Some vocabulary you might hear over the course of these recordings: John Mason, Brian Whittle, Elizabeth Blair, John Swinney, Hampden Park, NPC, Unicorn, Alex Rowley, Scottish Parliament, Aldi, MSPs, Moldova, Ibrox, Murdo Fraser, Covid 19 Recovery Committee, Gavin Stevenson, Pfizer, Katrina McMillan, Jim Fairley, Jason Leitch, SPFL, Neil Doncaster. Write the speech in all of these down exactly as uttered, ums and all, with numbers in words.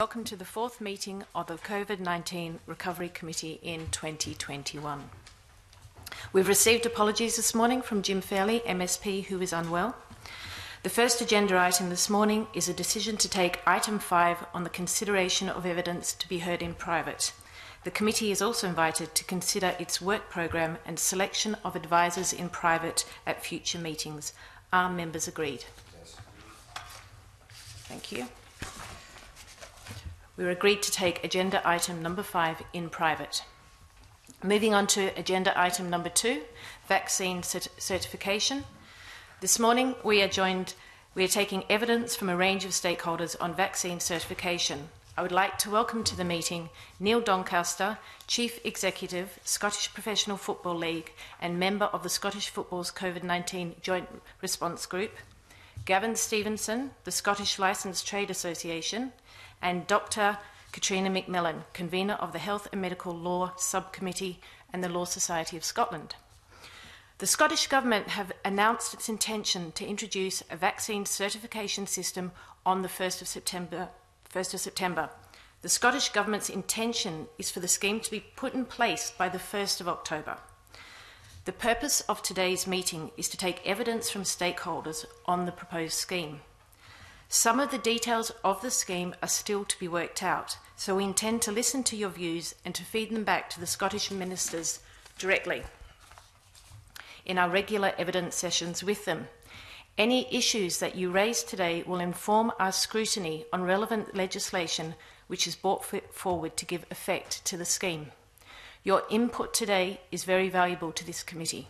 Welcome to the fourth meeting of the COVID nineteen Recovery Committee in twenty twenty-one. We've received apologies this morning from Jim Fairley, M S P, who is unwell. The first agenda item this morning is a decision to take item five on the consideration of evidence to be heard in private. The committee is also invited to consider its work programme and selection of advisers in private at future meetings. Are members agreed? Yes. Thank you. We are agreed to take agenda item number five in private. Moving on to agenda item number two, vaccine cert certification. This morning we are joined, we are taking evidence from a range of stakeholders on vaccine certification. I would like to welcome to the meeting Neil Doncaster, Chief Executive, Scottish Professional Football League and member of the Scottish Football's COVID nineteen Joint Response Group, Gavin Stevenson, the Scottish Licensed Trade Association, and Doctor Katrina McMillan, convener of the Health and Medical Law Subcommittee and the Law Society of Scotland. The Scottish Government have announced its intention to introduce a vaccine certification system on the first of September. The Scottish Government's intention is for the scheme to be put in place by the first of October. The purpose of today's meeting is to take evidence from stakeholders on the proposed scheme. Some of the details of the scheme are still to be worked out, so we intend to listen to your views and to feed them back to the Scottish ministers directly in our regular evidence sessions with them. Any issues that you raise today will inform our scrutiny on relevant legislation which is brought forward to give effect to the scheme. Your input today is very valuable to this committee.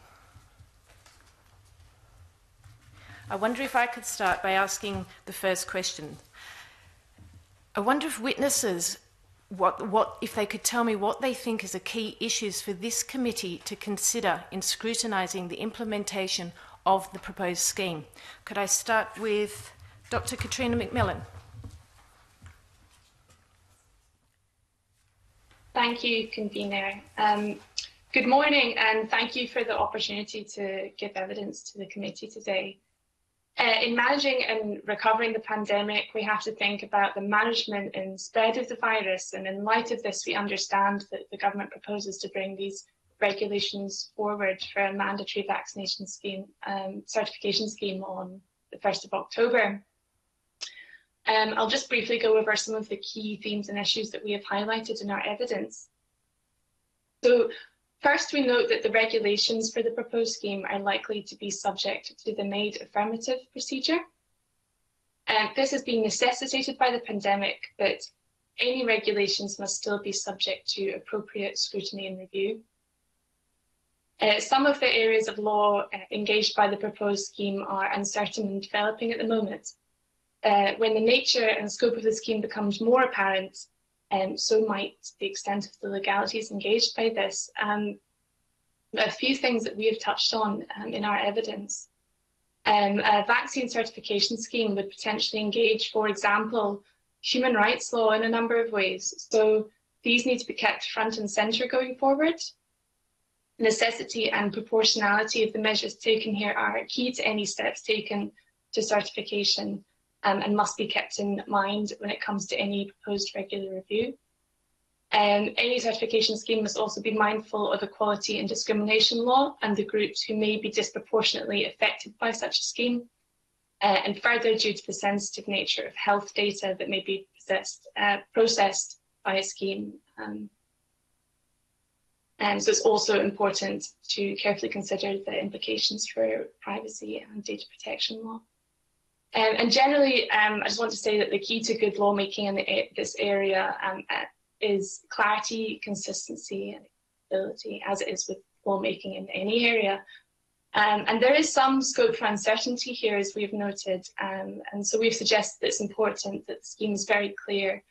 I wonder if I could start by asking the first question. I wonder if witnesses, what, what, if they could tell me what they think is the key issues for this committee to consider in scrutinising the implementation of the proposed scheme. Could I start with Doctor Katrina McMillan? Thank you, Convener. Um, good morning, and thank you for the opportunity to give evidence to the committee today. Uh, in managing and recovering the pandemic, we have to think about the management and spread of the virus, and in light of this we understand that the government proposes to bring these regulations forward for a mandatory vaccination scheme, um, certification scheme on the first of October. Um, I'll just briefly go over some of the key themes and issues that we have highlighted in our evidence. So, first, we note that the regulations for the proposed scheme are likely to be subject to the MAID affirmative procedure. Um, this has been necessitated by the pandemic, but any regulations must still be subject to appropriate scrutiny and review. Uh, some of the areas of law uh, engaged by the proposed scheme are uncertain and developing at the moment. Uh, when the nature and scope of the scheme becomes more apparent, Um, so might the extent of the legalities engaged by this. Um, a few things that we have touched on um, in our evidence. Um, a vaccine certification scheme would potentially engage, for example, human rights law in a number of ways. So these need to be kept front and centre going forward. Necessity and proportionality of the measures taken here are key to any steps taken to certification. Um, and must be kept in mind when it comes to any proposed regular review. Um, any certification scheme must also be mindful of equality and discrimination law and the groups who may be disproportionately affected by such a scheme, uh, and further, due to the sensitive nature of health data that may be possessed, uh, processed by a scheme. Um, and so it's also important to carefully consider the implications for privacy and data protection law. Um, and generally, um, I just want to say that the key to good lawmaking in the, this area um, is clarity, consistency and accountability, as it is with lawmaking in any area. Um, and there is some scope for uncertainty here, as we've noted, um, and so we've suggested that it's important that the scheme is very clear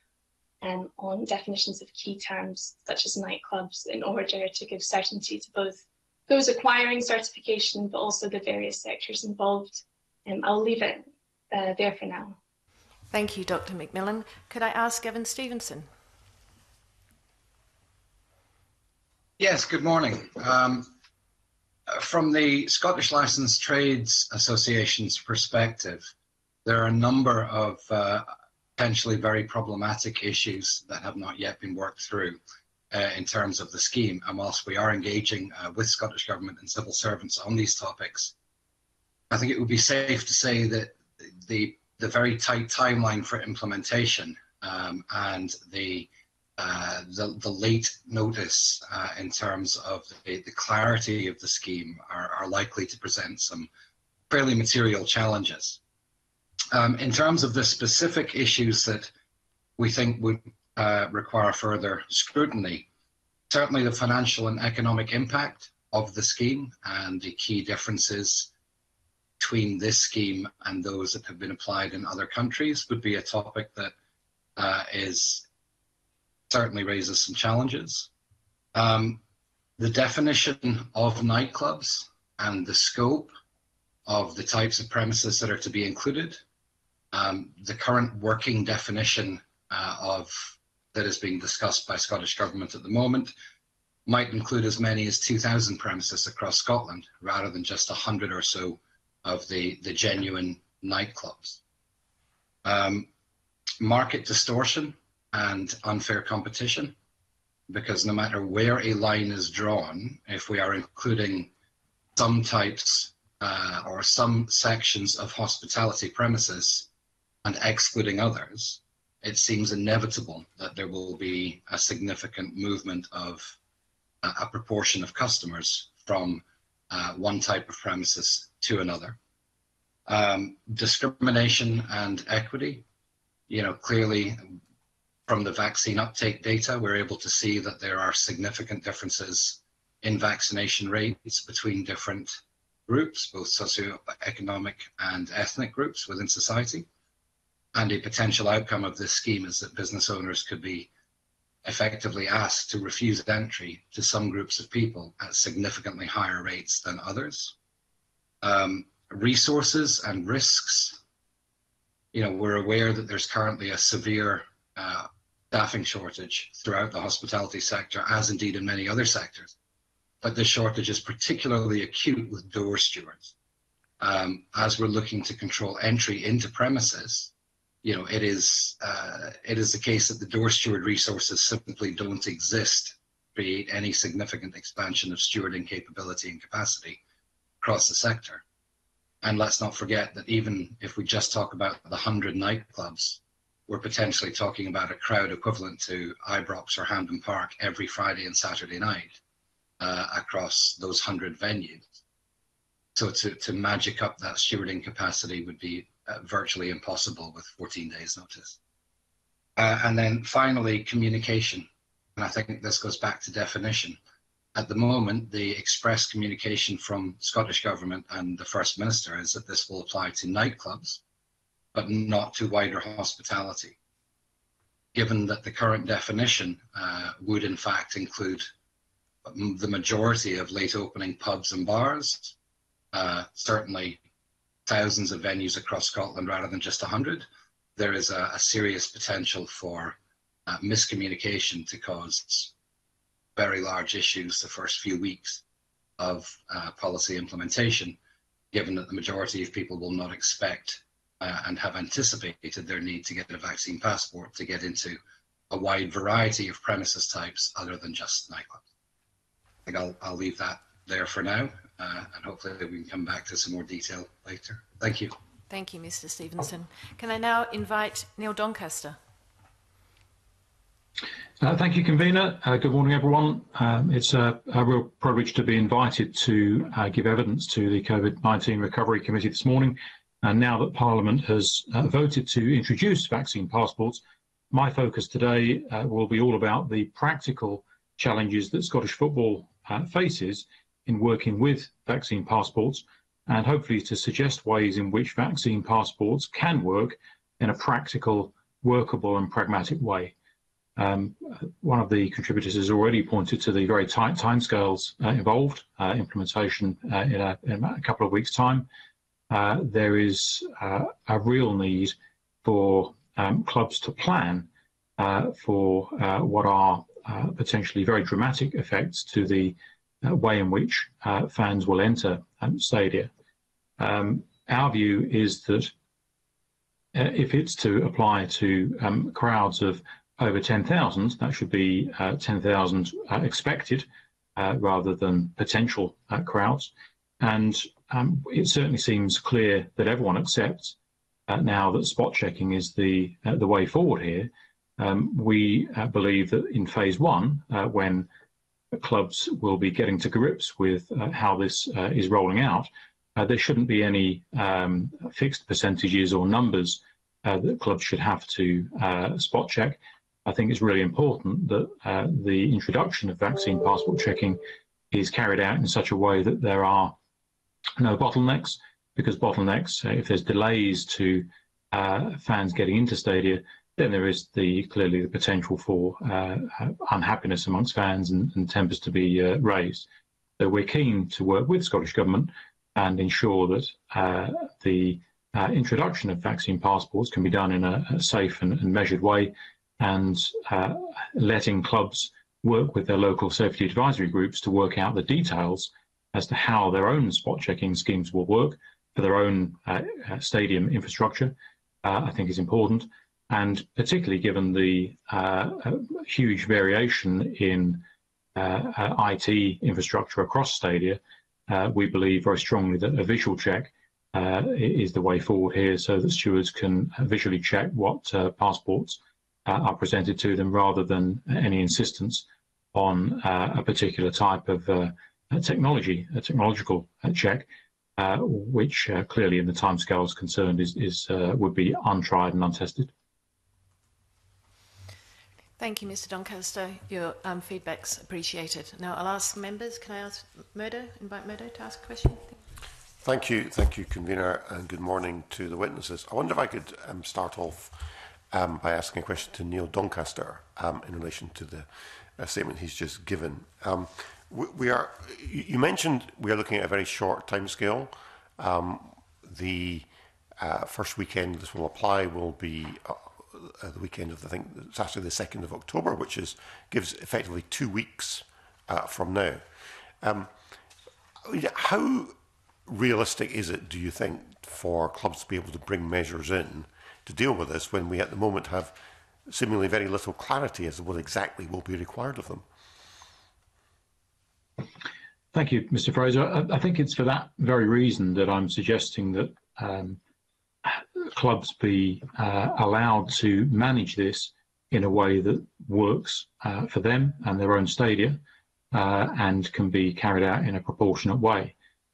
um, on definitions of key terms, such as nightclubs, in order to give certainty to both those acquiring certification, but also the various sectors involved. Um, I'll leave it Uh, there for now. Thank you, Doctor McMillan. Could I ask Gavin Stevenson? Yes, good morning. Um, from the Scottish Licensed Trades Association's perspective, there are a number of uh, potentially very problematic issues that have not yet been worked through uh, in terms of the scheme. And whilst we are engaging uh, with Scottish Government and civil servants on these topics, I think it would be safe to say that the the very tight timeline for implementation um, and the, uh, the the late notice uh, in terms of the, the clarity of the scheme are, are likely to present some fairly material challenges. Um, in terms of the specific issues that we think would uh, require further scrutiny, certainly the financial and economic impact of the scheme and the key differences between this scheme and those that have been applied in other countries would be a topic that uh, is certainly raises some challenges. Um, the definition of nightclubs and the scope of the types of premises that are to be included. Um, the current working definition uh, of that is being discussed by Scottish Government at the moment might include as many as two thousand premises across Scotland, rather than just one hundred or so of the, the genuine nightclubs. Um, market distortion and unfair competition, because no matter where a line is drawn, if we are including some types Uh, or some sections of hospitality premises and excluding others, it seems inevitable that there will be a significant movement of uh, a proportion of customers from uh, one type of premises to another. Um, discrimination and equity, you know, clearly from the vaccine uptake data, we're able to see that there are significant differences in vaccination rates between different groups, both socioeconomic and ethnic groups within society. And a potential outcome of this scheme is that business owners could be effectively asked to refuse entry to some groups of people at significantly higher rates than others. Um, resources and risks. You know, we're aware that there's currently a severe uh, staffing shortage throughout the hospitality sector, as indeed in many other sectors. But this shortage is particularly acute with door stewards. Um, as we're looking to control entry into premises, you know, it is uh, it is the case that the door steward resources simply don't exist to create any significant expansion of stewarding capability and capacity across the sector. And let's not forget that even if we just talk about the one hundred nightclubs, we're potentially talking about a crowd equivalent to Ibrox or Hampden Park every Friday and Saturday night. Uh, across those one hundred venues. So to, to magic up that stewarding capacity would be uh, virtually impossible with fourteen days notice. Uh, and then finally, communication. And I think this goes back to definition. At the moment, the express communication from Scottish Government and the First Minister is that this will apply to nightclubs, but not to wider hospitality. Given that the current definition uh, would in fact include the majority of late opening pubs and bars, uh, certainly thousands of venues across Scotland rather than just one hundred, there is a, a serious potential for uh, miscommunication to cause very large issues the first few weeks of uh, policy implementation, given that the majority of people will not expect uh, and have anticipated their need to get a vaccine passport to get into a wide variety of premises types other than just nightclubs. I think I'll, I'll leave that there for now, uh, and hopefully we can come back to some more detail later. Thank you. Thank you, Mister Stevenson. Can I now invite Neil Doncaster? Uh, thank you, Convener. Uh, good morning, everyone. Um, it's a, a real privilege to be invited to uh, give evidence to the COVID nineteen Recovery Committee this morning. And now that Parliament has uh, voted to introduce vaccine passports, my focus today uh, will be all about the practical challenges that Scottish football uh, faces in working with vaccine passports, and hopefully to suggest ways in which vaccine passports can work in a practical, workable and pragmatic way. Um, one of the contributors has already pointed to the very tight timescales uh, involved, uh, implementation uh, in, a, in a couple of weeks' time. Uh, there is uh, a real need for um, clubs to plan uh, for uh, what are Uh, potentially very dramatic effects to the uh, way in which uh, fans will enter um, stadia. Um, our view is that uh, if it's to apply to um, crowds of over ten thousand, that should be uh, ten thousand uh, expected uh, rather than potential uh, crowds. And um, it certainly seems clear that everyone accepts uh, now that spot checking is the uh, the way forward here. Um, we uh, believe that in phase one, uh, when clubs will be getting to grips with uh, how this uh, is rolling out, uh, there shouldn't be any um, fixed percentages or numbers uh, that clubs should have to uh, spot check. I think it's really important that uh, the introduction of vaccine passport checking is carried out in such a way that there are no bottlenecks, because bottlenecks, if there's delays to uh, fans getting into stadia, then there is the clearly the potential for uh, unhappiness amongst fans and, and tempers to be uh, raised. So we're keen to work with Scottish Government and ensure that uh, the uh, introduction of vaccine passports can be done in a, a safe and, and measured way, and uh, letting clubs work with their local safety advisory groups to work out the details as to how their own spot checking schemes will work for their own uh, stadium infrastructure, uh, I think is important. And particularly given the uh, huge variation in uh, I T infrastructure across stadia, uh, we believe very strongly that a visual check uh, is the way forward here, so that stewards can visually check what uh, passports uh, are presented to them, rather than any insistence on uh, a particular type of uh, technology, a technological check, uh, which uh, clearly in the timescales concerned is, is uh, would be untried and untested. Thank you, Mister Doncaster. Your um, feedback's appreciated. Now I'll ask members. Can I ask Murdo, invite Murdo to ask a question? Thank you, thank you, Convener, and good morning to the witnesses. I wonder if I could um, start off um, by asking a question to Neil Doncaster um, in relation to the uh, statement he's just given. Um, we, we are, you mentioned we are looking at a very short timescale. Um, the uh, first weekend this will apply will be Uh, Uh, the weekend of, I think, Saturday the second of October, which is gives effectively two weeks uh, from now. Um, how realistic is it, do you think, for clubs to be able to bring measures in to deal with this when we at the moment have seemingly very little clarity as to what exactly will be required of them? Thank you, Mister Fraser. I, I think it's for that very reason that I'm suggesting that um, clubs be uh, allowed to manage this in a way that works uh, for them and their own stadia, uh, and can be carried out in a proportionate way.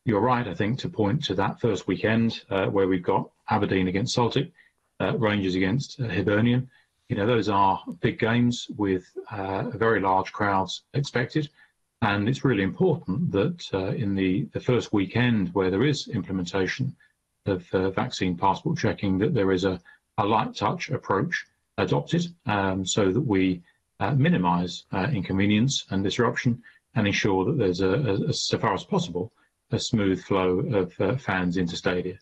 You're right, I think, to point to that first weekend uh, where we've got Aberdeen against Celtic, uh, Rangers against uh, Hibernian. You know, those are big games with uh, very large crowds expected, and it's really important that uh, in the, the first weekend where there is implementation of uh, vaccine passport checking, that there is a, a light touch approach adopted, um, so that we uh, minimise uh, inconvenience and disruption, and ensure that there's, a, a, a, so far as possible, a smooth flow of uh, fans into stadia.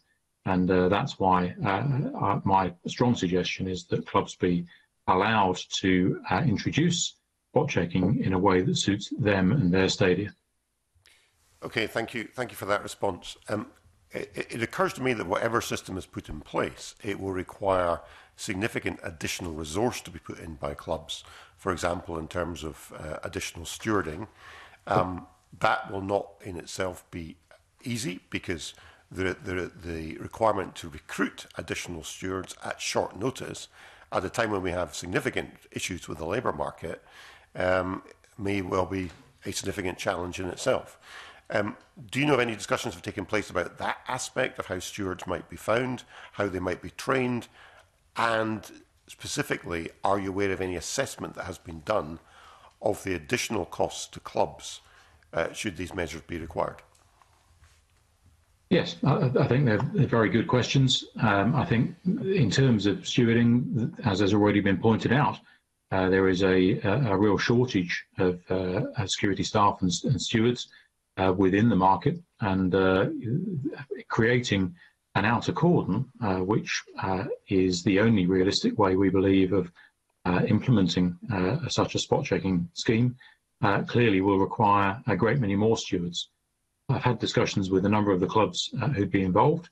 And uh, that's why uh, uh, my strong suggestion is that clubs be allowed to uh, introduce spot checking in a way that suits them and their stadia. Okay, thank you. Thank you for that response. Um, It occurs to me that whatever system is put in place, it will require significant additional resource to be put in by clubs, for example, in terms of uh, additional stewarding. Um, that will not in itself be easy, because the, the, the requirement to recruit additional stewards at short notice, at a time when we have significant issues with the labour market, um, may well be a significant challenge in itself. Um, do you know if any discussions have taken place about that aspect of how stewards might be found, how they might be trained, and specifically, are you aware of any assessment that has been done of the additional costs to clubs uh, should these measures be required? Yes, I, I think they're, they're very good questions. Um, I think in terms of stewarding, as has already been pointed out, uh, there is a, a, a real shortage of uh, security staff and, and stewards Uh, within the market, and uh, creating an outer cordon, uh, which uh, is the only realistic way, we believe, of uh, implementing uh, such a spot checking scheme, uh, clearly will require a great many more stewards. I've had discussions with a number of the clubs uh, who'd be involved,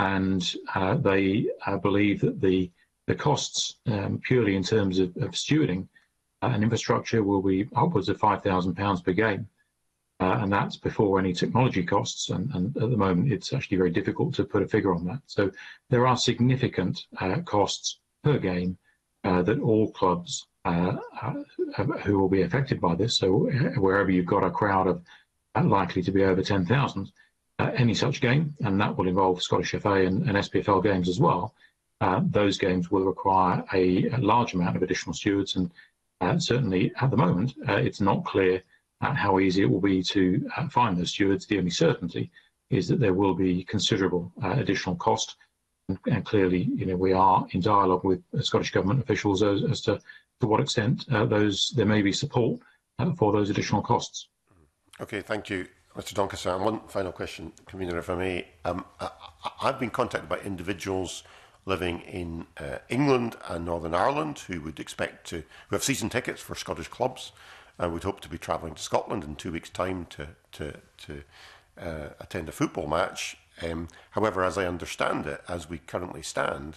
and uh, they uh, believe that the the costs, um, purely in terms of, of stewarding uh, an infrastructure, will be upwards of five thousand pounds per game, uh, and that's before any technology costs. And, and at the moment, it's actually very difficult to put a figure on that. So there are significant uh, costs per game uh, that all clubs uh, who will be affected by this. So wherever you've got a crowd of uh, likely to be over ten thousand. Uh, any such game, and that will involve Scottish F A and, and S P F L games as well, uh, those games will require a, a large amount of additional stewards, and uh, certainly at the moment uh, it's not clear uh, how easy it will be to uh, find those stewards. The only certainty is that there will be considerable uh, additional cost, and, and clearly, you know, we are in dialogue with Scottish Government officials as, as to to what extent uh, those there may be support uh, for those additional costs. Okay, thank you, Mr Doncaster. And one final question, Convener, if I may. Um, I, I've been contacted by individuals living in uh, England and Northern Ireland who would expect to, who have season tickets for Scottish clubs, and would hope to be travelling to Scotland in two weeks' time to to, to uh, attend a football match. Um, however, as I understand it, as we currently stand,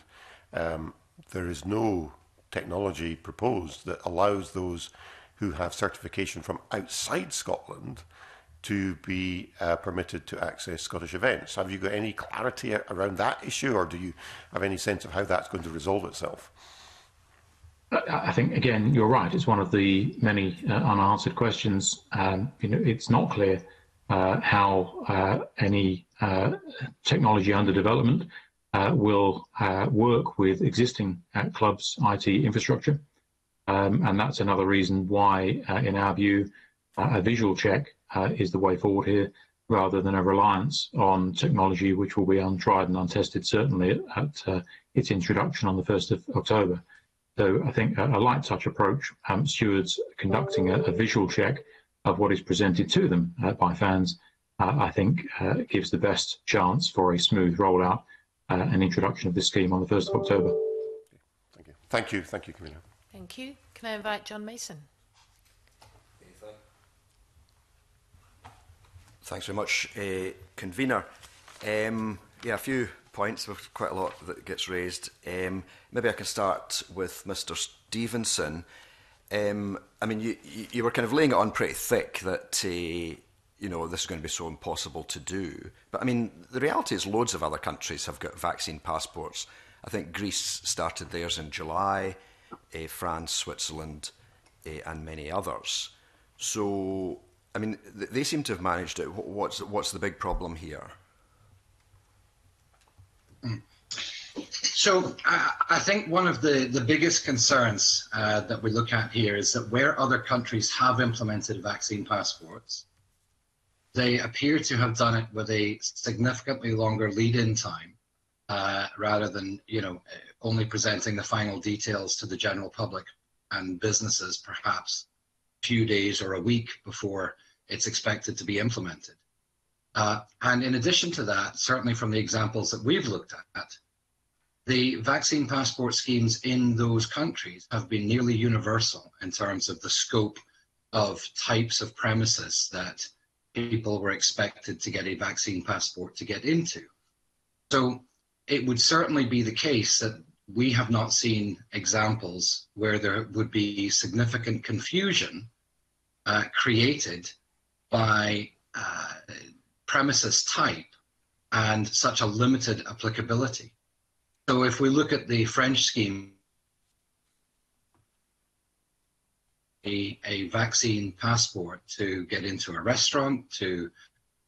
um, there is no technology proposed that allows those who have certification from outside Scotland to be uh, permitted to access Scottish events. Have you got any clarity around that issue, or do you have any sense of how that's going to resolve itself? I think, again, you're right. It's one of the many uh, unanswered questions. Um, you know, it's not clear uh, how uh, any uh, technology under development uh, will uh, work with existing uh, clubs' I T infrastructure, um, and that's another reason why, uh, in our view, uh, a visual check Uh, is the way forward here, rather than a reliance on technology which will be untried and untested, certainly at, at uh, its introduction on the first of October. So I think a, a light touch approach, um, stewards conducting a, a visual check of what is presented to them uh, by fans, uh, I think uh, gives the best chance for a smooth rollout uh, and introduction of this scheme on the first of October. Thank you. Thank you. Thank you, Camilla. Thank you. Can I invite John Mason? Thanks very much, uh, Convener. Um, yeah, a few points, with quite a lot that gets raised. Um, maybe I can start with Mister Stevenson. Um, I mean, you, you were kind of laying it on pretty thick that, uh, you know, this is going to be so impossible to do. But, I mean, the reality is loads of other countries have got vaccine passports. I think Greece started theirs in July, uh, France, Switzerland, uh, and many others. So, I mean, they seem to have managed it. What's what's the big problem here? So I, I think one of the, the biggest concerns uh, that we look at here is that where other countries have implemented vaccine passports, they appear to have done it with a significantly longer lead-in time, uh, rather than, you know, only presenting the final details to the general public and businesses perhaps few days or a week before it's expected to be implemented. Uh, and in addition to that, certainly from the examples that we've looked at, the vaccine passport schemes in those countries have been nearly universal in terms of the scope of types of premises that people were expected to get a vaccine passport to get into. So it would certainly be the case that we have not seen examples where there would be significant confusion Uh, created by uh, premises type and such a limited applicability. So if we look at the French scheme, a, a vaccine passport to get into a restaurant, to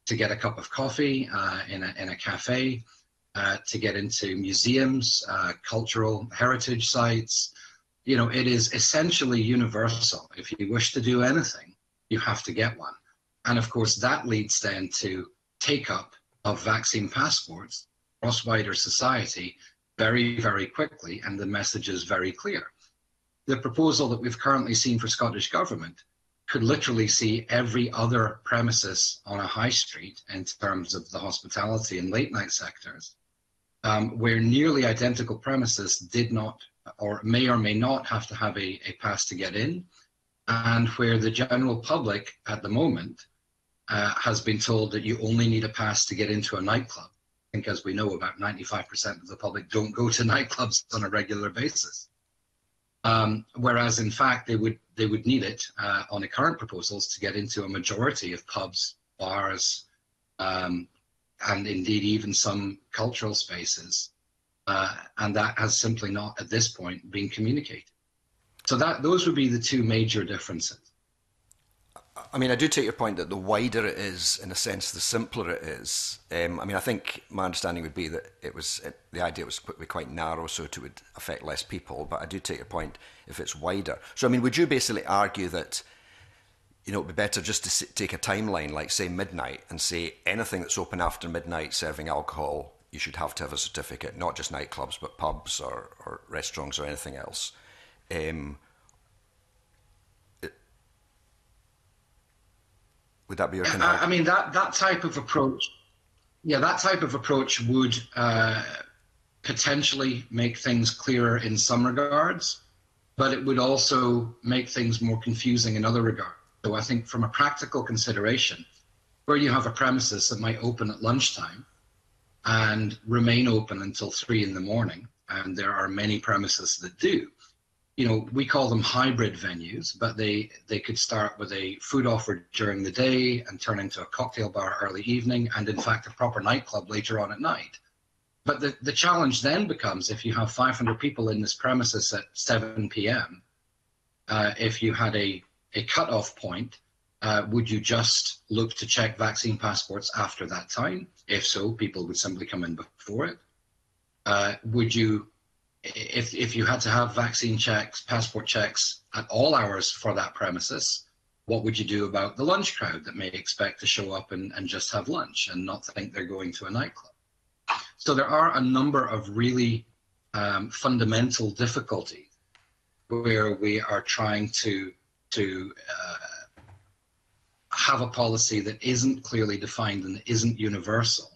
to get a cup of coffee uh, in, a, in a cafe, uh, to get into museums, uh, cultural heritage sites. You know, it is essentially universal. If you wish to do anything, you have to get one. And of course, that leads then to take-up of vaccine passports across wider society very, very quickly, and the message is very clear. The proposal that we've currently seen for Scottish Government could literally see every other premises on a high street in terms of the hospitality and late-night sectors, um, where nearly identical premises did not or may or may not have to have a, a pass to get in, and where the general public at the moment uh, has been told that you only need a pass to get into a nightclub, think, as we know, about ninety-five percent of the public don't go to nightclubs on a regular basis. Um, whereas, in fact, they would they would need it uh, on the current proposals to get into a majority of pubs, bars, um, and indeed even some cultural spaces, uh, and that has simply not at this point been communicated. So that those would be the two major differences. I mean, I do take your point that the wider it is, in a sense, the simpler it is. Um, I mean, I think my understanding would be that it was it, the idea was quite narrow, so it would affect less people. But I do take your point if it's wider. So, I mean, would you basically argue that, you know, it would be better just to sit, take a timeline, like, say, midnight, and say anything that's open after midnight serving alcohol, you should have to have a certificate, not just nightclubs, but pubs or, or restaurants or anything else? Um, Would that be your I, I mean, that, that type of approach, yeah, that type of approach would uh, potentially make things clearer in some regards, but it would also make things more confusing in other regards. So I think from a practical consideration, where you have a premises that might open at lunchtime and remain open until three in the morning, and there are many premises that do, you know, we call them hybrid venues, but they, they could start with a food offer during the day and turn into a cocktail bar early evening, and in fact a proper nightclub later on at night. But the, the challenge then becomes, if you have five hundred people in this premises at seven p m, uh, if you had a, a cut-off point, uh, would you just look to check vaccine passports after that time? If so, people would simply come in before it. Uh, would you... If, if you had to have vaccine checks, passport checks at all hours for that premises, what would you do about the lunch crowd that may expect to show up and, and just have lunch and not think they're going to a nightclub? So there are a number of really um, fundamental difficulties where we are trying to, to uh, have a policy that isn't clearly defined and isn't universal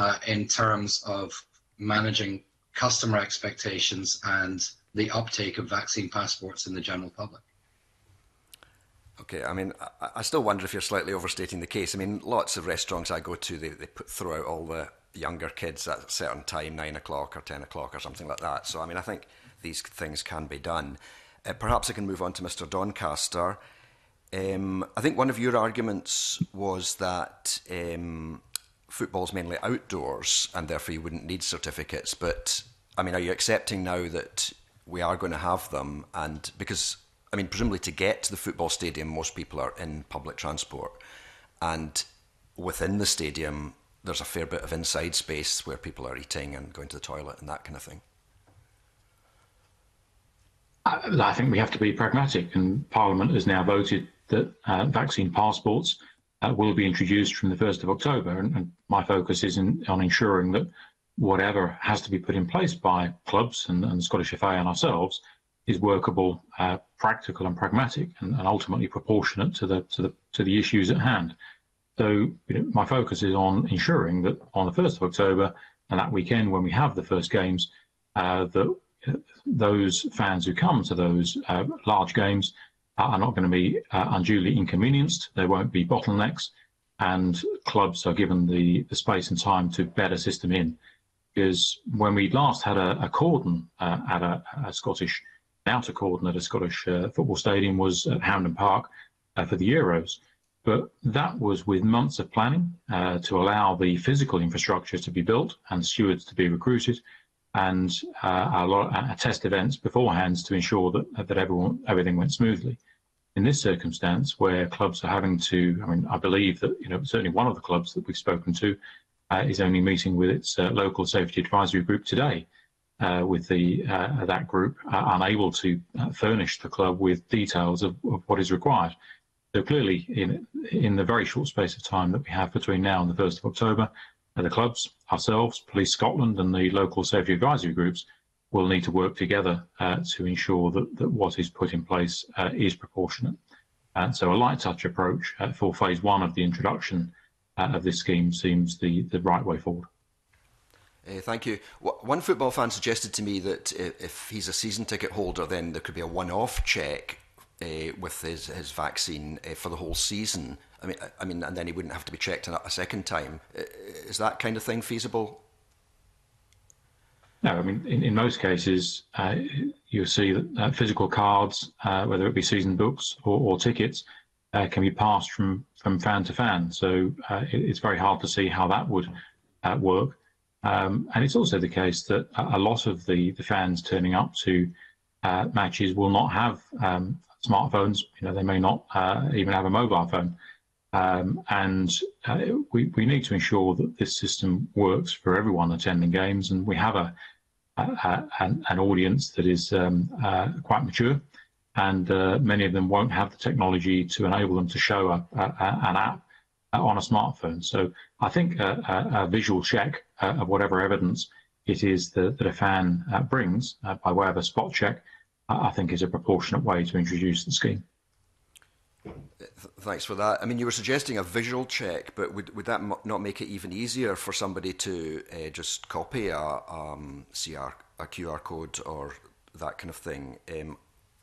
uh, in terms of managing customer expectations and the uptake of vaccine passports in the general public. Okay, I mean, I, I still wonder if you're slightly overstating the case. I mean, lots of restaurants I go to, they, they put, throw out all the younger kids at a certain time, nine o'clock or ten o'clock or something like that. So, I mean, I think these things can be done. Uh, perhaps I can move on to Mister Doncaster. Um, I think one of your arguments was that... Um, football's mainly outdoors and therefore you wouldn't need certificates, but I mean, are you accepting now that we are going to have them? And because, I mean, presumably to get to the football stadium, most people are in public transport, and within the stadium there's a fair bit of inside space where people are eating and going to the toilet and that kind of thing. I think we have to be pragmatic, and Parliament has now voted that uh, vaccine passports Uh, will be introduced from the first of October, and, and my focus is in, on ensuring that whatever has to be put in place by clubs and, and the Scottish F A and ourselves is workable, uh, practical and pragmatic, and, and ultimately proportionate to the, to the to the issues at hand. So, you know, my focus is on ensuring that on the first of October and that weekend when we have the first games, uh, that uh, those fans who come to those uh, large games are not going to be uh, unduly inconvenienced. There won't be bottlenecks, and clubs are given the, the space and time to bed a system in. Because when we last had a, a cordon uh, at a, a Scottish, an outer cordon at a Scottish uh, football stadium was at Hampden Park uh, for the Euros. But that was with months of planning uh, to allow the physical infrastructure to be built and stewards to be recruited, and uh, a lot of, uh, test events beforehand to ensure that that everyone everything went smoothly. In this circumstance, where clubs are having to, I mean, I believe that, you know, certainly one of the clubs that we've spoken to uh, is only meeting with its uh, local safety advisory group today, uh, with the uh, that group uh, unable to uh, furnish the club with details of, of what is required. So clearly, in in the very short space of time that we have between now and the first of October. The clubs, ourselves, Police Scotland and the local safety advisory groups will need to work together uh, to ensure that, that what is put in place uh, is proportionate. And so a light touch approach uh, for phase one of the introduction uh, of this scheme seems the, the right way forward. Uh, thank you. One football fan suggested to me that if he's a season ticket holder, then there could be a one-off check uh, with his, his vaccine uh, for the whole season. I mean, I mean, and then he wouldn't have to be checked a second time. Is that kind of thing feasible No, I mean, in, in most cases, uh, you'll see that uh, physical cards, uh, whether it be season books or, or tickets, uh, can be passed from, from fan to fan. So uh, it, it's very hard to see how that would uh, work. Um, and it's also the case that a lot of the, the fans turning up to uh, matches will not have um, smartphones. You know, they may not uh, even have a mobile phone. Um, and uh, we, we need to ensure that this system works for everyone attending games, and we have a, a, a an, an audience that is um, uh, quite mature, and uh, many of them won't have the technology to enable them to show a, a, an app on a smartphone. So I think a, a, a visual check uh, of whatever evidence it is that, that a fan uh, brings uh, by way of a spot check, uh, I think is a proportionate way to introduce the scheme. Thanks for that. I mean, you were suggesting a visual check, but would, would that not make it even easier for somebody to uh, just copy a, um, C R, a Q R code or that kind of thing? Um,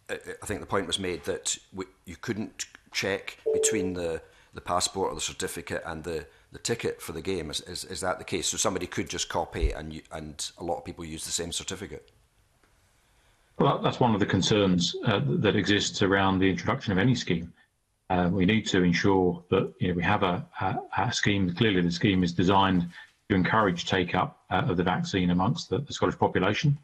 I, I think the point was made that w you couldn't check between the, the passport or the certificate and the, the ticket for the game. Is, is, is that the case? So somebody could just copy, and, you, and a lot of people use the same certificate? Well, that's one of the concerns uh, that exists around the introduction of any scheme. Uh, we need to ensure that you know, we have a, a, a scheme. Clearly, the scheme is designed to encourage take-up uh, of the vaccine amongst the, the Scottish population.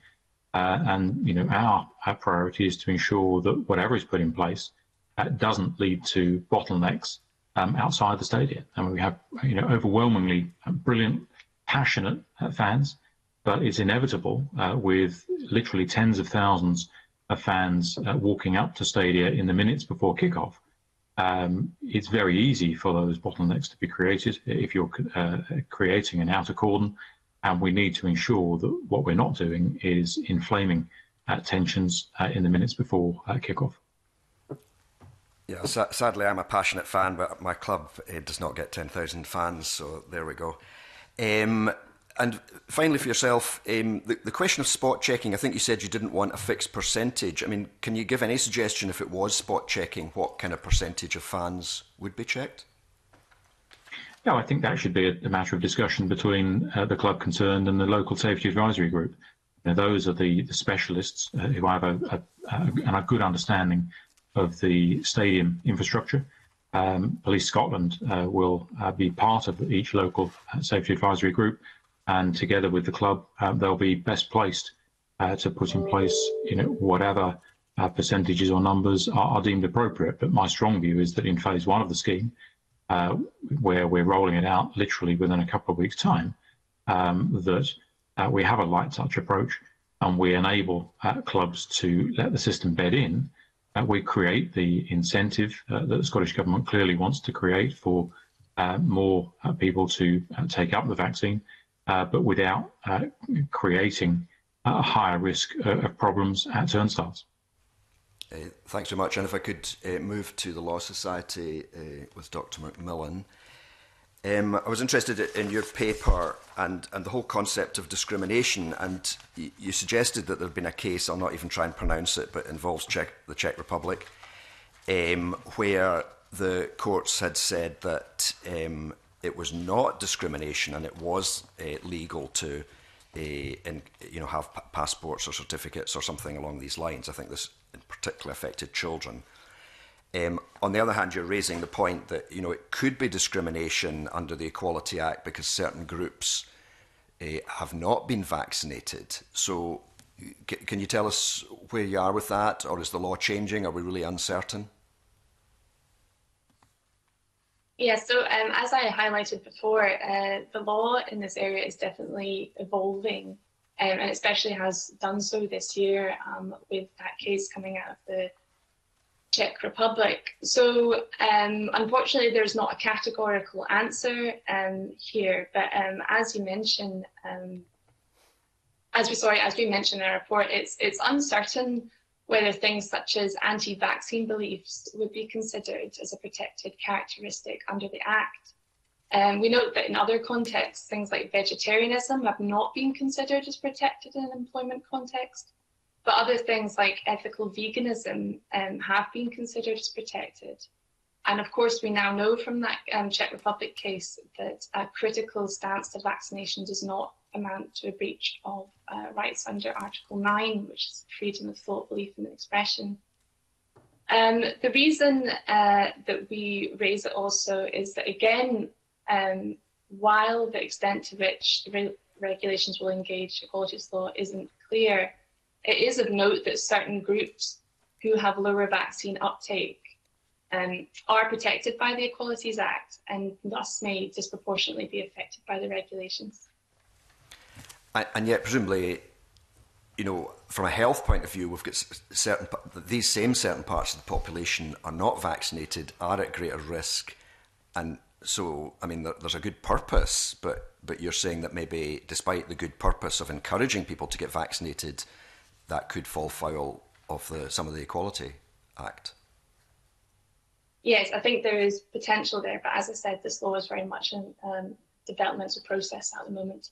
Uh, and you know, our, our priority is to ensure that whatever is put in place uh, doesn't lead to bottlenecks um, outside the stadium. And we have you know overwhelmingly brilliant, passionate uh, fans, but it's inevitable uh, with literally tens of thousands of fans uh, walking up to stadia in the minutes before kickoff. Um, it's very easy for those bottlenecks to be created if you're uh, creating an outer cordon, and we need to ensure that what we're not doing is inflaming uh, tensions uh, in the minutes before uh, kickoff. Yeah, sa sadly, I'm a passionate fan, but my club it does not get ten thousand fans, so there we go. Um, and finally, for yourself, um, the, the question of spot checking. I think you said you didn't want a fixed percentage. I mean, can you give any suggestion if it was spot checking, what kind of percentage of fans would be checked? Yeah, I think that should be a, a matter of discussion between uh, the club concerned and the local safety advisory group. Now, those are the, the specialists uh, who have a, a, a, a good understanding of the stadium infrastructure. Um, Police Scotland uh, will uh, be part of each local uh, safety advisory group. And together with the club, uh, they'll be best placed uh, to put in place, you know, whatever uh, percentages or numbers are, are deemed appropriate. But my strong view is that in phase one of the scheme, uh, where we're rolling it out literally within a couple of weeks' time, um, that uh, we have a light touch approach, and we enable uh, clubs to let the system bed in. Uh, we create the incentive uh, that the Scottish Government clearly wants to create for uh, more uh, people to uh, take up the vaccine. Uh, but without uh, creating a higher risk uh, of problems at turnstiles. Uh, thanks very much. And if I could uh, move to the Law Society uh, with Doctor McMillan. Um, I was interested in your paper and, and the whole concept of discrimination. And you suggested that there had been a case, I'll not even try and pronounce it, but involves Czech, the Czech Republic, um, where the courts had said that um, it was not discrimination, and it was uh, legal to, uh, in, you know, have p passports or certificates or something along these lines. I think this in particular affected children. Um, on the other hand, you're raising the point that you know it could be discrimination under the Equality Act because certain groups uh, have not been vaccinated. So, c can you tell us where you are with that, or is the law changing? Are we really uncertain? Yeah, so um, as I highlighted before, uh, the law in this area is definitely evolving, um, and especially has done so this year um, with that case coming out of the Czech Republic. So um, unfortunately, there's not a categorical answer um, here, but um, as you mentioned, um, as we sorry, as we mentioned in our report, it's it's uncertain whether things such as anti-vaccine beliefs would be considered as a protected characteristic under the Act. Um, we note that in other contexts, things like vegetarianism have not been considered as protected in an employment context, but other things like ethical veganism um, have been considered as protected. And of course, we now know from that um, Czech Republic case that a critical stance to vaccination does not amount to a breach of uh, rights under Article nine, which is freedom of thought, belief and expression. Um, the reason uh, that we raise it also is that, again, um, while the extent to which the re regulations will engage equalities law isn't clear, it is of note that certain groups who have lower vaccine uptake um, are protected by the Equalities Act and thus may disproportionately be affected by the regulations. And yet, presumably, you know, from a health point of view, we've got certain these same certain parts of the population are not vaccinated, are at greater risk, and so I mean, there, there's a good purpose, but but you're saying that maybe, despite the good purpose of encouraging people to get vaccinated, that could fall foul of the some of the Equality Act. Yes, I think there is potential there, but as I said, this law is very much in um, development or process at the moment.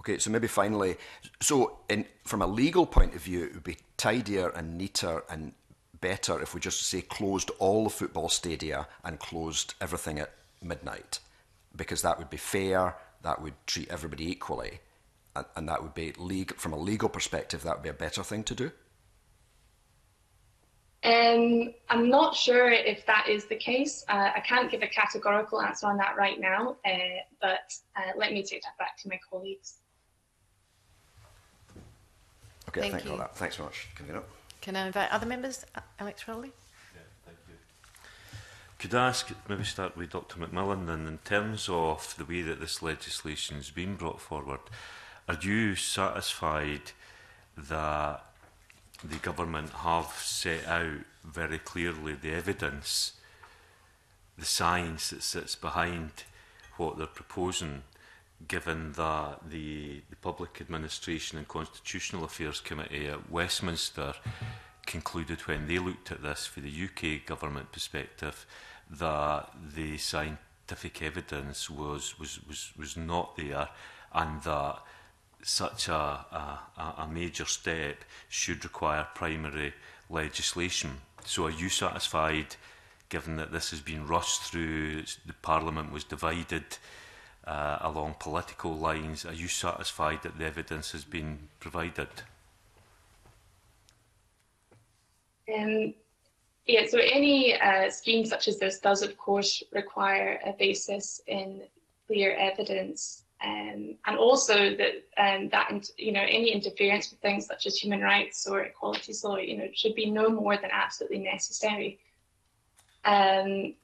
Okay, so maybe finally, so in, from a legal point of view, it would be tidier and neater and better if we just say closed all the football stadia and closed everything at midnight, because that would be fair, that would treat everybody equally, and, and that would be, legal, from a legal perspective, that would be a better thing to do? Um, I'm not sure if that is the case. Uh, I can't give a categorical answer on that right now, uh, but uh, let me take that back to my colleagues. Okay, thank thank you. That. Thanks very much, Convener. Can I invite other members? Alex Rowley? Yeah, thank you. Could I ask, maybe start with Doctor McMillan, and in terms of the way that this legislation has been brought forward, are you satisfied that the government have set out very clearly the evidence, the science that sits behind what they're proposing, given that the, the Public Administration and Constitutional Affairs Committee at Westminster concluded when they looked at this for the U K government perspective that the scientific evidence was, was, was, was not there, and that such a, a, a major step should require primary legislation. So are you satisfied, given that this has been rushed through, the Parliament was divided Uh, along political lines, are you satisfied that the evidence has been provided? Um, yeah, so any uh, scheme such as this does, of course, require a basis in clear evidence, um, and also that um, that you know any interference with things such as human rights or equalities law, you know, should be no more than absolutely necessary. Um,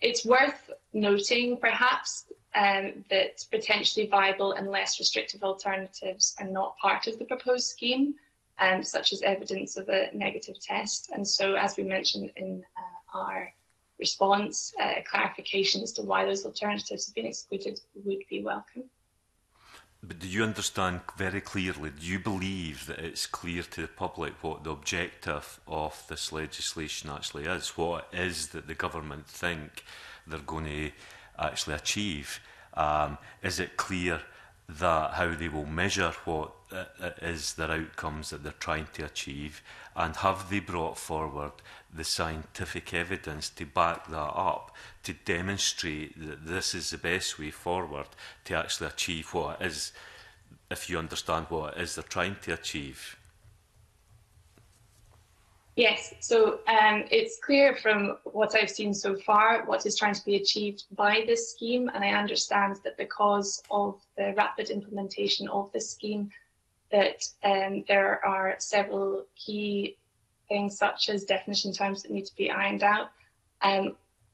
it's worth noting, perhaps, Um, that potentially viable and less restrictive alternatives are not part of the proposed scheme, um, such as evidence of a negative test. And so, as we mentioned in uh, our response, uh, clarification as to why those alternatives have been excluded would be welcome. But do you understand very clearly, do you believe that it's clear to the public what the objective of this legislation actually is? What it is that the government think they're going to actually achieve? Um, is it clear that how they will measure what uh, is their outcomes that they're trying to achieve, and have they brought forward the scientific evidence to back that up, to demonstrate that this is the best way forward to actually achieve what it is, if you understand what it is they're trying to achieve? Yes, so um, it's clear from what I've seen so far what is trying to be achieved by this scheme, and I understand that because of the rapid implementation of this scheme that um, there are several key things such as definition terms that need to be ironed out. Um,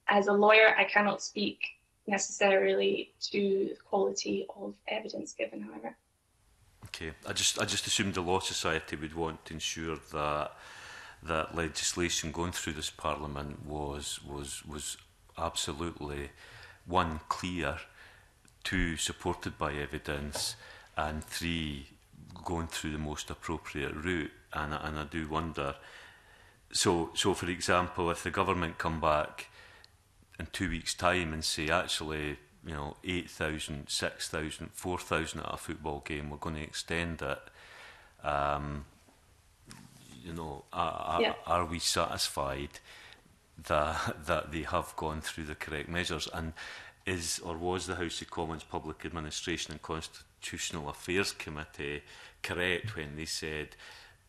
as a lawyer, I cannot speak necessarily to the quality of evidence given, however. Okay, I just, I just assumed the Law Society would want to ensure that that legislation going through this Parliament was was was absolutely, one, clear, two, supported by evidence, and three, going through the most appropriate route. And and I do wonder. So so for example, if the government come back in two weeks' time and say, actually, you know, eight thousand, six thousand, four thousand at a football game, we're going to extend it. Um, You know, are, yeah. are we satisfied that that they have gone through the correct measures? And is or was the House of Commons Public Administration and Constitutional Affairs Committee correct when they said,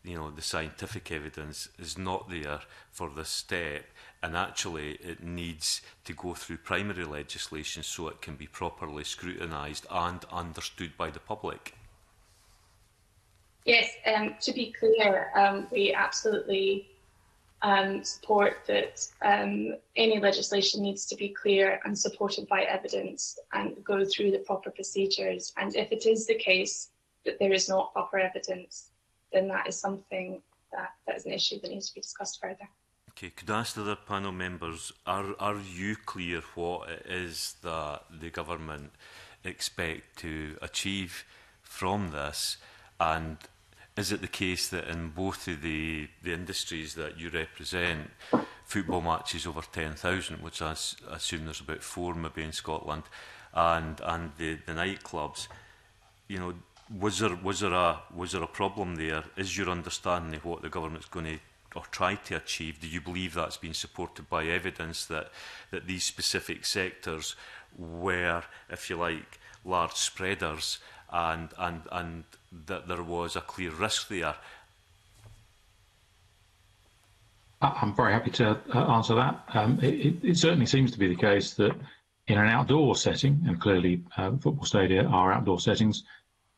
you know, the scientific evidence is not there for this step, and actually it needs to go through primary legislation so it can be properly scrutinised and understood by the public? Yes, um, to be clear, um, we absolutely um, support that um, any legislation needs to be clear and supported by evidence and go through the proper procedures. And if it is the case that there is not proper evidence, then that is something that, that is an issue that needs to be discussed further. Okay, could I ask the other panel members, are, are you clear what it is that the government expect to achieve from this? And is it the case that in both of the, the industries that you represent, football matches over ten thousand, which I, I assume there's about four maybe in Scotland, and, and the, the nightclubs, you know, Was there was there a was there a problem there? Is your understanding of what the government's going to or try to achieve? Do you believe that's been supported by evidence that that these specific sectors were, if you like, large spreaders, and and and that there was a clear risk there? I'm very happy to answer that. Um, it, it certainly seems to be the case that in an outdoor setting, and clearly uh, football stadia are outdoor settings,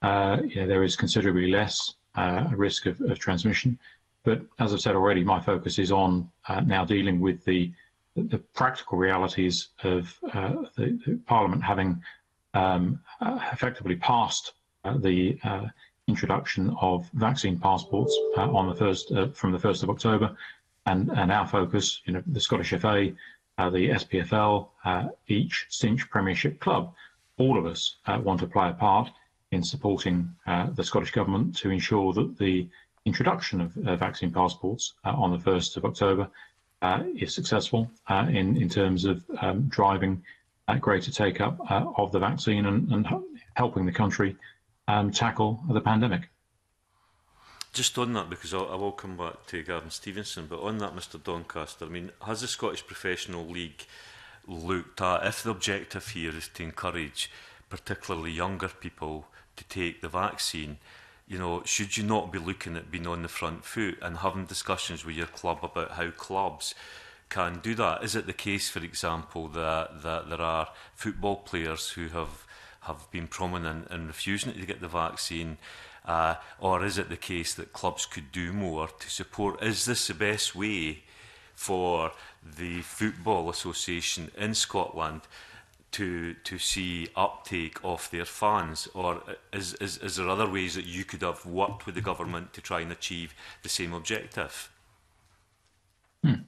Uh, yeah, there is considerably less uh, risk of, of transmission. But as I've said already, my focus is on uh, now dealing with the, the practical realities of uh, the, the Parliament having um, effectively passed uh, the uh, introduction of vaccine passports uh, on the first uh, from the first of October, and, and our focus, you know, the Scottish F A, uh, the S P F L, uh, each cinch Premiership club, all of us uh, want to play a part in supporting uh, the Scottish Government to ensure that the introduction of uh, vaccine passports uh, on the first of October uh, is successful uh, in, in terms of um, driving uh, greater take-up uh, of the vaccine and, and helping the country um, tackle the pandemic. Just on that, because I'll, I will come back to Gavin Stevenson, but on that, Mr Doncaster, I mean, has the Scottish Professional League looked at, if the objective here is to encourage particularly younger people to take the vaccine, you know, should you not be looking at being on the front foot and having discussions with your club about how clubs can do that? Is it the case, for example, that, that there are football players who have have been prominent in refusing to get the vaccine, uh, or is it the case that clubs could do more to support? Is this the best way for the Football Association in Scotland to to see uptake of their fans, or is, is is there other ways that you could have worked with the government to try and achieve the same objective? Hmm.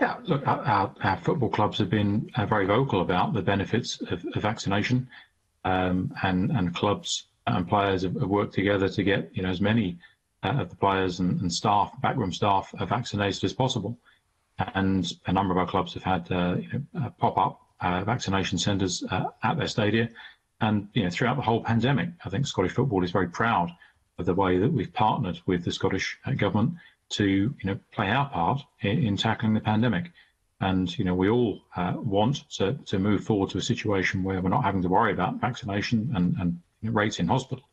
Yeah, look, our, our football clubs have been very vocal about the benefits of, of vaccination, um, and and clubs and players have worked together to get, you know, as many uh, of the players and, and staff, backroom staff, are vaccinated as possible, and a number of our clubs have had uh, you know, pop up Uh, vaccination centres uh, at their stadia, and you know, throughout the whole pandemic, I think Scottish football is very proud of the way that we've partnered with the Scottish uh, government to, you know, play our part in, in tackling the pandemic. And you know, we all uh, want to to move forward to a situation where we're not having to worry about vaccination and, and you know, rates in hospital.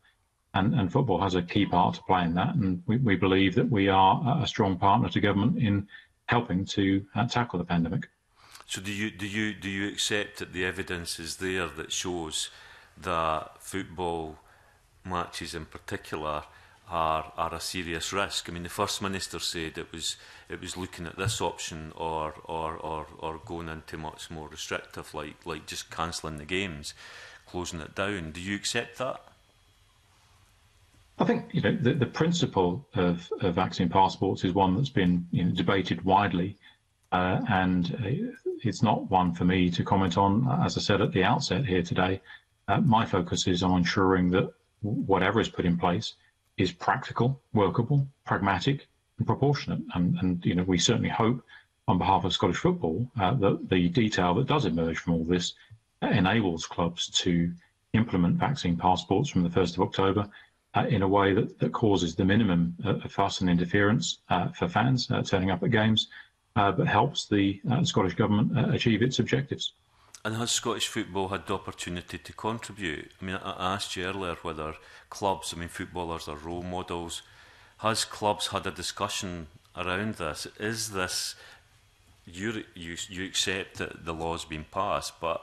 And, and football has a key part to play in that. And we, we believe that we are a strong partner to government in helping to uh, tackle the pandemic. So do you do you do you accept that the evidence is there that shows that football matches in particular are are a serious risk? I mean, the First Minister said it was it was looking at this option or or or, or going into much more restrictive, like like just cancelling the games, closing it down. Do you accept that? I think, you know, the, the principle of, of vaccine passports is one that's been, you know, debated widely. Uh, and uh, it's not one for me to comment on. As I said at the outset here today, uh, my focus is on ensuring that whatever is put in place is practical, workable, pragmatic and proportionate. And, and you know, we certainly hope on behalf of Scottish football uh, that the detail that does emerge from all this enables clubs to implement vaccine passports from the first of October uh, in a way that, that causes the minimum of fuss and interference uh, for fans uh, turning up at games, Uh, but helps the uh, Scottish Government uh, achieve its objectives. And has Scottish football had the opportunity to contribute? I mean, I asked you earlier whether clubs, I mean, footballers are role models. Has clubs had a discussion around this? Is this, you, you, you accept that the law's been passed, but,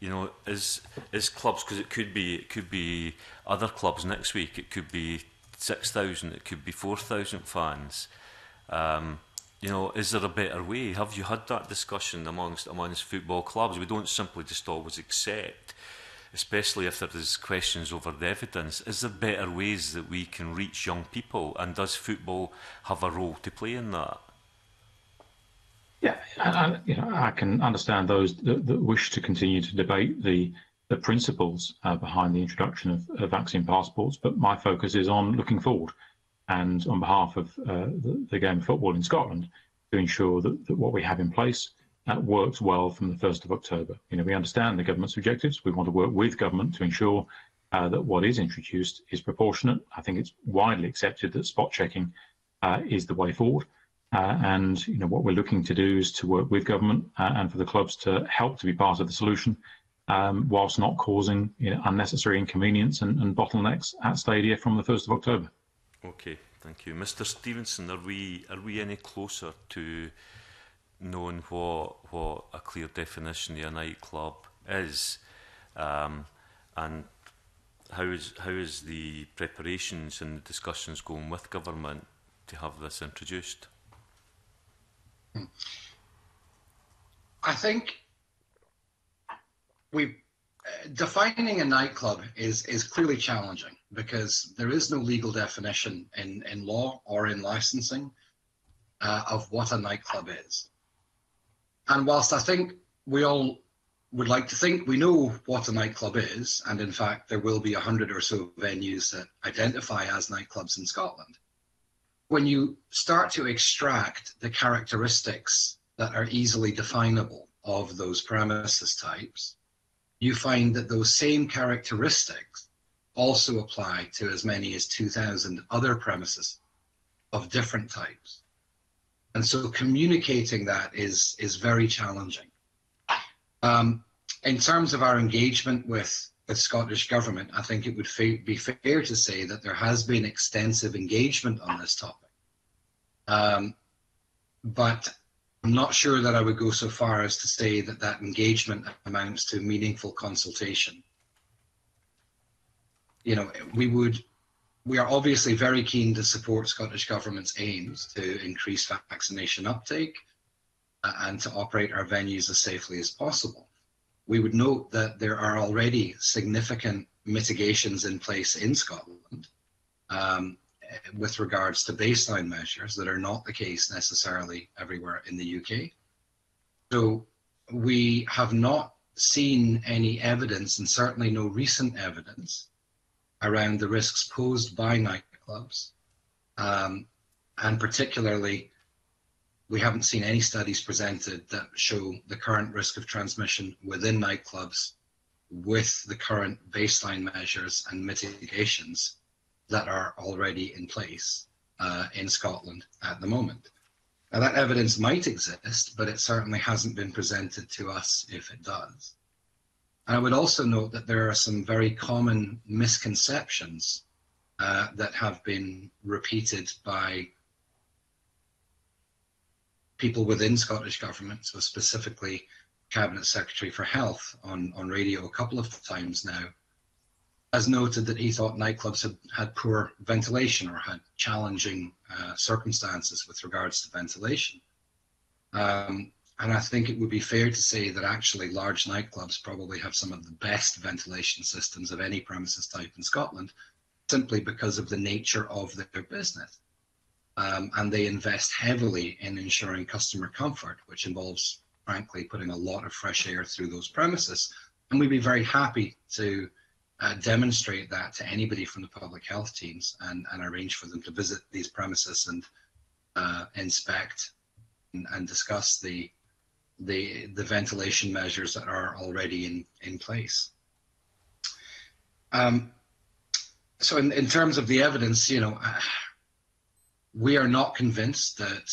you know, is, is clubs, because it could be, it could be other clubs next week, it could be six thousand, it could be four thousand fans. Um, You know, is there a better way? Have you had that discussion amongst amongst football clubs? We don't simply just always accept, especially if there is questions over the evidence. Is there better ways that we can reach young people? And does football have a role to play in that? Yeah, and, you know, I can understand those that, that wish to continue to debate the the principles uh, behind the introduction of, of vaccine passports. But my focus is on looking forward, and on behalf of uh, the, the game of football in Scotland, to ensure that, that what we have in place uh, works well from the first of October. You know, we understand the government's objectives. We want to work with government to ensure uh, that what is introduced is proportionate. I think it's widely accepted that spot checking uh, is the way forward. Uh, and, you know, what we're looking to do is to work with government uh, and for the clubs to help to be part of the solution, um, whilst not causing, you know, unnecessary inconvenience and, and bottlenecks at stadia from the first of October. Okay, thank you. Mister Stevenson, are we are we any closer to knowing what what a clear definition of a nightclub is, um, and how is how is the preparations and the discussions going with government to have this introduced? I think we uh, defining a nightclub is is clearly challenging, because there is no legal definition in, in law or in licensing uh, of what a nightclub is. And whilst I think we all would like to think we know what a nightclub is, and in fact there will be a hundred or so venues that identify as nightclubs in Scotland, when you start to extract the characteristics that are easily definable of those premises types, you find that those same characteristics also apply to as many as two thousand other premises of different types. And so communicating that is, is very challenging. Um, in terms of our engagement with the Scottish Government, I think it would fa- be fair to say that there has been extensive engagement on this topic. Um, but I'm not sure that I would go so far as to say that that engagement amounts to meaningful consultation. You know, we would, we are obviously very keen to support Scottish Government's aims to increase vaccination uptake and to operate our venues as safely as possible. We would note that there are already significant mitigations in place in Scotland um, with regards to baseline measures that are not the case necessarily everywhere in the U K. So we have not seen any evidence, and certainly no recent evidence, around the risks posed by nightclubs, um, and particularly we haven't seen any studies presented that show the current risk of transmission within nightclubs with the current baseline measures and mitigations that are already in place uh, in Scotland at the moment. Now, that evidence might exist, but it certainly hasn't been presented to us if it does. I would also note that there are some very common misconceptions uh, that have been repeated by people within Scottish Government, so specifically Cabinet Secretary for Health on, on radio a couple of times now, has noted that he thought nightclubs had, had poor ventilation or had challenging uh, circumstances with regards to ventilation. Um, And I think it would be fair to say that actually large nightclubs probably have some of the best ventilation systems of any premises type in Scotland, simply because of the nature of their business. Um, and they invest heavily in ensuring customer comfort, which involves, frankly, putting a lot of fresh air through those premises. And we'd be very happy to uh, demonstrate that to anybody from the public health teams and, and arrange for them to visit these premises and uh, inspect and, and discuss the the the ventilation measures that are already in in place. Um, so in, in terms of the evidence, you know, uh, we are not convinced that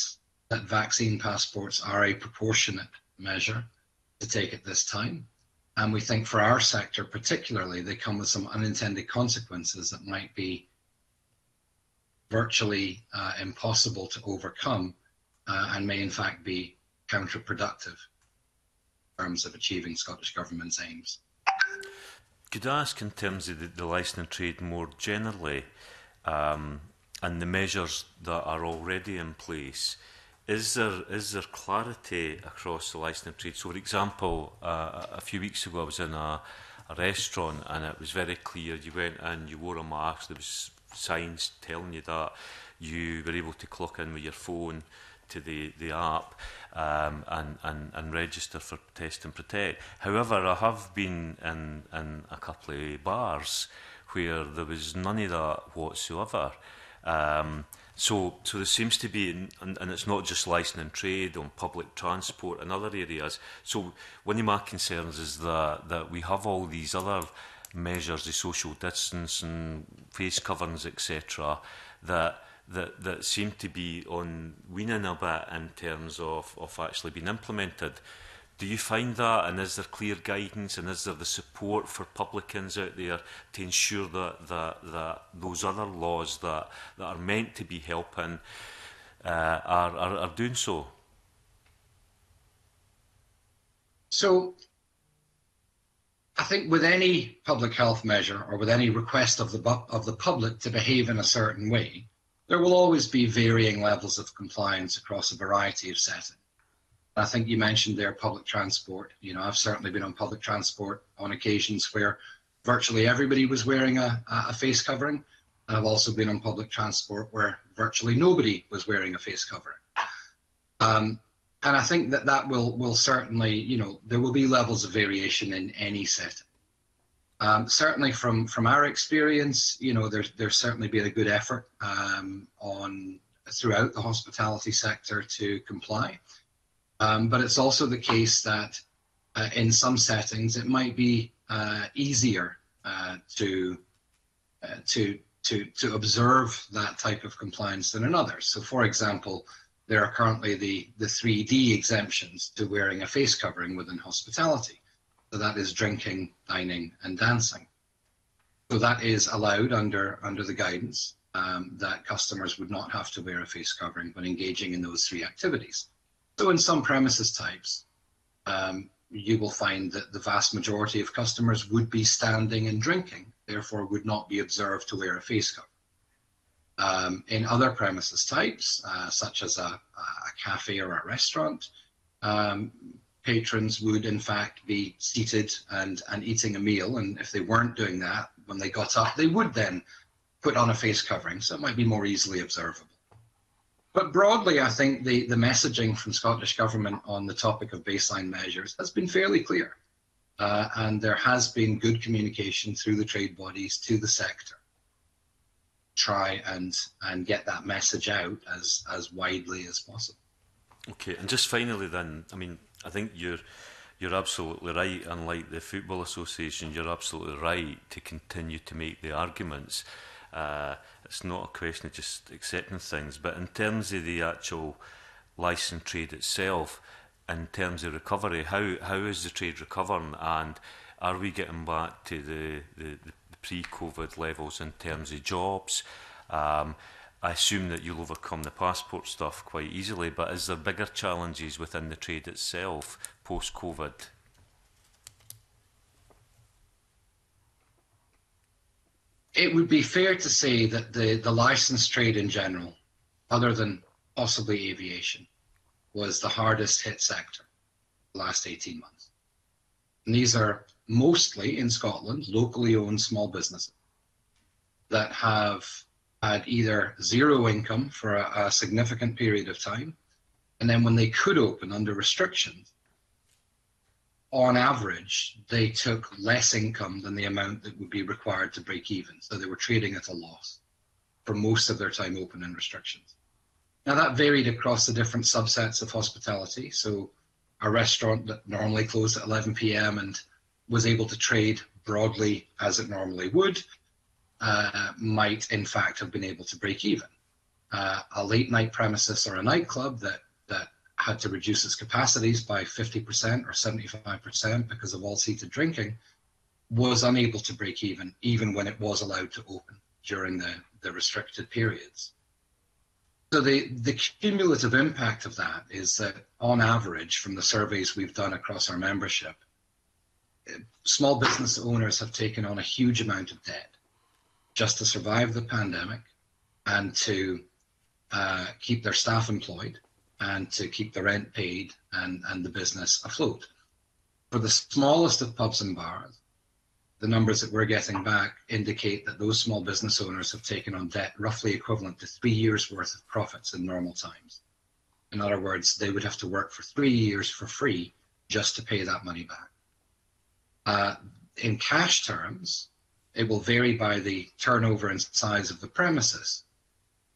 that vaccine passports are a proportionate measure to take at this time. And we think for our sector particularly, they come with some unintended consequences that might be virtually uh, impossible to overcome uh, and may in fact be counterproductive in terms of achieving Scottish Government's aims. Could I ask, in terms of the, the licensing trade more generally, um, and the measures that are already in place, Is there, is there clarity across the licensing trade? So, for example, uh, a few weeks ago I was in a, a restaurant and it was very clear, you went in, you wore a mask, there was signs telling you that, you were able to clock in with your phone to the, the app um, and, and, and register for Test and Protect. However, I have been in, in a couple of bars where there was none of that whatsoever. Um, So, so there seems to be, and, and it's not just licensing trade, on public transport and other areas. So one of my concerns is that, that we have all these other measures, the social distancing, face coverings, et cetera, that, that, that seem to be on weaning a bit in terms of, of actually being implemented. Do you find that, and is there clear guidance, and is there the support for publicans out there to ensure that, that, that those other laws that, that are meant to be helping uh, are, are, are doing so? So, I think with any public health measure or with any request of the, of the public to behave in a certain way, there will always be varying levels of compliance across a variety of settings. I think you mentioned there public transport. You know, I've certainly been on public transport on occasions where virtually everybody was wearing a, a face covering. I've also been on public transport where virtually nobody was wearing a face covering. Um, and I think that that will, will certainly, you know, there will be levels of variation in any setting. Um, certainly from, from our experience, you know, there's, there's certainly been a good effort um, on throughout the hospitality sector to comply. Um, but it's also the case that uh, in some settings it might be uh, easier uh, to, uh, to, to, to observe that type of compliance than in others. So, for example, there are currently the, the three D exemptions to wearing a face covering within hospitality. So that is drinking, dining and dancing. So that is allowed under, under the guidance um, that customers would not have to wear a face covering when engaging in those three activities. So in some premises types, um, you will find that the vast majority of customers would be standing and drinking, therefore would not be observed to wear a face cover. Um, in other premises types, uh, such as a, a cafe or a restaurant, um, patrons would in fact be seated and, and eating a meal, and if they weren't doing that, when they got up, they would then put on a face covering, so it might be more easily observable. But broadly, I think the, the messaging from Scottish Government on the topic of baseline measures has been fairly clear. Uh, and there has been good communication through the trade bodies to the sector. Try and, and get that message out as, as widely as possible. Okay, and just finally then, I mean, I think you're, you're absolutely right, and like the Football Association, you're absolutely right to continue to make the arguments. Uh, it's not a question of just accepting things, but in terms of the actual licensed trade itself, in terms of recovery, how, how is the trade recovering, and are we getting back to the, the, the pre-COVID levels in terms of jobs? Um, I assume that you'll overcome the passport stuff quite easily, but is there bigger challenges within the trade itself post-COVID? It would be fair to say that the, the licensed trade in general, other than possibly aviation, was the hardest hit sector the last eighteen months. And these are mostly in Scotland, locally owned small businesses that have had either zero income for a, a significant period of time, and then when they could open under restrictions, on average, they took less income than the amount that would be required to break even. So they were trading at a loss for most of their time open and restrictions. Now that varied across the different subsets of hospitality. So a restaurant that normally closed at eleven p m and was able to trade broadly as it normally would, uh, might in fact have been able to break even. Uh, a late night premises or a nightclub that, that had to reduce its capacities by fifty percent or seventy-five percent because of all-seated drinking, was unable to break even, even when it was allowed to open during the, the restricted periods. So the, the cumulative impact of that is that on average, from the surveys we've done across our membership, small business owners have taken on a huge amount of debt just to survive the pandemic and to uh, keep their staff employed and to keep the rent paid and, and the business afloat. For the smallest of pubs and bars, the numbers that we're getting back indicate that those small business owners have taken on debt roughly equivalent to three years' worth of profits in normal times. In other words, they would have to work for three years for free just to pay that money back. Uh, in cash terms, it will vary by the turnover and size of the premises,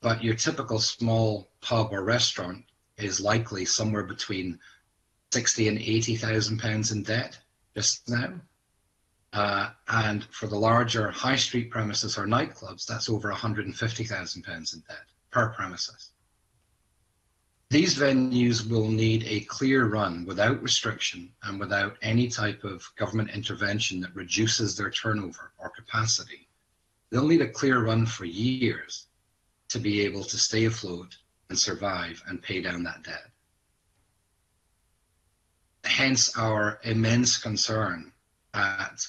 but your typical small pub or restaurant is likely somewhere between sixty and eighty thousand pounds in debt just now. Uh, and for the larger high street premises or nightclubs, that's over one hundred and fifty thousand pounds in debt per premises. These venues will need a clear run without restriction and without any type of government intervention that reduces their turnover or capacity. They'll need a clear run for years to be able to stay afloat and survive and pay down that debt. Hence our immense concern at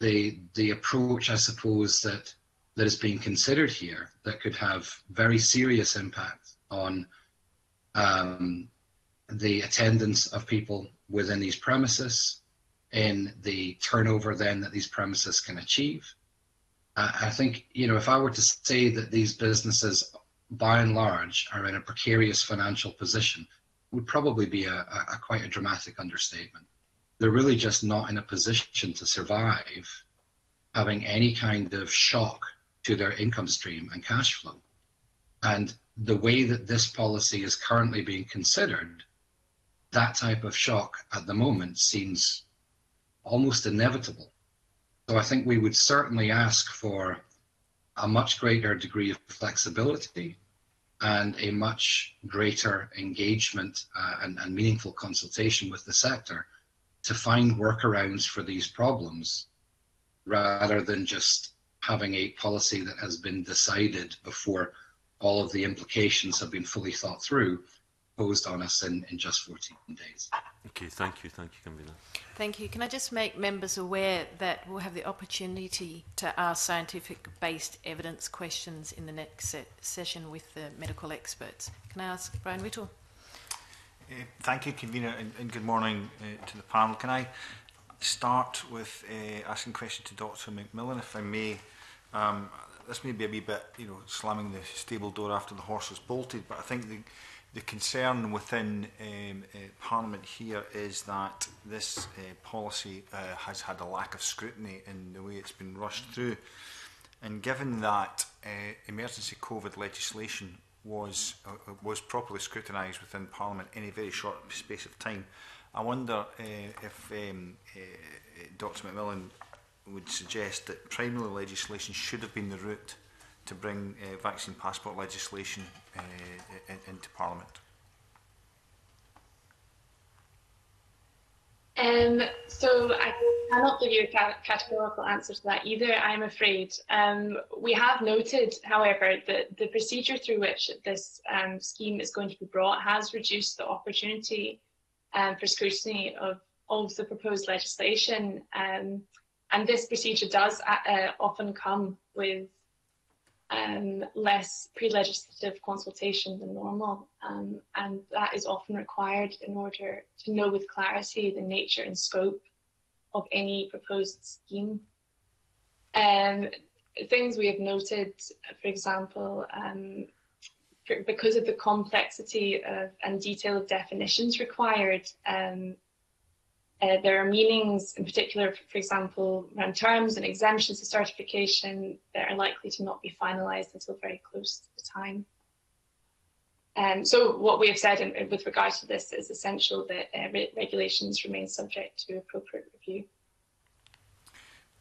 the, the approach, I suppose, that, that is being considered here that could have very serious impact on um, the attendance of people within these premises, in the turnover then that these premises can achieve. Uh, I think, you know, if I were to say that these businesses by and large are in a precarious financial position, would probably be a, a, a quite a dramatic understatement. They're really just not in a position to survive having any kind of shock to their income stream and cash flow. And the way that this policy is currently being considered, that type of shock at the moment seems almost inevitable. So I think we would certainly ask for a much greater degree of flexibility and a much greater engagement uh, and, and meaningful consultation with the sector to find workarounds for these problems, rather than just having a policy that has been decided before all of the implications have been fully thought through, posed on us in, in just fourteen days. Okay, thank you. Thank you, Convener. Thank you. Can I just make members aware that we'll have the opportunity to ask scientific-based evidence questions in the next se session with the medical experts. Can I ask Brian Whittle? Uh, thank you, Convener, and, and good morning uh, to the panel. Can I start with uh, asking questions to Doctor McMillan, if I may? Um, This may be a wee bit, you know, slamming the stable door after the horse was bolted, but I think the, the concern within um, uh, Parliament here is that this uh, policy uh, has had a lack of scrutiny in the way it's been rushed through. And given that uh, emergency COVID legislation was, uh, was properly scrutinised within Parliament in a very short space of time, I wonder uh, if um, uh, Doctor McMillan would suggest that primary legislation should have been the route to bring uh, vaccine passport legislation uh, in, into Parliament. Um, so I cannot give you a ca categorical answer to that either, I'm afraid. Um, we have noted, however, that the procedure through which this um, scheme is going to be brought has reduced the opportunity um, for scrutiny of, of the proposed legislation. Um, And this procedure does uh, often come with um, less pre-legislative consultation than normal, um, and that is often required in order to know with clarity the nature and scope of any proposed scheme. Um, things we have noted, for example, um, for, because of the complexity of, and detail of definitions required, um, Uh, there are meanings, in particular, for, for example, around terms and exemptions to certification that are likely to not be finalised until very close to the time. Um, so what we have said in, with regard to this is essential that uh, re regulations remain subject to appropriate review.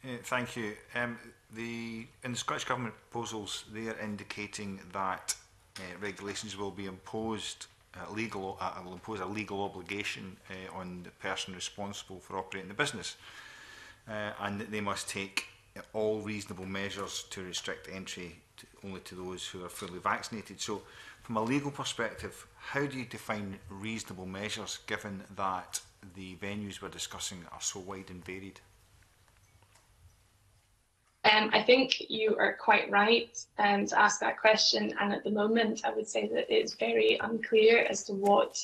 Uh, thank you. Um, the, in the Scottish Government proposals, they are indicating that uh, regulations will be imposed uh, legal, uh, will impose a legal obligation uh, on the person responsible for operating the business, uh, and that they must take all reasonable measures to restrict entry to, only to those who are fully vaccinated. So, from a legal perspective, how do you define reasonable measures, given that the venues we're discussing are so wide and varied? Um, I think you are quite right um, to ask that question, and at the moment I would say that it's very unclear as to what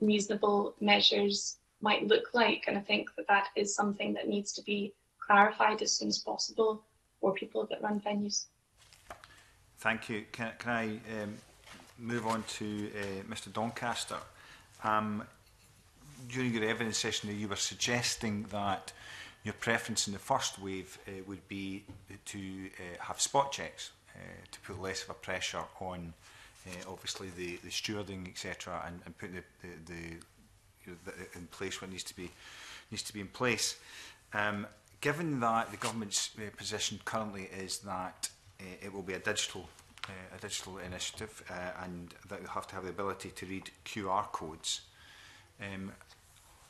reasonable measures might look like, and I think that that is something that needs to be clarified as soon as possible for people that run venues. Thank you. Can, can I um, move on to uh, Mister Doncaster? Um, during your evidence session, you were suggesting that your preference in the first wave uh, would be to uh, have spot checks, uh, to put less of a pressure on, uh, obviously, the, the stewarding, et cetera, and, and put the, the, the, you know, the, in place what needs to be needs to be in place. Um, given that the government's uh, position currently is that uh, it will be a digital uh, a digital initiative, uh, and that you'll have to have the ability to read Q R codes, um,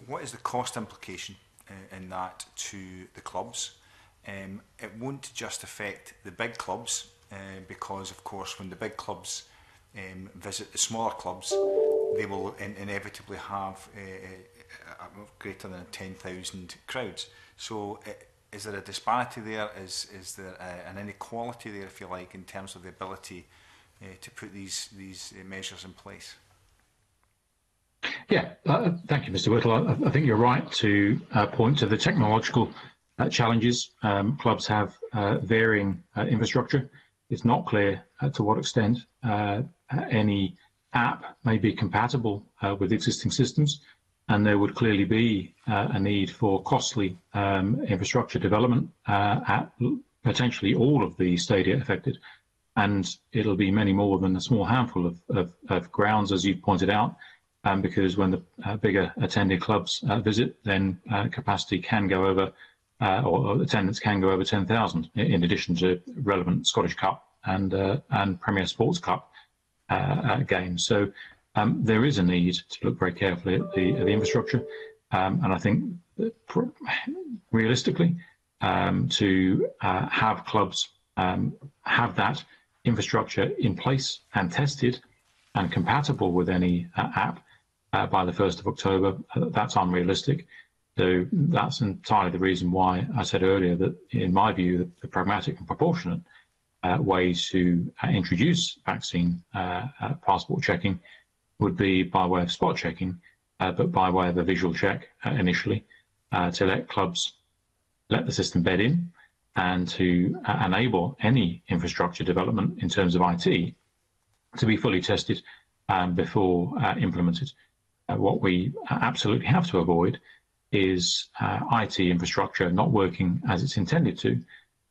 what is the cost implication in that to the clubs? Um, it won't just affect the big clubs, uh, because of course when the big clubs um, visit the smaller clubs, they will in inevitably have uh, uh, greater than ten thousand crowds. So uh, is there a disparity there? Is, is there a, an inequality there, if you like, in terms of the ability uh, to put these, these measures in place? Yeah, uh, thank you, Mister Whittle. I, I think you're right to uh, point to the technological uh, challenges. Um, clubs have uh, varying uh, infrastructure. It's not clear uh, to what extent uh, any app may be compatible uh, with existing systems, and there would clearly be uh, a need for costly um, infrastructure development uh, at potentially all of the stadia affected, and it'll be many more than a small handful of, of, of grounds, as you've pointed out. Um, because when the uh, bigger attended clubs uh, visit, then uh, capacity can go over, uh, or attendance can go over ten thousand, in addition to relevant Scottish Cup and uh, and Premier Sports Cup uh, uh, games. So um, there is a need to look very carefully at the, at the infrastructure, um, and I think realistically um, to uh, have clubs um, have that infrastructure in place and tested and compatible with any uh, app Uh, by the first of October, uh, that's unrealistic. So that's entirely the reason why I said earlier that, in my view, the, the pragmatic and proportionate uh, way to uh, introduce vaccine uh, uh, passport checking would be by way of spot checking, uh, but by way of a visual check uh, initially, uh, to let clubs let the system bed in, and to uh, enable any infrastructure development in terms of I T to be fully tested um, before uh, implemented. Uh, what we absolutely have to avoid is uh, I T infrastructure not working as it's intended to,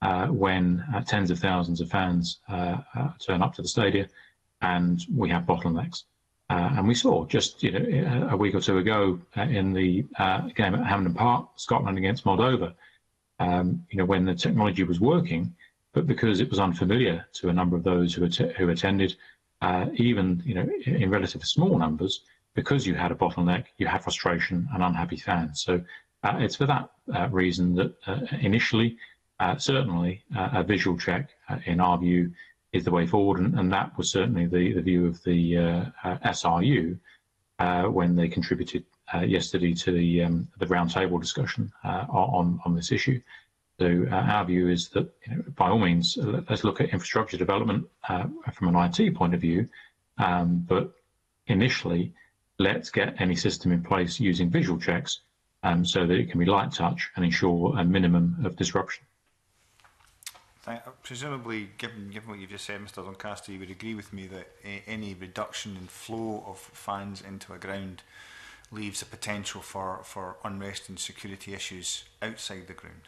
uh, when uh, tens of thousands of fans uh, uh, turn up to the stadia and we have bottlenecks. Uh, and we saw just you know a week or two ago uh, in the uh, game at Hampden Park, Scotland against Moldova, um, you know when the technology was working, but because it was unfamiliar to a number of those who att who attended, uh, even you know in relatively small numbers. Because you had a bottleneck, you had frustration and unhappy fans. So uh, it's for that uh, reason that uh, initially, uh, certainly, uh, a visual check, uh, in our view, is the way forward. And, and that was certainly the, the view of the uh, uh, S R U uh, when they contributed uh, yesterday to the, um, the roundtable discussion uh, on, on this issue. So uh, our view is that, you know, by all means, let's look at infrastructure development uh, from an I T point of view, um, but initially, let's get any system in place using visual checks, um, so that it can be light touch and ensure a minimum of disruption. Presumably, given, given what you've just said, Mister Doncaster, you would agree with me that a, any reduction in flow of fans into a ground leaves a potential for, for unrest and security issues outside the ground.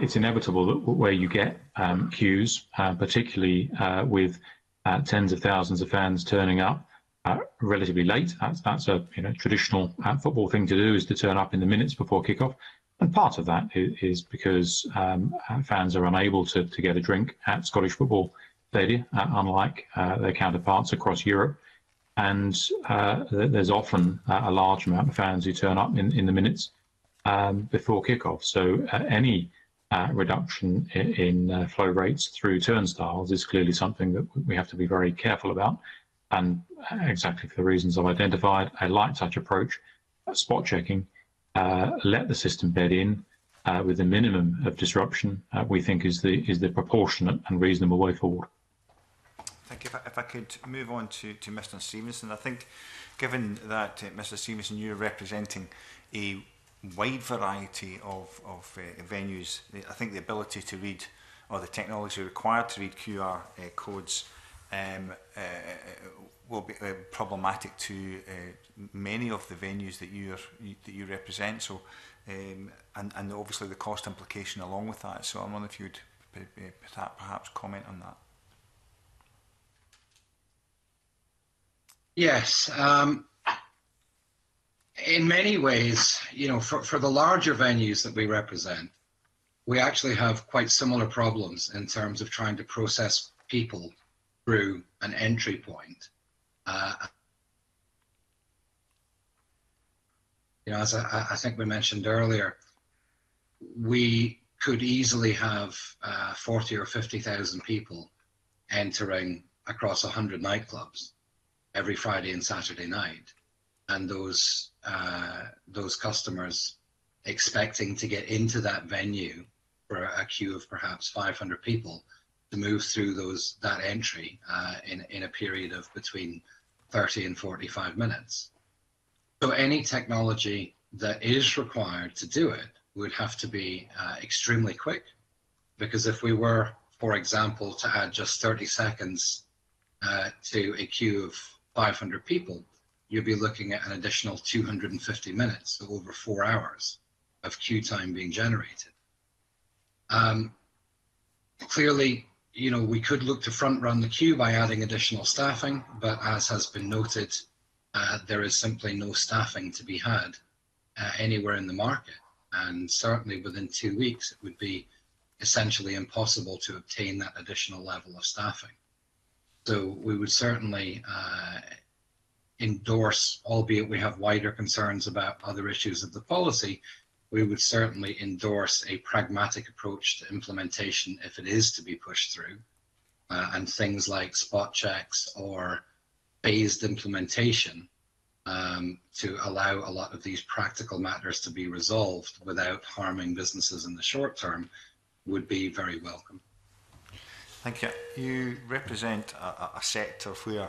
It's inevitable that where you get um, queues, uh, particularly uh, with uh, tens of thousands of fans turning up, Uh, relatively late. That's, that's a you know traditional uh, football thing to do, is to turn up in the minutes before kickoff, and part of that is, is because um, fans are unable to, to get a drink at Scottish football stadia, uh, unlike uh, their counterparts across Europe. And uh, there's often uh, a large amount of fans who turn up in, in the minutes um, before kickoff. So uh, any uh, reduction in, in uh, flow rates through turnstiles is clearly something that we have to be very careful about. And exactly for the reasons I've identified, a light touch approach, spot checking, uh, let the system bed in uh, with a minimum of disruption, uh, we think is the is the proportionate and reasonable way forward. Thank you. If I, if I could move on to, to Mister Stevenson, I think given that uh, Mister Stevenson, you're representing a wide variety of, of uh, venues, I think the ability to read, or the technology required to read Q R uh, codes um, uh, will be uh, problematic to uh, many of the venues that, you're, that you represent, so, um, and, and obviously the cost implication along with that. So I wonder if you would perhaps comment on that. Yes, um, in many ways, you know, for, for the larger venues that we represent, we actually have quite similar problems in terms of trying to process people through an entry point. Uh, you know, as I, I think we mentioned earlier, we could easily have uh, forty or fifty thousand people entering across one hundred nightclubs every Friday and Saturday night, and those uh, those customers expecting to get into that venue for a queue of perhaps five hundred people to move through those that entry uh, in in a period of between thirty and forty-five minutes. So any technology that is required to do it would have to be uh, extremely quick, because if we were, for example, to add just thirty seconds uh, to a queue of five hundred people, you'll be looking at an additional two hundred fifty minutes, so over four hours of queue time being generated. Um, clearly, you know, we could look to front run the queue by adding additional staffing, but as has been noted, uh, there is simply no staffing to be had uh, anywhere in the market. And certainly within two weeks, it would be essentially impossible to obtain that additional level of staffing. So we would certainly uh, endorse, albeit we have wider concerns about other issues of the policy, we would certainly endorse a pragmatic approach to implementation if it is to be pushed through. Uh, and things like spot checks or phased implementation um, to allow a lot of these practical matters to be resolved without harming businesses in the short term would be very welcome. Thank you. You represent a, a sector where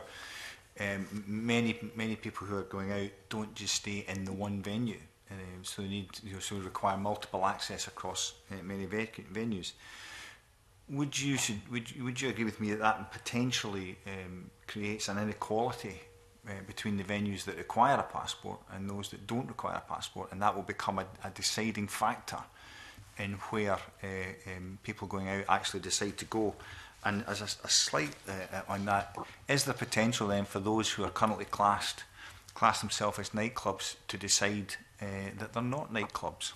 um, many, many people who are going out don't just stay in the one venue, uh, so they need, you know, so require multiple access across uh, many ve venues. Would you, should, would you would you agree with me that that potentially um, creates an inequality uh, between the venues that require a passport and those that don't require a passport, and that will become a, a deciding factor in where uh, um, people going out actually decide to go? And as a, a slight uh, on that, is there potential then for those who are currently classed, class themselves as nightclubs, to decide uh, that they're not nightclubs?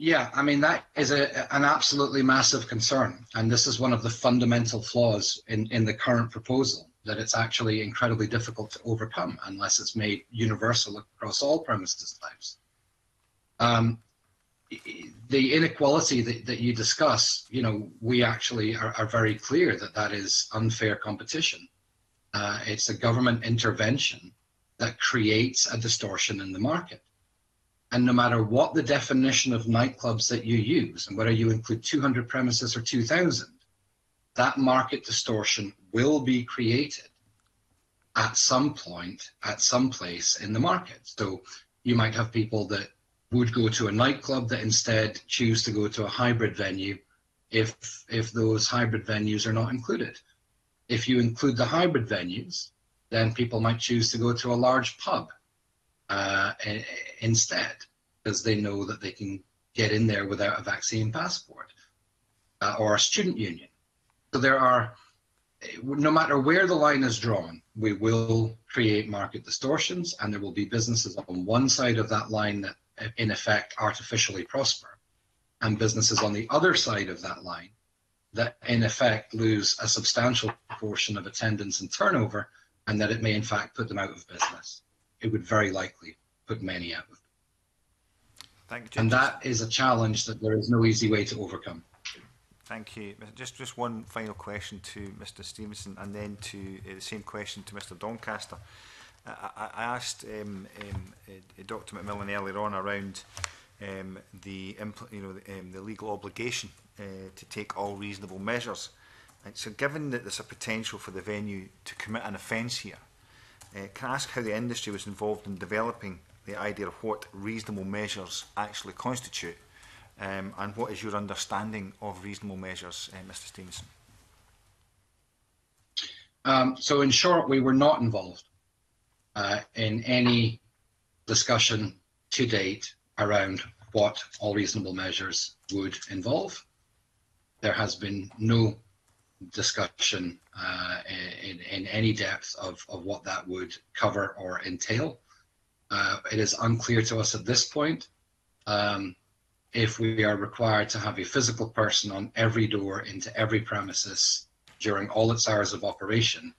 Yeah, I mean, that is a, an absolutely massive concern. And this is one of the fundamental flaws in, in the current proposal, that it's actually incredibly difficult to overcome unless it's made universal across all premises types. Um, the inequality that, that you discuss, you know, we actually are, are very clear that that is unfair competition. Uh, it's a government intervention that creates a distortion in the market. And no matter what the definition of nightclubs that you use, and whether you include two hundred premises or two thousand, that market distortion will be created at some point, at some place in the market. So you might have people that would go to a nightclub that instead choose to go to a hybrid venue if, if those hybrid venues are not included. If you include the hybrid venues, then people might choose to go to a large pub uh, instead, because they know that they can get in there without a vaccine passport, uh, or a student union. So there are, no matter where the line is drawn, we will create market distortions, and there will be businesses on one side of that line that in effect artificially prosper, and businesses on the other side of that line that in effect lose a substantial proportion of attendance and turnover, and that it may in fact put them out of business. It would very likely put many out of business. And that is a challenge that there is no easy way to overcome. Thank you. Just, just one final question to Mister Stevenson, and then to uh, the same question to Mister Doncaster. I, I asked um, um, uh, Doctor McMillan earlier on around um, the, you know, the, um, the legal obligation uh, to take all reasonable measures. And so, given that there's a potential for the venue to commit an offence here, uh, can I ask how the industry was involved in developing the idea of what reasonable measures actually constitute? Um, and what is your understanding of reasonable measures, uh, Mister Stevenson? Um, so, in short, we were not involved uh, in any discussion to date around what all reasonable measures would involve. There has been no discussion uh, in, in any depth of, of what that would cover or entail. Uh, it is unclear to us at this point um, if we are required to have a physical person on every door into every premises during all its hours of operation,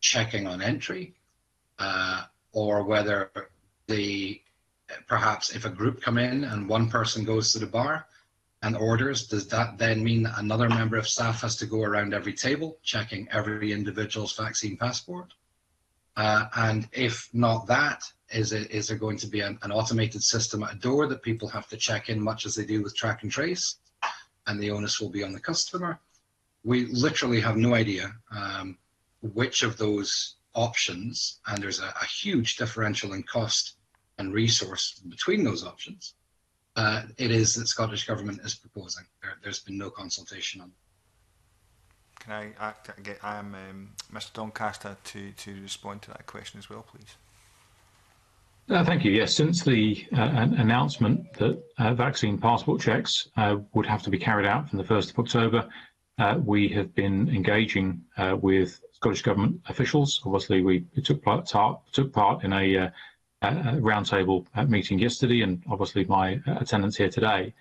checking on entry, uh, or whether the, perhaps if a group come in and one person goes to the bar and orders, does that then mean that another member of staff has to go around every table, checking every individual's vaccine passport? Uh, and if not that, Is, it, is there going to be an, an automated system at a door that people have to check in, much as they do with track and trace, and the onus will be on the customer? We literally have no idea um, which of those options, and there's a, a huge differential in cost and resource between those options, uh, it is that Scottish Government is proposing. There, there's been no consultation on it. Can I act, get um, um, Mister Doncaster to, to respond to that question as well, please? Uh, thank you. Yes, since the uh, announcement that uh, vaccine passport checks uh, would have to be carried out from the first of October, uh, we have been engaging uh, with Scottish Government officials. Obviously, we took part, took part in a, uh, a roundtable meeting yesterday, and obviously my attendance here today,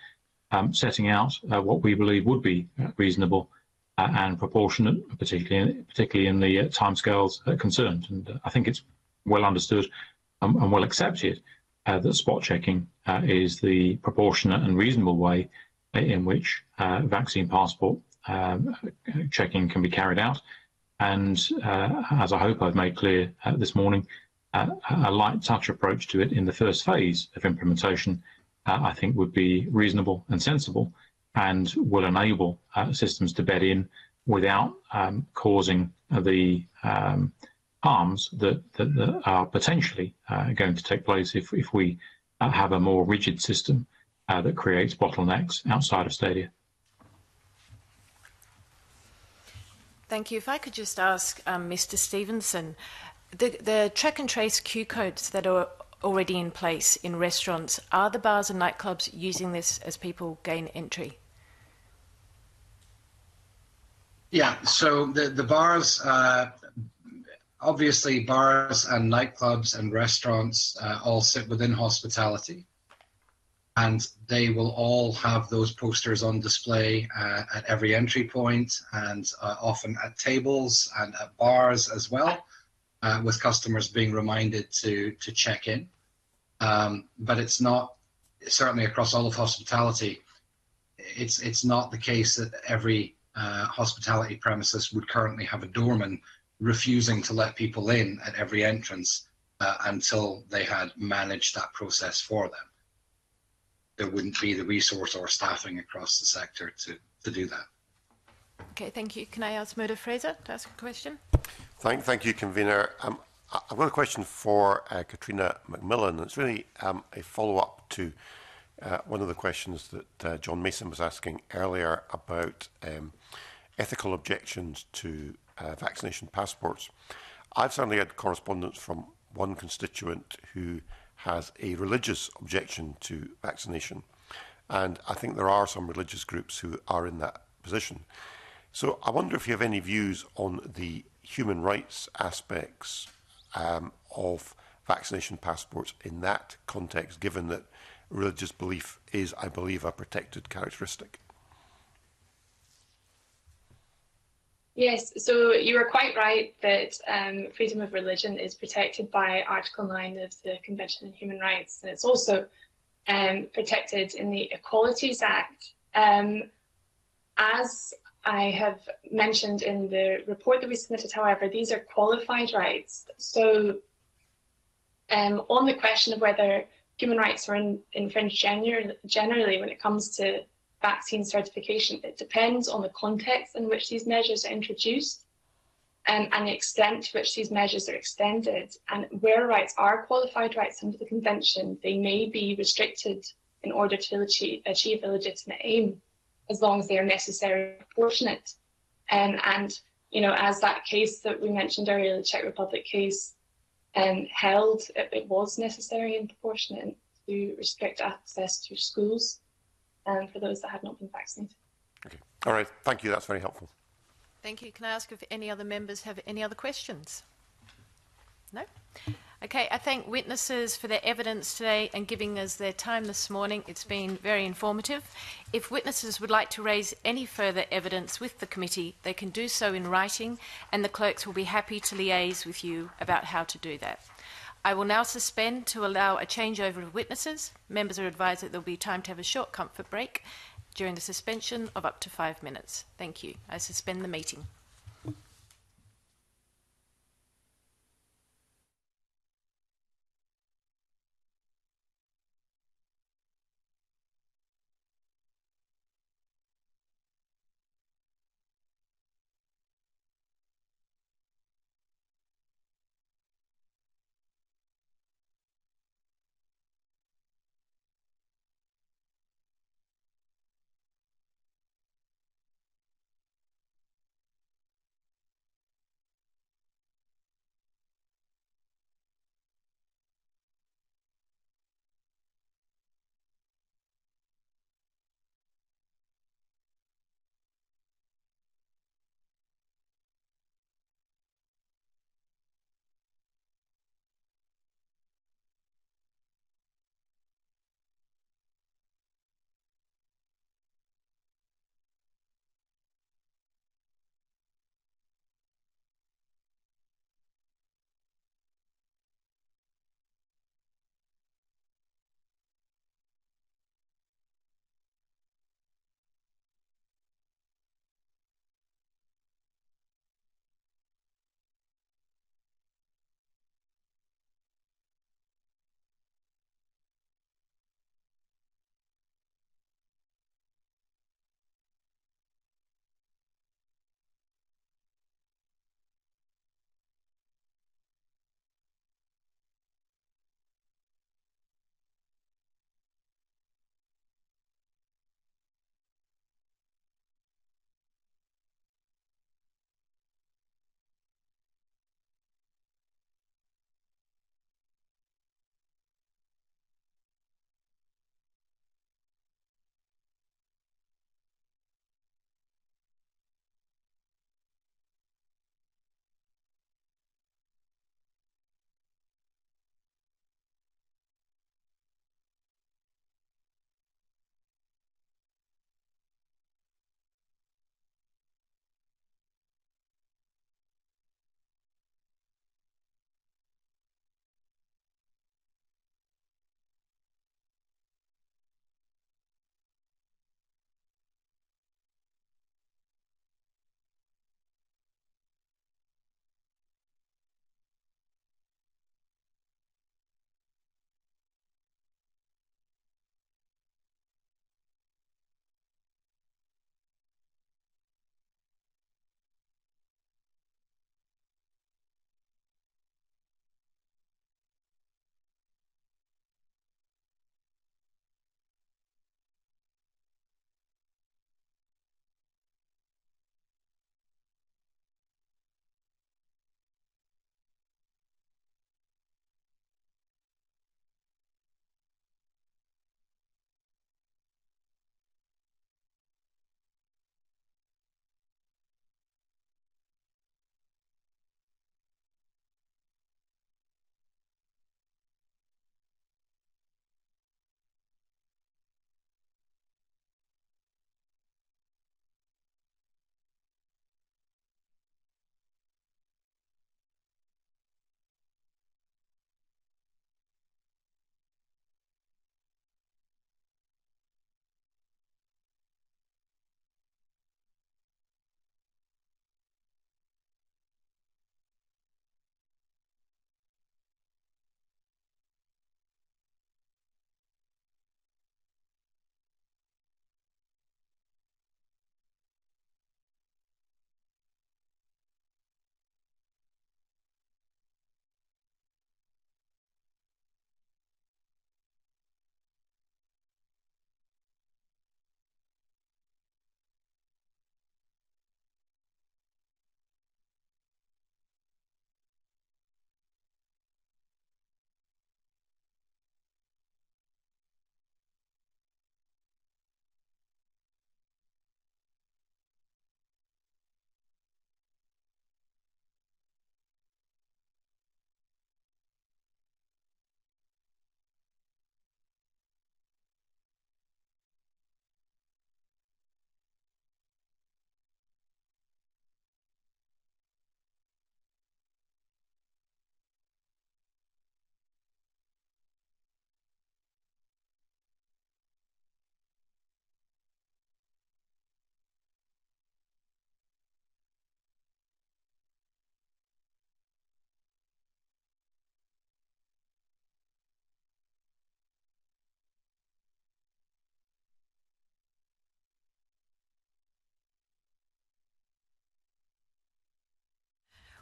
um, setting out uh, what we believe would be reasonable uh, and proportionate, particularly in, particularly in the uh, timescales uh, concerned. And uh, I think it's well understood and well accepted uh, that spot checking uh, is the proportionate and reasonable way in which uh, vaccine passport um, checking can be carried out. And uh, as I hope I've made clear uh, this morning, uh, a light touch approach to it in the first phase of implementation, uh, I think would be reasonable and sensible, and will enable uh, systems to bed in without um, causing the um, harms that, that, that are potentially uh, going to take place if, if we uh, have a more rigid system uh, that creates bottlenecks outside of stadia. Thank you. If I could just ask um, Mister Stevenson, the, the track and trace Q codes that are already in place in restaurants, are the bars and nightclubs using this as people gain entry? Yeah, so the, the bars, uh, obviously, bars and nightclubs and restaurants uh, all sit within hospitality, and they will all have those posters on display uh, at every entry point, and uh, often at tables and at bars as well, uh, with customers being reminded to, to check in. Um, but it's not, certainly across all of hospitality, it's, it's not the case that every uh, hospitality premises would currently have a doorman refusing to let people in at every entrance uh, until they had managed that process for them. There wouldn't be the resource or staffing across the sector to, to do that. Okay, thank you. Can I ask Murdo Fraser to ask a question? Thank, thank you, Convener. Um, I've got a question for uh, Katrina McMillan. It's really um, a follow-up to uh, one of the questions that uh, John Mason was asking earlier about um, ethical objections to Uh, vaccination passports. I've certainly had correspondence from one constituent who has a religious objection to vaccination, and I think there are some religious groups who are in that position. So I wonder if you have any views on the human rights aspects um, of vaccination passports in that context, given that religious belief is, I believe, a protected characteristic. Yes, so you are quite right that um, freedom of religion is protected by Article nine of the Convention on Human Rights, and it's also um, protected in the Equalities Act. Um, as I have mentioned in the report that we submitted, however, these are qualified rights. So um, on the question of whether human rights are in, infringed gener generally when it comes to vaccine certification, it depends on the context in which these measures are introduced um, and the extent to which these measures are extended. And where rights are qualified rights under the Convention, they may be restricted in order to achieve, achieve a legitimate aim, as long as they are necessary and proportionate. Um, and, you know, as that case that we mentioned earlier, the Czech Republic case, um, held, it, it was necessary and proportionate to restrict access to schools Um, for those that had not been vaccinated. Okay. All right. Thank you. That's very helpful. Thank you. Can I ask if any other members have any other questions? No? Okay. I thank witnesses for their evidence today and giving us their time this morning. It's been very informative. If witnesses would like to raise any further evidence with the committee, they can do so in writing, and the clerks will be happy to liaise with you about how to do that. I will now suspend to allow a changeover of witnesses. Members are advised that there will be time to have a short comfort break during the suspension of up to five minutes. Thank you. I suspend the meeting.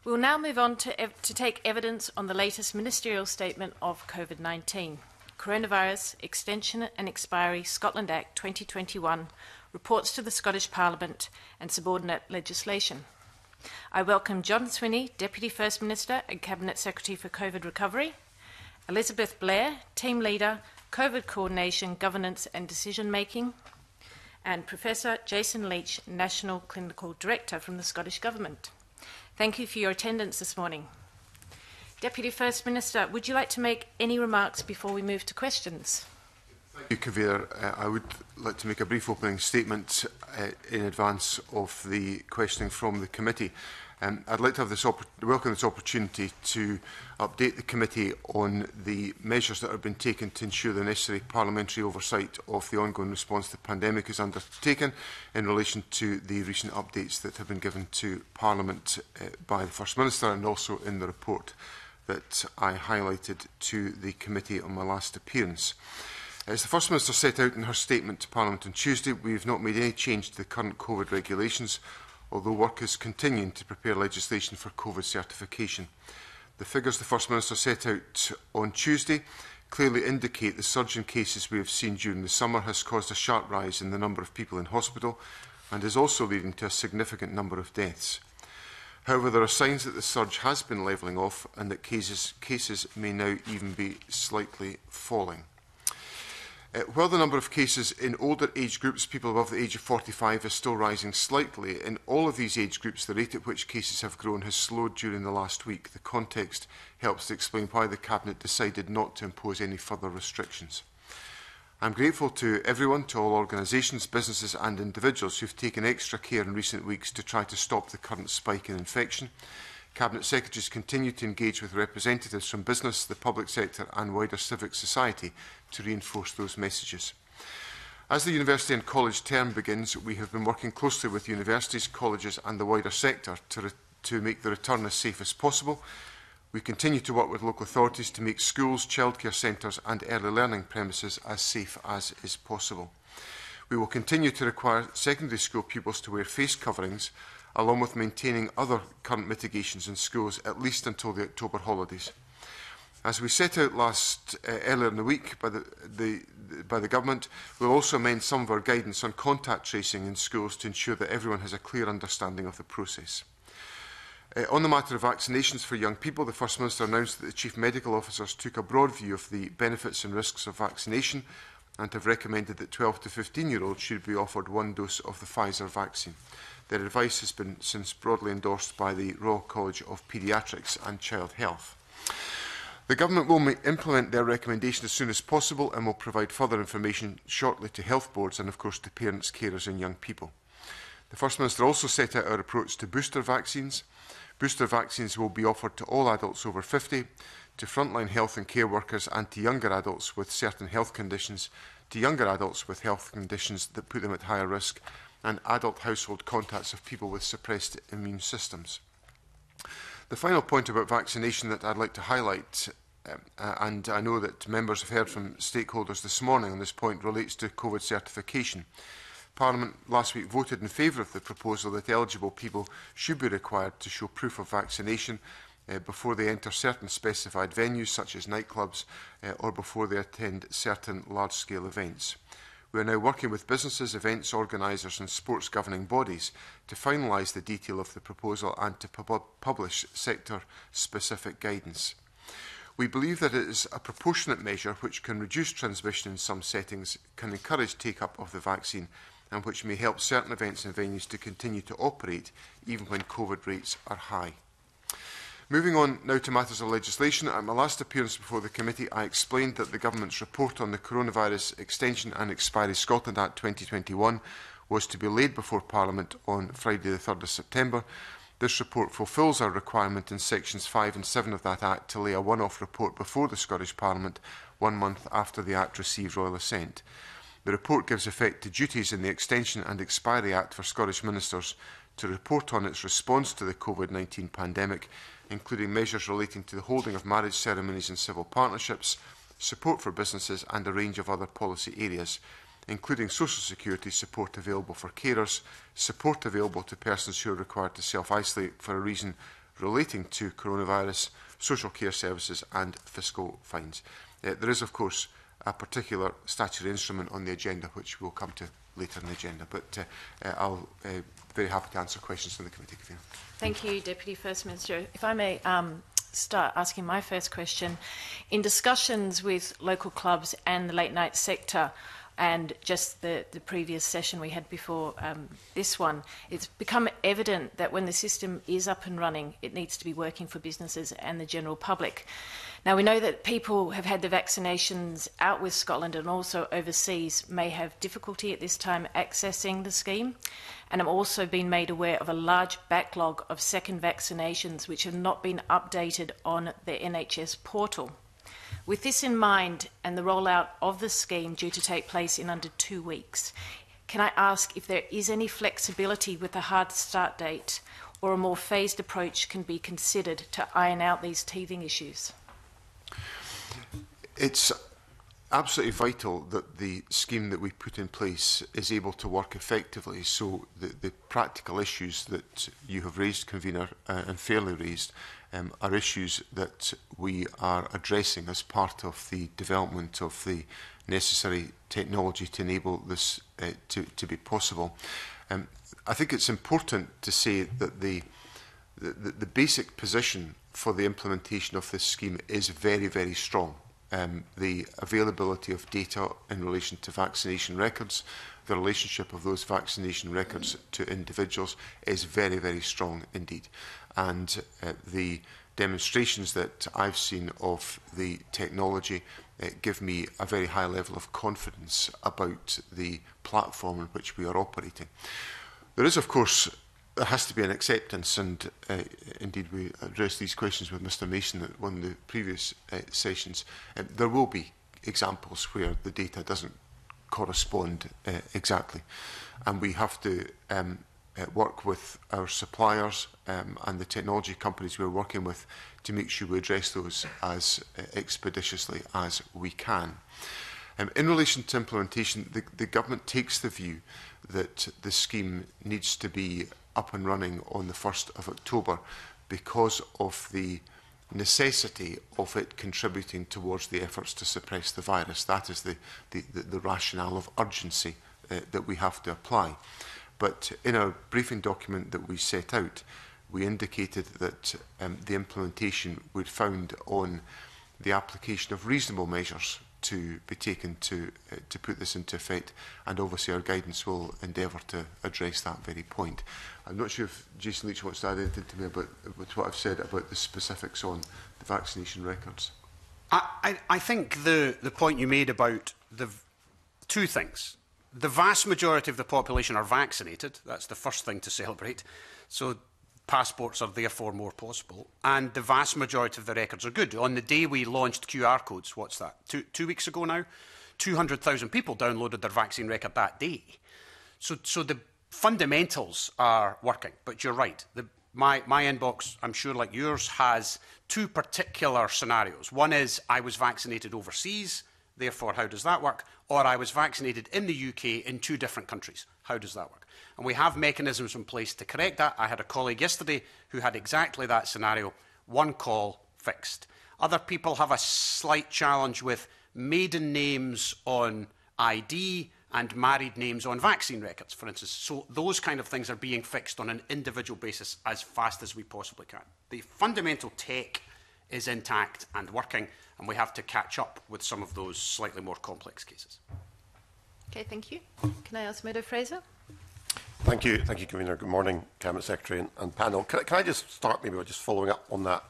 We will now move on to, ev to take evidence on the latest ministerial statement of COVID nineteen. Coronavirus Extension and Expiry Scotland Act twenty twenty-one, Reports to the Scottish Parliament and Subordinate Legislation. I welcome John Swinney, Deputy First Minister and Cabinet Secretary for COVID Recovery, Elizabeth Blair, Team Leader, COVID Coordination, Governance and Decision Making, and Professor Jason Leitch, National Clinical Director from the Scottish Government. Thank you for your attendance this morning. Deputy First Minister, would you like to make any remarks before we move to questions? Thank you, Convener. Uh, I would like to make a brief opening statement uh, in advance of the questioning from the committee. Um, I'd like to have this welcome this opportunity to update the committee on the measures that have been taken to ensure the necessary parliamentary oversight of the ongoing response to the pandemic is undertaken in relation to the recent updates that have been given to Parliament uh, by the First Minister and also in the report that I highlighted to the committee on my last appearance. As the First Minister set out in her statement to Parliament on Tuesday, we have not made any change to the current COVID regulations, although work is continuing to prepare legislation for COVID certification. The figures the First Minister set out on Tuesday clearly indicate the surge in cases we have seen during the summer has caused a sharp rise in the number of people in hospital and is also leading to a significant number of deaths. However, there are signs that the surge has been levelling off and that cases, cases may now even be slightly falling. Uh, while the number of cases in older age groups, people above the age of forty-five, is still rising slightly, in all of these age groups the rate at which cases have grown has slowed during the last week. The context helps to explain why the Cabinet decided not to impose any further restrictions. I am grateful to everyone, to all organisations, businesses and individuals who have taken extra care in recent weeks to try to stop the current spike in infection. Cabinet Secretaries continue to engage with representatives from business, the public sector and wider civic society to reinforce those messages. As the university and college term begins, we have been working closely with universities, colleges and the wider sector to, to make the return as safe as possible. We continue to work with local authorities to make schools, childcare centres and early learning premises as safe as is possible. We will continue to require secondary school pupils to wear face coverings, along with maintaining other current mitigations in schools at least until the October holidays. As we set out last uh, earlier in the week by the, the, the, by the Government, we'll also amend some of our guidance on contact tracing in schools to ensure that everyone has a clear understanding of the process. Uh, on the matter of vaccinations for young people, the First Minister announced that the Chief Medical Officers took a broad view of the benefits and risks of vaccination and have recommended that twelve to fifteen year olds should be offered one dose of the Pfizer vaccine. Their advice has been since broadly endorsed by the Royal College of Paediatrics and Child Health. The Government will implement their recommendation as soon as possible and will provide further information shortly to health boards and of course to parents, carers and young people. The First Minister also set out our approach to booster vaccines. Booster vaccines will be offered to all adults over fifty, to frontline health and care workers and to younger adults with certain health conditions, to younger adults with health conditions that put them at higher risk and adult household contacts of people with suppressed immune systems. The final point about vaccination that I'd like to highlight, um, uh, and I know that members have heard from stakeholders this morning on this point, relates to COVID certification. Parliament last week voted in favour of the proposal that eligible people should be required to show proof of vaccination uh, before they enter certain specified venues such as nightclubs uh, or before they attend certain large-scale events. We are now working with businesses, events organisers and sports governing bodies to finalise the detail of the proposal and to pub publish sector-specific guidance. We believe that it is a proportionate measure which can reduce transmission in some settings, can encourage take-up of the vaccine and which may help certain events and venues to continue to operate even when COVID rates are high. Moving on now to matters of legislation, at my last appearance before the committee I explained that the Government's report on the Coronavirus Extension and Expiry Scotland Act twenty twenty-one was to be laid before Parliament on Friday the third of September. This report fulfils our requirement in sections five and seven of that Act to lay a one-off report before the Scottish Parliament one month after the Act received royal assent. The report gives effect to duties in the Extension and Expiry Act for Scottish ministers to report on its response to the COVID nineteen pandemic, including measures relating to the holding of marriage ceremonies and civil partnerships, support for businesses and a range of other policy areas, including social security support available for carers, support available to persons who are required to self-isolate for a reason relating to coronavirus, social care services and fiscal fines. Uh, there is, of course, a particular statutory instrument on the agenda which we'll come to later in the agenda, but uh, uh, I'll uh, very happy to answer questions from the committee. Katrina. Thank you, Deputy First Minister. If I may um, start asking my first question. In discussions with local clubs and the late night sector, and just the, the previous session we had before um, this one, it's become evident that when the system is up and running, it needs to be working for businesses and the general public. Now, we know that people have had the vaccinations out with Scotland and also overseas may have difficulty at this time accessing the scheme. And I'm also being made aware of a large backlog of second vaccinations which have not been updated on the N H S portal. With this in mind and the rollout of the scheme due to take place in under two weeks, can I ask if there is any flexibility with the hard start date or a more phased approach can be considered to iron out these teething issues? It's absolutely vital that the scheme that we put in place is able to work effectively, so the, the practical issues that you have raised, Convener, uh, and fairly raised, um, are issues that we are addressing as part of the development of the necessary technology to enable this uh, to, to be possible. Um, I think it's important to say that the, the, the basic position for the implementation of this scheme is very, very strong. Um, the availability of data in relation to vaccination records, the relationship of those vaccination records to individuals is very, very strong indeed. And uh, the demonstrations that I've seen of the technology uh, give me a very high level of confidence about the platform in which we are operating. There is, of course, there has to be an acceptance, and uh, indeed we addressed these questions with Mister Mason at one of the previous uh, sessions. Uh, there will be examples where the data doesn't correspond uh, exactly, and we have to um, uh, work with our suppliers um, and the technology companies we're working with to make sure we address those as uh, expeditiously as we can. Um, in relation to implementation, the, the government takes the view that the scheme needs to be up and running on the first of October because of the necessity of it contributing towards the efforts to suppress the virus. That is the, the, the, the rationale of urgency uh, that we have to apply. But in our briefing document that we set out, we indicated that um, the implementation would found on the application of reasonable measures to be taken to, uh, to put this into effect, and obviously our guidance will endeavour to address that very point. I'm not sure if Jason Leitch wants to add anything to me about with what I've said about the specifics on the vaccination records. I, I, I think the, the point you made about the two things. The vast majority of the population are vaccinated. That's the first thing to celebrate. So passports are therefore more possible, and the vast majority of the records are good. On the day we launched Q R codes, what's that, two, two weeks ago now, two hundred thousand people downloaded their vaccine record that day. So, so the fundamentals are working, but you're right. The, my, my inbox, I'm sure like yours, has two particular scenarios. One is I was vaccinated overseas, therefore how does that work? Or I was vaccinated in the U K in two different countries. How does that work? And we have mechanisms in place to correct that. I had a colleague yesterday who had exactly that scenario. One call, fixed. Other people have a slight challenge with maiden names on I D and married names on vaccine records, for instance. So those kind of things are being fixed on an individual basis as fast as we possibly can. The fundamental tech is intact and working, and we have to catch up with some of those slightly more complex cases. Okay, thank you. Can I ask Murdo Fraser? Thank you, thank you, Convener. Good morning, Cabinet Secretary and, and panel. Can, can I just start maybe by just following up on that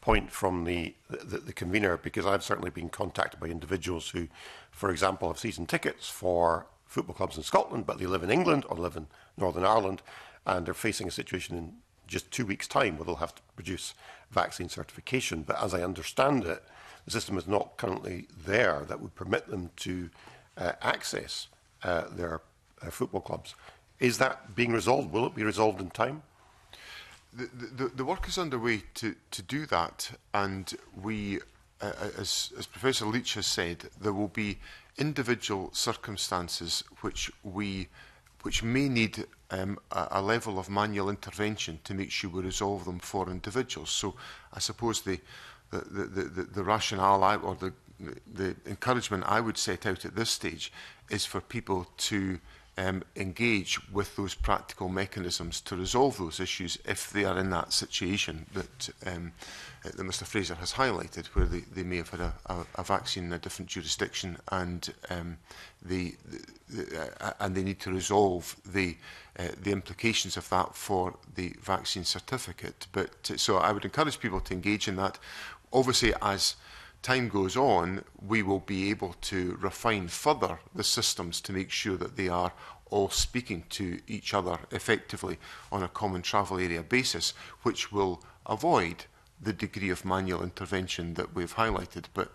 point from the, the, the Convener, because I've certainly been contacted by individuals who, for example, have season tickets for football clubs in Scotland, but they live in England or live in Northern Ireland, and they're facing a situation in just two weeks' time where they'll have to produce vaccine certification. But as I understand it, the system is not currently there that would permit them to uh, access uh, their uh, football clubs. Is that being resolved? Will it be resolved in time? The, the, the work is underway to, to do that, and we, uh, as, as Professor Leitch has said, there will be individual circumstances which we, which may need um, a, a level of manual intervention to make sure we resolve them for individuals. So I suppose the, the, the, the, the rationale I, or the, the encouragement I would set out at this stage is for people to Um, engage with those practical mechanisms to resolve those issues if they are in that situation that, um, that Mister Fraser has highlighted, where they, they may have had a, a, a vaccine in a different jurisdiction, and um, they, the, uh, and they need to resolve the uh, the implications of that for the vaccine certificate. But so I would encourage people to engage in that. Obviously, as time goes on, we will be able to refine further the systems to make sure that they are all speaking to each other effectively on a common travel area basis, which will avoid the degree of manual intervention that we've highlighted. But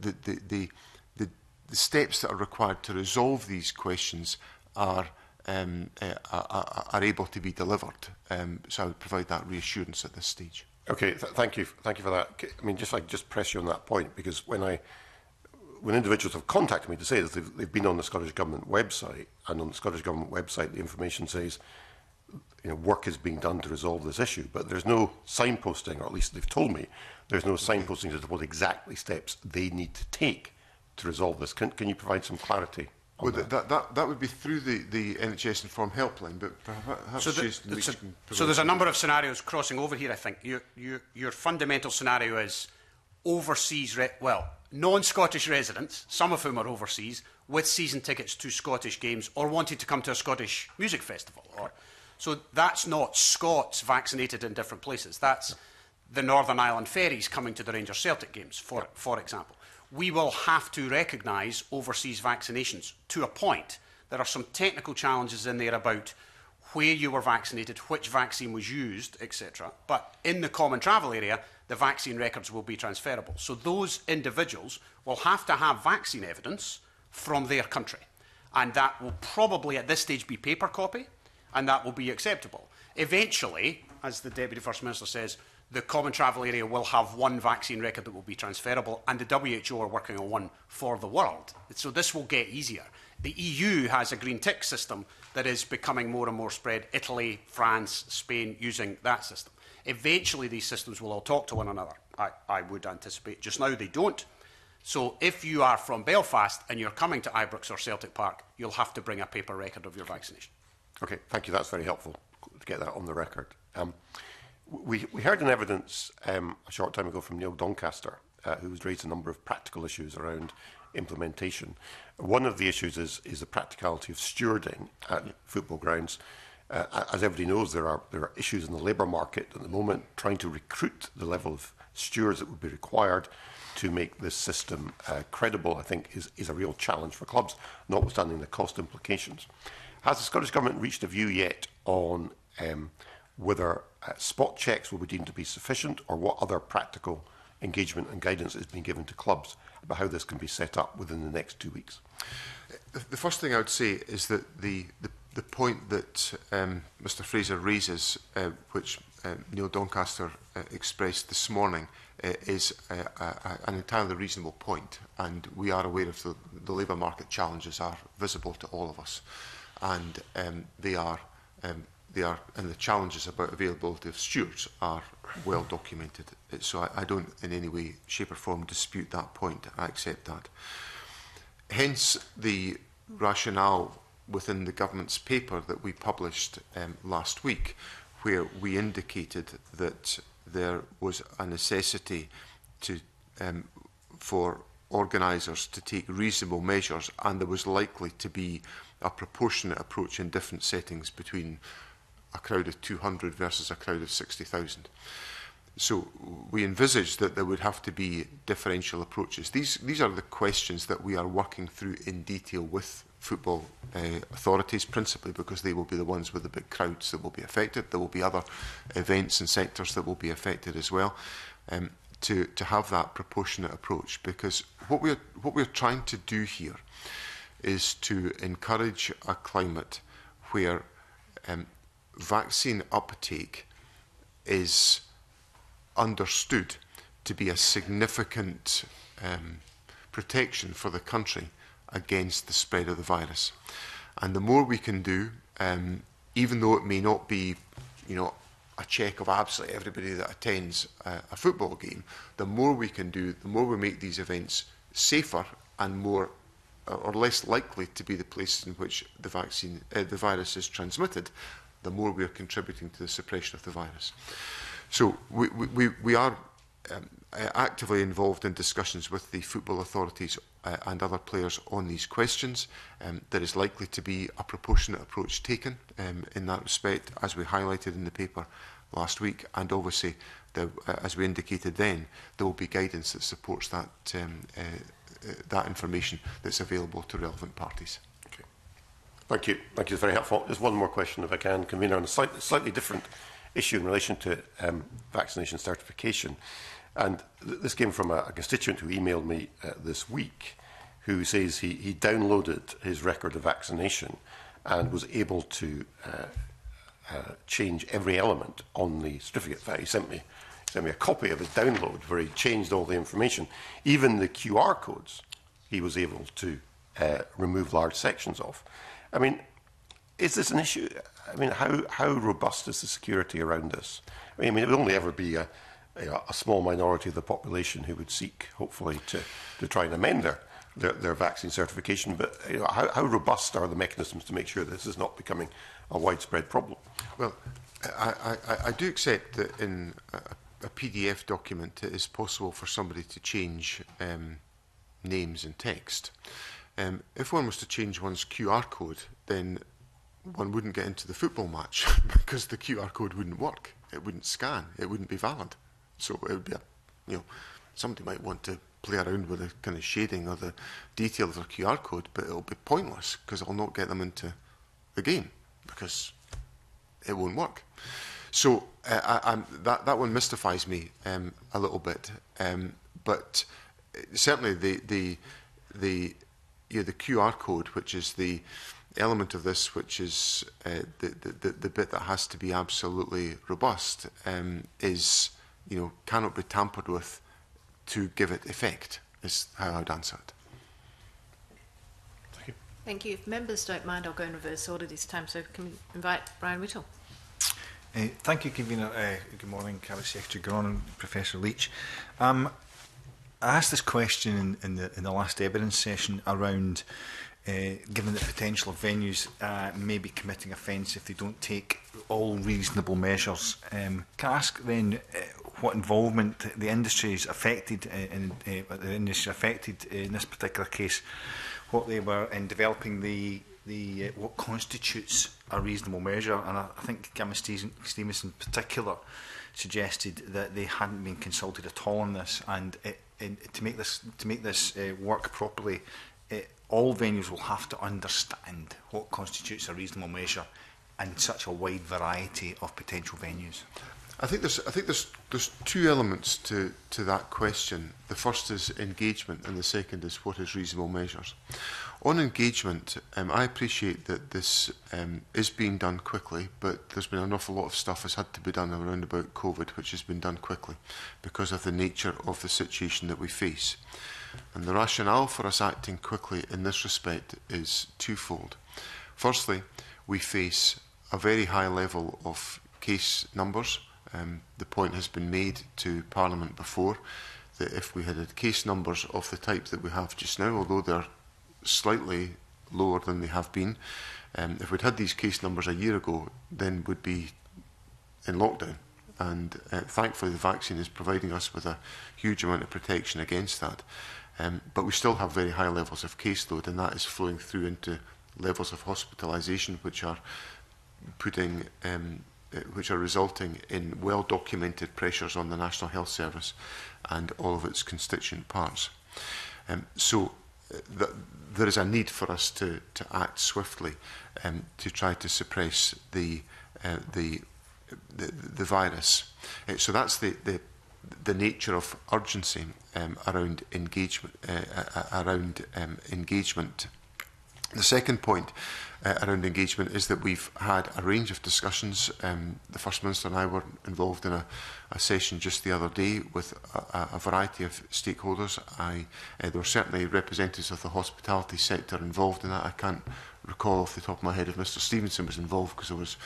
the, the, the, the, the steps that are required to resolve these questions are, um, uh, are, are able to be delivered. Um, so I would provide that reassurance at this stage. Okay, th thank you, thank you for that. I mean, just like just press you on that point, because when I, when individuals have contacted me to say that they've, they've been on the Scottish Government website, and on the Scottish Government website the information says, you know, work is being done to resolve this issue, but there's no signposting, or at least they've told me there's no signposting as to what exactly steps they need to take to resolve this. Can can you provide some clarity? Well, that. That, that, that would be through the, the N H S Inform helpline, but perhaps so, the, so, so there's a number of scenarios crossing over here, I think. Your, your, your fundamental scenario is overseas, re well, non-Scottish residents, some of whom are overseas, with season tickets to Scottish games or wanting to come to a Scottish music festival. Or, so that's not Scots vaccinated in different places. That's yeah. the Northern Ireland ferries coming to the Rangers Celtic games, for, yeah. for example. We will have to recognise overseas vaccinations to a point. There are some technical challenges in there about where you were vaccinated, which vaccine was used, et cetera. But in the common travel area, the vaccine records will be transferable. So those individuals will have to have vaccine evidence from their country. And that will probably at this stage be paper copy, and that will be acceptable. Eventually, as the Deputy First Minister says, the common travel area will have one vaccine record that will be transferable, and the W H O are working on one for the world. So this will get easier. The E U has a green tick system that is becoming more and more spread. Italy, France, Spain using that system. Eventually these systems will all talk to one another, I, I would anticipate. Just now they don't. So if you are from Belfast and you're coming to Ibrox or Celtic Park, you'll have to bring a paper record of your vaccination. Okay, thank you. That's very helpful to get that on the record. Um, We, we heard an evidence um, a short time ago from Neil Doncaster, uh, who's raised a number of practical issues around implementation. One of the issues is, is the practicality of stewarding at yeah. football grounds. Uh, as everybody knows, there are, there are issues in the labour market at the moment, trying to recruit the level of stewards that would be required to make this system uh, credible, I think, is, is a real challenge for clubs, notwithstanding the cost implications. Has the Scottish Government reached a view yet on um, whether uh, spot checks will be deemed to be sufficient, or what other practical engagement and guidance is being given to clubs about how this can be set up within the next two weeks? The, the first thing I would say is that the, the, the point that um, Mister Fraser raises, uh, which uh, Neil Doncaster uh, expressed this morning, uh, is uh, uh, an entirely reasonable point, and we are aware of the, the labour market challenges are visible to all of us, and um, they are um, They are, and the challenges about availability of stewards are well documented. So I, I don't in any way, shape or form dispute that point. I accept that. Hence the rationale within the government's paper that we published um, last week, where we indicated that there was a necessity to, um, for organisers to take reasonable measures, and there was likely to be a proportionate approach in different settings between a crowd of two hundred versus a crowd of sixty thousand. So we envisage that there would have to be differential approaches. These, these are the questions that we are working through in detail with football uh, authorities, principally because they will be the ones with the big crowds that will be affected. There will be other events and sectors that will be affected as well, um, to, to have that proportionate approach. Because what we're, what we're trying to do here is to encourage a climate where um, vaccine uptake is understood to be a significant um, protection for the country against the spread of the virus. And the more we can do um, even though it may not be, you know, a check of absolutely everybody that attends a, a football game, the more we can do, the more we make these events safer and more or less likely to be the places in which the vaccine, uh, the virus is transmitted, the more we are contributing to the suppression of the virus. So we, we, we are um, actively involved in discussions with the football authorities uh, and other players on these questions. Um, there is likely to be a proportionate approach taken um, in that respect, as we highlighted in the paper last week, and obviously, the, uh, as we indicated then, there will be guidance that supports that um, uh, Uh, that information that's available to relevant parties. Okay. Thank you. Thank you. It's very helpful. There's one more question, if I can, Convener, on a slight, slightly different issue in relation to um, vaccination certification. And th this came from a, a constituent who emailed me uh, this week, who says he, he downloaded his record of vaccination and was able to uh, uh, change every element on the certificate that he sent me. Sent me a copy of his download where he changed all the information, even the Q R codes. He was able to uh, remove large sections of. I mean, is this an issue? I mean, how how robust is the security around this? I mean, I mean it would only ever be a, you know, a small minority of the population who would seek, hopefully, to to try and amend their their, their vaccine certification. But you know, how how robust are the mechanisms to make sure this is not becoming a widespread problem? Well, I I, I do accept that in Uh, a P D F document, it is possible for somebody to change um, names and text. Um, if one was to change one's Q R code, then one wouldn't get into the football match because the Q R code wouldn't work. It wouldn't scan. It wouldn't be valid. So it would be, a, you know, somebody might want to play around with the kind of shading or the detail of their Q R code, but it'll be pointless because it'll not get them into the game because it won't work. So uh, I, I'm, that, that one mystifies me um, a little bit, um, but certainly the, the, the, you know, the Q R code, which is the element of this, which is uh, the, the, the bit that has to be absolutely robust, um, is, you know, cannot be tampered with to give it effect, is how I would answer it. Thank you. Thank you. If members don't mind, I'll go in reverse order this time, so can we invite Brian Whittle? Uh, thank you, Convener. Uh, good morning, Cabinet Secretary Grone and Professor Leitch. Um, I asked this question in, in, the, in the last evidence session around, uh, given the potential of venues uh, may be committing offence if they don't take all reasonable measures. Um, can I ask then uh, what involvement the industry is affected, uh, in, uh, the industry affected uh, in this particular case, what they were in developing the The, uh, what constitutes a reasonable measure, and I, I think Gavin Stevenson in particular suggested that they hadn't been consulted at all on this, and it, it, to make this to make this uh, work properly, it, all venues will have to understand what constitutes a reasonable measure, and such a wide variety of potential venues. I think there's I think there's there's two elements to to that question. The first is engagement, and the second is what is reasonable measures. On engagement, um, I appreciate that this um, is being done quickly, but there's been an awful lot of stuff that's had to be done around about COVID, which has been done quickly because of the nature of the situation that we face. And the rationale for us acting quickly in this respect is twofold. Firstly, we face a very high level of case numbers. Um, the point has been made to Parliament before that if we had had case numbers of the type that we have just now, although they're slightly lower than they have been, um, if we'd had these case numbers a year ago, then we'd be in lockdown, and uh, thankfully the vaccine is providing us with a huge amount of protection against that, um, but we still have very high levels of caseload, and that is flowing through into levels of hospitalisation which are putting um, which are resulting in well-documented pressures on the National Health Service and all of its constituent parts. Um, so th there is a need for us to, to act swiftly um, to try to suppress the, uh, the, the, the virus. Uh, so that's the, the, the nature of urgency um, around engagement. Uh, around um, engagement. The second point uh, around engagement is that we've had a range of discussions. Um, the First Minister and I were involved in a, a session just the other day with a, a variety of stakeholders. I, uh, there were certainly representatives of the hospitality sector involved in that. I can't recall off the top of my head if Mister Stevenson was involved, because there was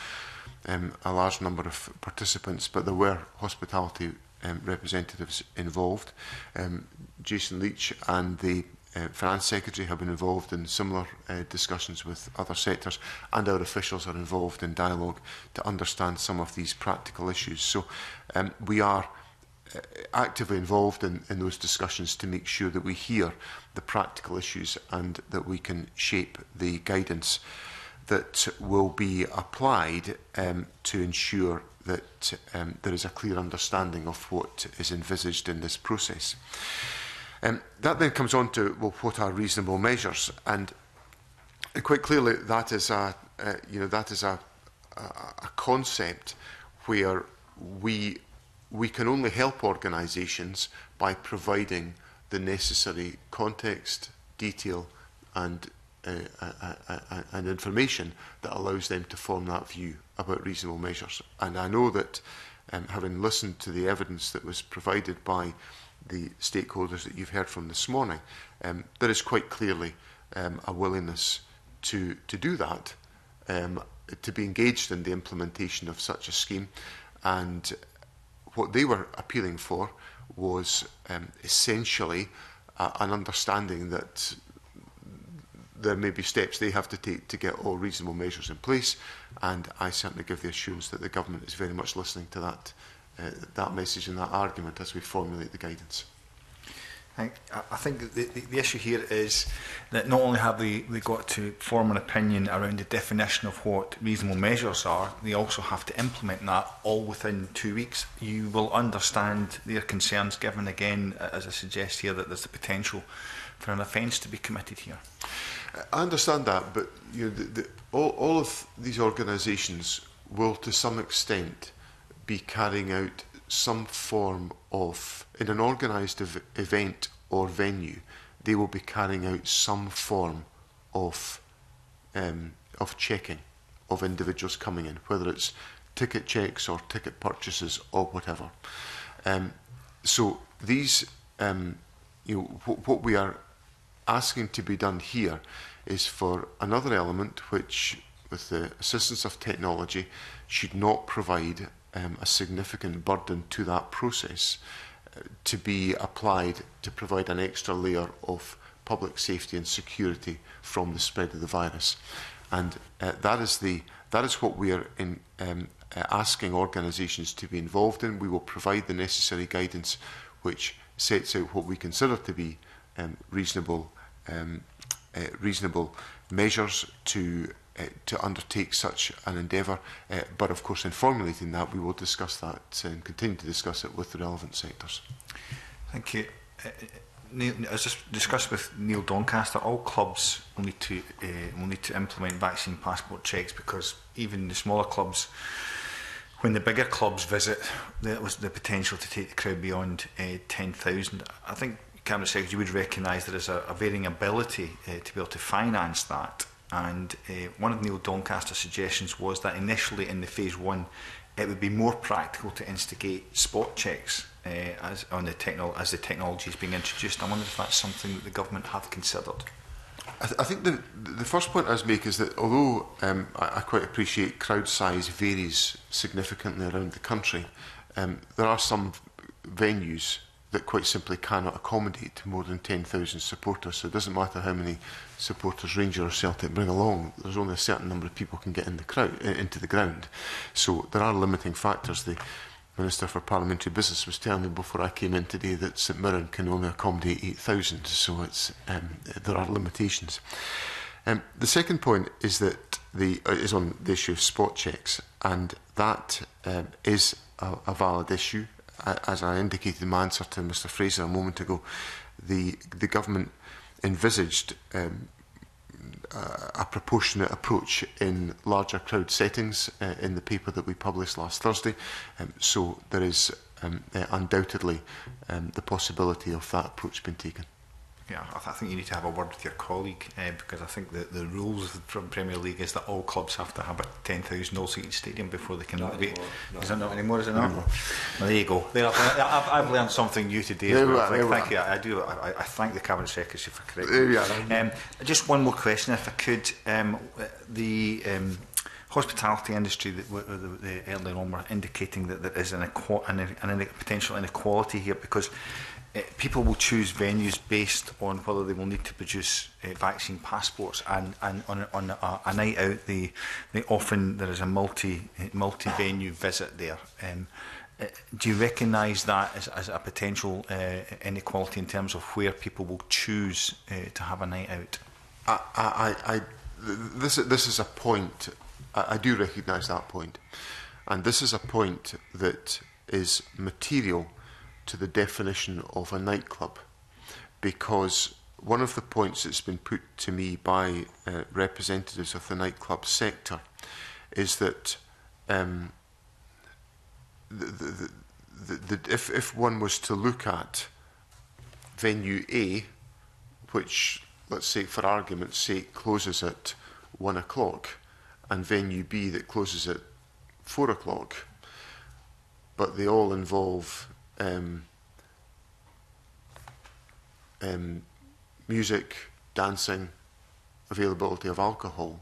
um, a large number of participants, but there were hospitality um, representatives involved. Um, Jason Leitch and the uh, Finance Secretary have been involved in similar uh, discussions with other sectors, and our officials are involved in dialogue to understand some of these practical issues. So um, we are uh, actively involved in, in those discussions to make sure that we hear the practical issues and that we can shape the guidance that will be applied um, to ensure that um, there is a clear understanding of what is envisaged in this process. Um, that then comes on to, well, what are reasonable measures? And quite clearly, that is a uh, you know that is a, a a concept where we we can only help organisations by providing the necessary context, detail, and Uh, uh, uh, uh, and information that allows them to form that view about reasonable measures. And I know that um, having listened to the evidence that was provided by the stakeholders that you've heard from this morning, um, there is quite clearly um, a willingness to, to do that, um, to be engaged in the implementation of such a scheme. And what they were appealing for was um, essentially uh, an understanding that there may be steps they have to take to get all reasonable measures in place, and I certainly give the assurance that the government is very much listening to that uh, that message and that argument as we formulate the guidance. I think the, the, the issue here is that not only have they, they got to form an opinion around the definition of what reasonable measures are, they also have to implement that all within two weeks. You will understand their concerns, given again, as I suggest here, that there's the potential for an offence to be committed here. I understand that, but you know, the, the, all, all of these organisations will, to some extent, be carrying out some form of, in an organised ev event or venue, they will be carrying out some form of um, of checking of individuals coming in, whether it's ticket checks or ticket purchases or whatever. Um, so these, um, you know, wh what we are asking to be done here is for another element which, with the assistance of technology, should not provide um, a significant burden to that process, uh, to be applied to provide an extra layer of public safety and security from the spread of the virus. And uh, that is the that is what we are in, um, asking organisations to be involved in. We will provide the necessary guidance which sets out what we consider to be um, reasonable um, uh, reasonable measures to to undertake such an endeavour, uh, but of course in formulating that we will discuss that and continue to discuss it with the relevant sectors. Thank you. Uh, Neil, as just discussed with Neil Doncaster, all clubs will need to uh, will need to implement vaccine passport checks, because even the smaller clubs, when the bigger clubs visit, there was the potential to take the crowd beyond uh, ten thousand. I think, Cabinet Secretary, you would recognise there is a, a varying ability uh, to be able to finance that. And uh, one of Neil Doncaster's suggestions was that initially in the phase one, it would be more practical to instigate spot checks uh, as on the techno as the technology is being introduced. I wonder if that's something that the government have considered. I, th I think the the first point I was make is that although um, I, I quite appreciate crowd size varies significantly around the country, um, there are some venues that quite simply cannot accommodate more than ten thousand supporters. So it doesn't matter how many supporters Rangers or Celtic bring along, there's only a certain number of people can get in the crowd, into the ground. So there are limiting factors. The Minister for Parliamentary Business was telling me before I came in today that St Mirren can only accommodate eight thousand, so it's, um, there are limitations. Um, the second point is, that the, uh, is on the issue of spot checks, and that um, is a, a valid issue. As I indicated in my answer to Mister Fraser a moment ago, the the government envisaged um, a, a proportionate approach in larger crowd settings uh, in the paper that we published last Thursday. Um, so there is um, uh, undoubtedly um, the possibility of that approach being taken. Yeah, I, th I think you need to have a word with your colleague, uh, because I think that the rules from Premier League is that all clubs have to have a ten thousand all-seated stadium before they can not debate. Anymore, not is it not anymore? Is it not? Well, there you go. There, I've, I've learned something new today as well. Thank, thank you. I do. I, I thank the Cabinet Secretary for correcting me. Um, just one more question, if I could. Um, the um, hospitality industry that w the, the earlier on were indicating that there is an, an, an potential inequality here, because uh, people will choose venues based on whether they will need to produce uh, vaccine passports, and, and on, on a, a night out, they, they often there is a multi multi venue visit there. Um, Uh, do you recognise that as, as a potential uh, inequality in terms of where people will choose uh, to have a night out? I, I, I, this, this is a point. I, I do recognise that point. And this is a point that is material to the definition of a nightclub, because one of the points that's been put to me by uh, representatives of the nightclub sector is that um, The, the, the, the, if, if one was to look at venue A, which, let's say, for argument's sake, closes at one o'clock, and venue B that closes at four o'clock, but they all involve um, um, music, dancing, availability of alcohol,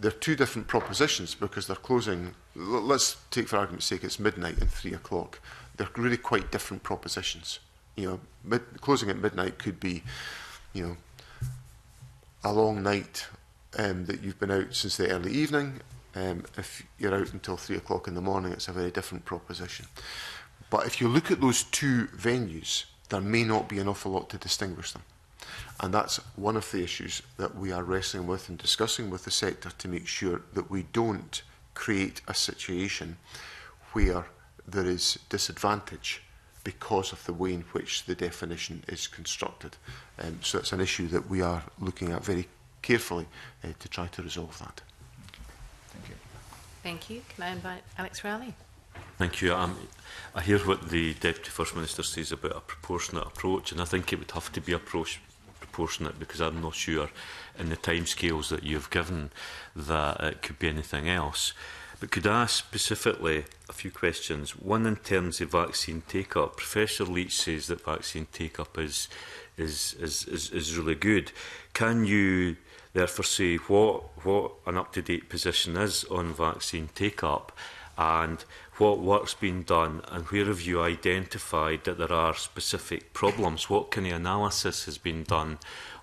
they're two different propositions, because they're closing, let's take for argument's sake, it's midnight and three o'clock. They're really quite different propositions. You know, mid, closing at midnight could be, you know, a long night um, that you've been out since the early evening. Um, if you're out until three o'clock in the morning, it's a very different proposition. But if you look at those two venues, there may not be an awful lot to distinguish them. And that's one of the issues that we are wrestling with and discussing with the sector, to make sure that we don't create a situation where there is disadvantage because of the way in which the definition is constructed. Um, so it's an issue that we are looking at very carefully uh, to try to resolve that. Thank you. Thank you. Can I invite Alex Rowley? Thank you. Um, I hear what the Deputy First Minister says about a proportionate approach, and I think it would have to be approached proportionate, because I'm not sure in the timescales that you've given that it could be anything else. But could I ask specifically a few questions? One, in terms of vaccine take-up, Professor Leitch says that vaccine take-up is, is, is, is, is really good. Can you therefore say what, what an up-to-date position is on vaccine take-up, and what work's been done, and where have you identified that there are specific problems? What kind of analysis has been done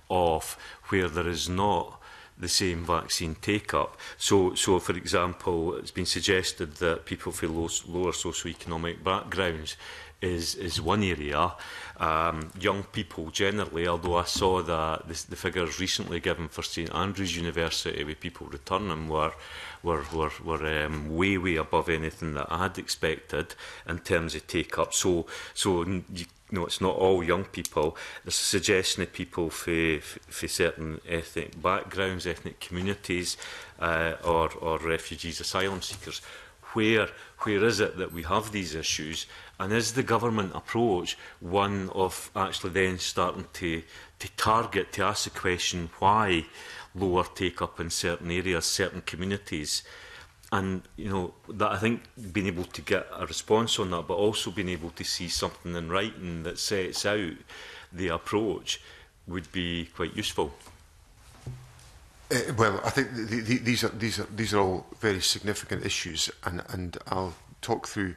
of where there is not the same vaccine take-up? So, so, for example, it's been suggested that people from low, lower socioeconomic backgrounds is, is one area. Um, young people generally, although I saw that the, the figures recently given for St Andrews University with people returning were were, were, were um, way, way above anything that I had expected in terms of take-up. So, so you know, it's not all young people. There's a suggestion of people for, for certain ethnic backgrounds, ethnic communities, uh, or, or refugees, asylum seekers. Where, where is it that we have these issues, and is the government approach one of actually then starting to, to target, to ask the question why lower take-up in certain areas, certain communities? And, you know, that I think being able to get a response on that, but also being able to see something in writing that sets out the approach would be quite useful. Uh, well, I think the, the, these are these are these are all very significant issues, and and I'll talk through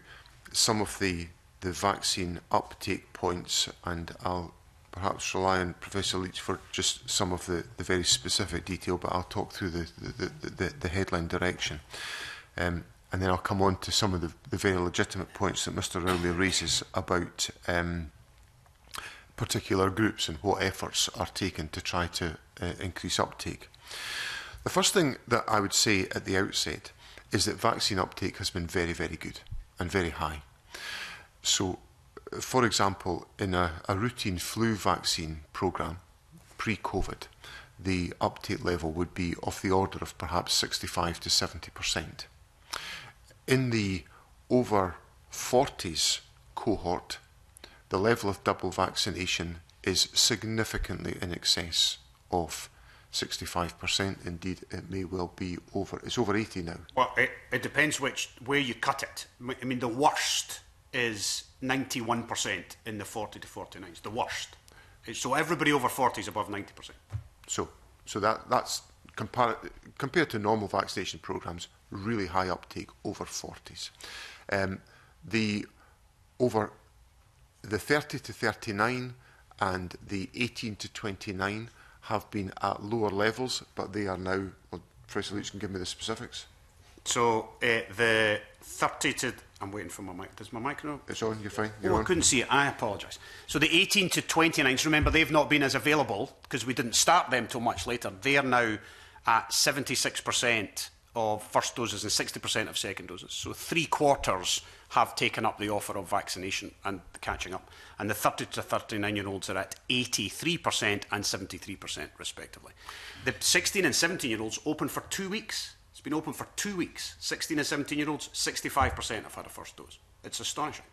some of the the vaccine uptake points, and I'll perhaps rely on Professor Leitch for just some of the the very specific detail. But I'll talk through the the the, the, the headline direction, um, and then I'll come on to some of the, the very legitimate points that Mister Rowley raises about um, particular groups and what efforts are taken to try to uh, increase uptake. The first thing that I would say at the outset is that vaccine uptake has been very, very good and very high. So, for example, in a, a routine flu vaccine programme pre-COVID, the uptake level would be of the order of perhaps sixty-five to seventy percent. In the over forties cohort, the level of double vaccination is significantly in excess of sixty-five percent. Indeed, it may well be over. It's over eighty now. Well, it, it depends which where you cut it. I mean, the worst is ninety-one percent in the forty to forty-nines. It's the worst. So everybody over forty is above ninety percent. So, so that, that's, compar compared to normal vaccination programmes, really high uptake over forties. Um, the over the thirty to thirty-nine and the eighteen to twenty-nine have been at lower levels, but they are now, well, Professor Leitch can give me the specifics. So uh, the thirty to... I'm waiting for my mic. Does my mic know? It's on, you're fine. You're oh, on. I couldn't see it. I apologise. So the eighteen to twenty-nines, remember, they've not been as available because we didn't start them till much later. They are now at seventy-six percent of first doses and sixty percent of second doses. So three quarters have taken up the offer of vaccination and catching up. And the thirty to thirty-nine-year-olds are at eighty-three percent and seventy-three percent, respectively. The sixteen and seventeen-year-olds open for two weeks. It's been open for two weeks. sixteen and seventeen-year-olds, sixty-five percent have had a first dose. It's astonishing.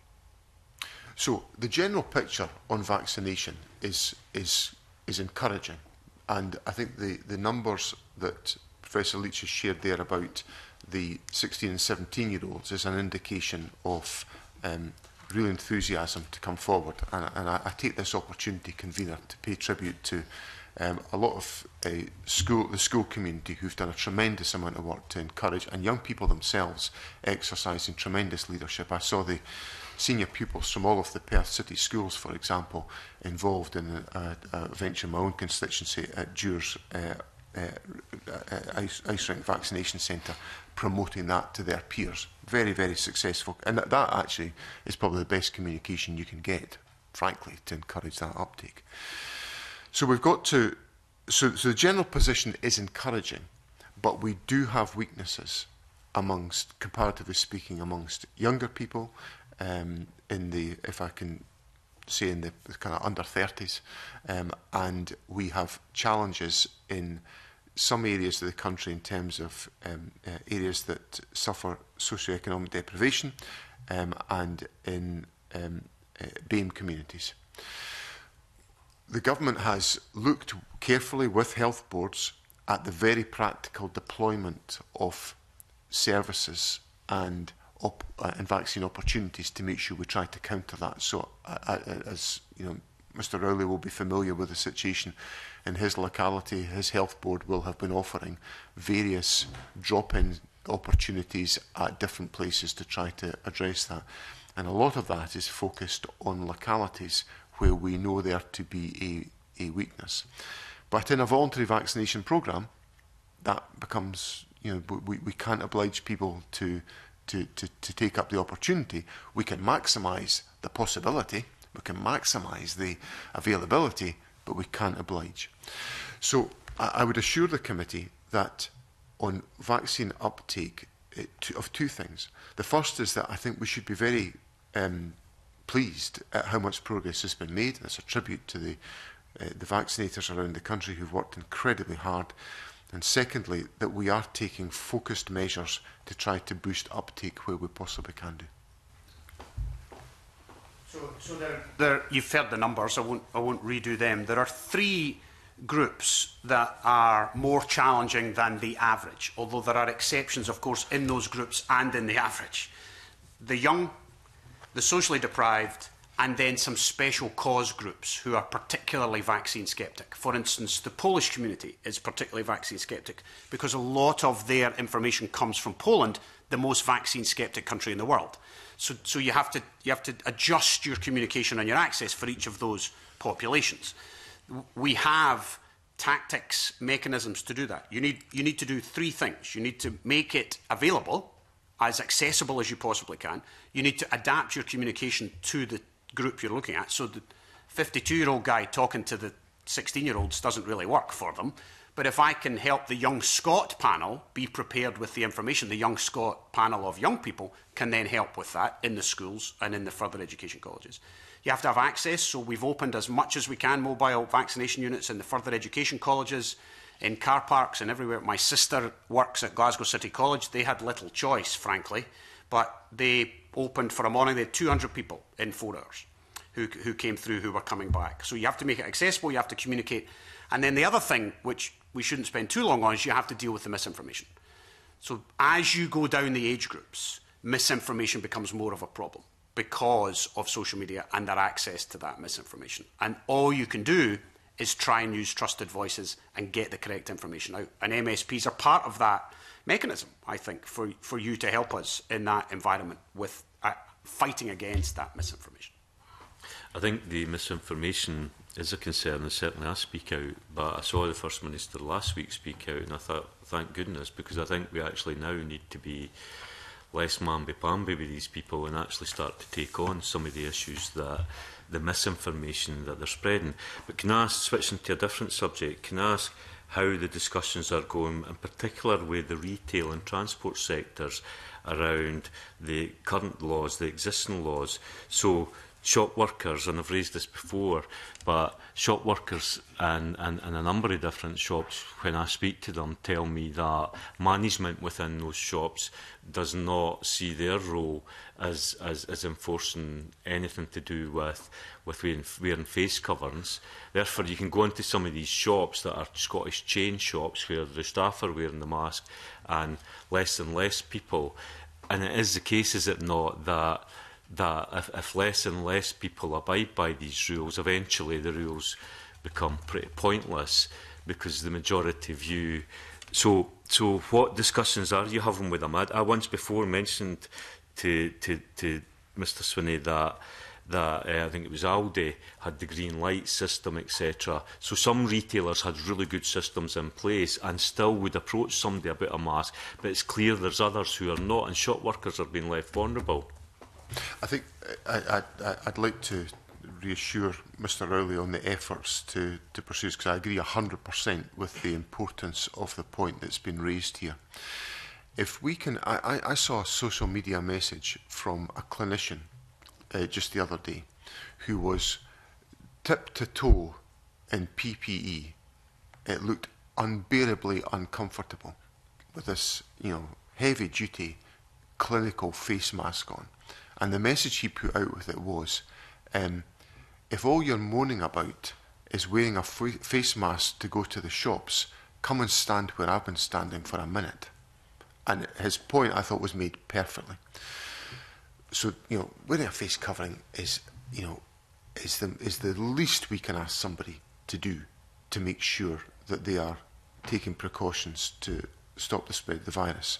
So the general picture on vaccination is, is, is encouraging. And I think the, the numbers that Professor Leitch has shared there about the sixteen and seventeen-year-olds is an indication of um, real enthusiasm to come forward. And, and I, I take this opportunity, convener, to pay tribute to um, a lot of uh, school, the school community who've done a tremendous amount of work to encourage, and young people themselves exercising tremendous leadership. I saw the senior pupils from all of the Perth City schools, for example, involved in a, a venture in my own constituency at Dures uh, Uh, ice, ice rink vaccination centre, promoting that to their peers. Very, very successful. And that, that actually is probably the best communication you can get, frankly, to encourage that uptake. So we've got to, so, so the general position is encouraging, but we do have weaknesses amongst, comparatively speaking, amongst younger people, um, in the, if I can say, in the kind of under thirties, um, and we have challenges in some areas of the country in terms of um, uh, areas that suffer socioeconomic deprivation, um, and in um, uh, B A M E communities. The government has looked carefully with health boards at the very practical deployment of services and Op uh, and vaccine opportunities to make sure we try to counter that. So, uh, uh, as you know, Mister Rowley will be familiar with the situation in his locality. His health board will have been offering various drop-in opportunities at different places to try to address that. And a lot of that is focused on localities where we know there to be a, a weakness. But in a voluntary vaccination programme, that becomes, you know, we, we can't oblige people to To, to, to take up the opportunity. We can maximise the possibility, we can maximise the availability, but we can't oblige. So I, I would assure the committee that on vaccine uptake it, to, of two things. The first is that I think we should be very um, pleased at how much progress has been made. That's a tribute to the, uh, the vaccinators around the country who've worked incredibly hard. And secondly, that we are taking focused measures to try to boost uptake where we possibly can do. So, so there, there, you've heard the numbers. I won't, I won't redo them. There are three groups that are more challenging than the average, although there are exceptions, of course, in those groups and in the average. The young, the socially deprived, and then some special cause groups who are particularly vaccine sceptic. For instance, the Polish community is particularly vaccine sceptic because a lot of their information comes from Poland, the most vaccine sceptic country in the world. So, so you have to, you have to adjust your communication and your access for each of those populations. We have tactics, mechanisms to do that. You need, you need to do three things. You need to make it available, as accessible as you possibly can. You need to adapt your communication to the group you're looking at. So the fifty-two-year-old guy talking to the sixteen-year-olds doesn't really work for them. But if I can help the Young Scot panel be prepared with the information, the Young Scot panel of young people can then help with that in the schools and in the further education colleges. You have to have access, so we've opened as much as we can mobile vaccination units in the further education colleges, in car parks and everywhere. My sister works at Glasgow City College. They had little choice, frankly, but they opened for a morning. They had two hundred people in four hours who, who came through, who were coming back. So you have to make it accessible, you have to communicate. And then the other thing, which we shouldn't spend too long on, is you have to deal with the misinformation. So as you go down the age groups, misinformation becomes more of a problem. because of social media and their access to that misinformation. And all you can do is try and use trusted voices and get the correct information out. And M S Ps are part of that mechanism, I think, for, for you to help us in that environment with uh, fighting against that misinformation. I think the misinformation is a concern, and certainly I speak out, but I saw the First Minister last week speak out, and I thought, thank goodness, because I think we actually now need to be less mamby-pamby with these people and actually start to take on some of the issues that the misinformation that they're spreading. But can I ask, switching to a different subject, can I ask how the discussions are going, in particular with the retail and transport sectors, around the current laws, the existing laws? So shop workers, and I've raised this before, but shop workers and, and, and a number of different shops, when I speak to them, tell me that management within those shops does not see their role as, as, as enforcing anything to do with, with wearing, wearing face coverings. Therefore, you can go into some of these shops that are Scottish chain shops where the staff are wearing the mask and less and less people. And it is the case, is it not, that that if, if less and less people abide by these rules, eventually the rules become pretty pointless because the majority view. So, so what discussions are you having with them? I, I once before mentioned to, to, to Mister Swinney that, that uh, I think it was Aldi had the green light system, et cetera. So some retailers had really good systems in place and still would approach somebody about a mask, but it's clear there's others who are not, and shop workers are being left vulnerable. I think I, I, I'd like to reassure Mister Rowley on the efforts to, to pursue this, because I agree one hundred percent with the importance of the point that's been raised here. If we can, I, I saw a social media message from a clinician uh, just the other day who was tip to toe in P P E. It looked unbearably uncomfortable with this, you know, heavy duty clinical face mask on. And the message he put out with it was, um, if all you're moaning about is wearing a face mask to go to the shops, come and stand where I've been standing for a minute. And his point, I thought, was made perfectly. So, you know, wearing a face covering is, you know, is the, is the least we can ask somebody to do to make sure that they are taking precautions to stop the spread of the virus.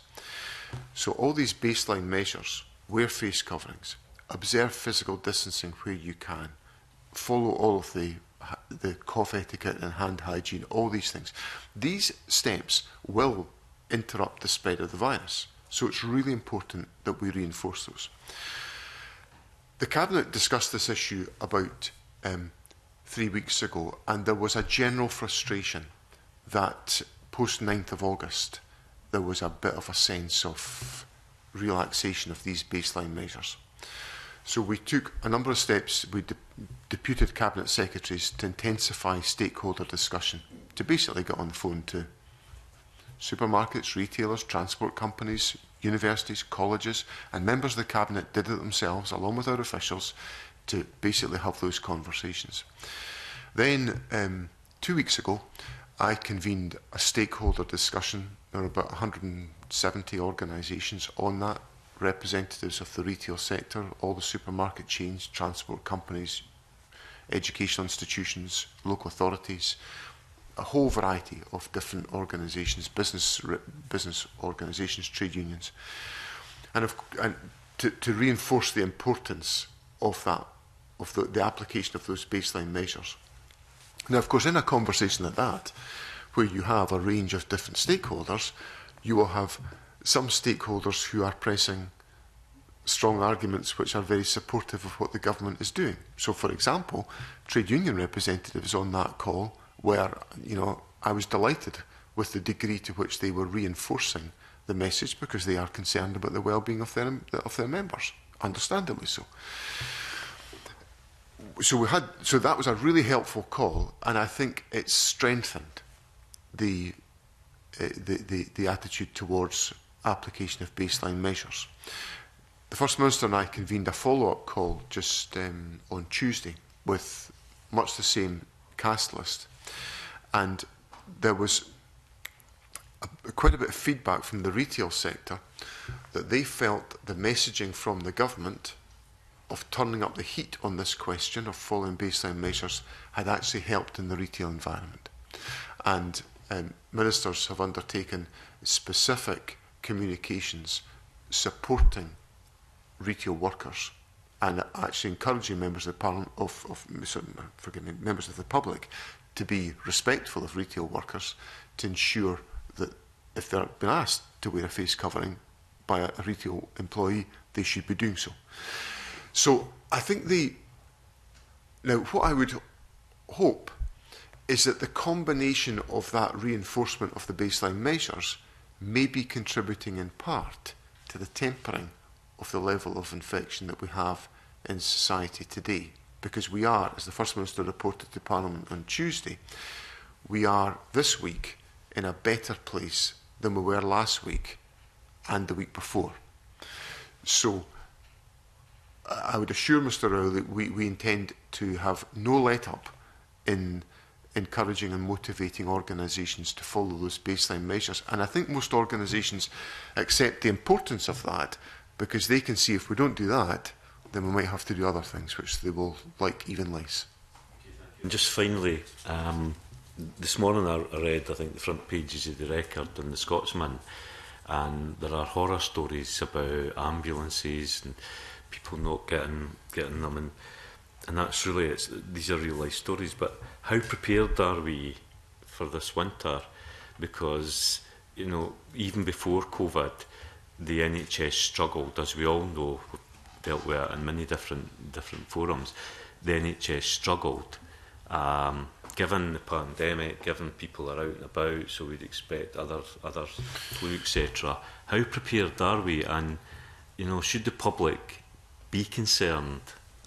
So all these baseline measures: wear face coverings, observe physical distancing where you can, follow all of the, the cough etiquette and hand hygiene, all these things. These steps will interrupt the spread of the virus. So it's really important that we reinforce those. The Cabinet discussed this issue about um, three weeks ago, and there was a general frustration that post ninth of August, there was a bit of a sense of relaxation of these baseline measures. So we took a number of steps. We de deputed Cabinet Secretaries to intensify stakeholder discussion, to basically get on the phone to supermarkets, retailers, transport companies, universities, colleges, and members of the Cabinet did it themselves, along with our officials, to basically have those conversations. Then, um, two weeks ago, I convened a stakeholder discussion. There were about one hundred seventy organisations on that, representatives of the retail sector, all the supermarket chains, transport companies, educational institutions, local authorities, a whole variety of different organisations, business business organisations, trade unions, and, of, and to, to reinforce the importance of that, of the, the application of those baseline measures. Now, of course, in a conversation like that, where you have a range of different stakeholders, you will have some stakeholders who are pressing strong arguments which are very supportive of what the government is doing. So, for example, trade union representatives on that call were, you know, I was delighted with the degree to which they were reinforcing the message, because they are concerned about the well-being of their, of their members, understandably so. So we had, so that was a really helpful call, and I think it strengthened the, uh, the, the, the attitude towards application of baseline measures. The First Minister and I convened a follow-up call just um, on Tuesday with much the same cast list, and there was a, quite a bit of feedback from the retail sector that they felt the messaging from the government of turning up the heat on this question of following baseline measures had actually helped in the retail environment. And um, ministers have undertaken specific communications supporting retail workers and actually encouraging members of the parliament of, of forgive me, members of the public to be respectful of retail workers, to ensure that if they're been asked to wear a face covering by a, a retail employee, they should be doing so. So I think the now what I would hope is that the combination of that reinforcement of the baseline measures may be contributing in part to the tempering of the level of infection that we have in society today. Because we are, as the First Minister reported to Parliament on Tuesday, we are this week in a better place than we were last week and the week before. So I would assure Mister Rowley we, we intend to have no let-up in encouraging and motivating organisations to follow those baseline measures. And I think most organisations accept the importance of that, because they can see if we don't do that, then we might have to do other things, which they will like even less. And just finally, um, this morning I read, I think, the front pages of the Record and the Scotsman, and there are horror stories about ambulances and people not getting getting them, and and that's really it's these are real life stories. But how prepared are we for this winter? Because you know, even before COVID, the N H S struggled, as we all know. Dealt with it in many different different forums. The N H S struggled, um, given the pandemic, given people are out and about, so we'd expect other other flu, et cetera. How prepared are we? And you know, should the public be concerned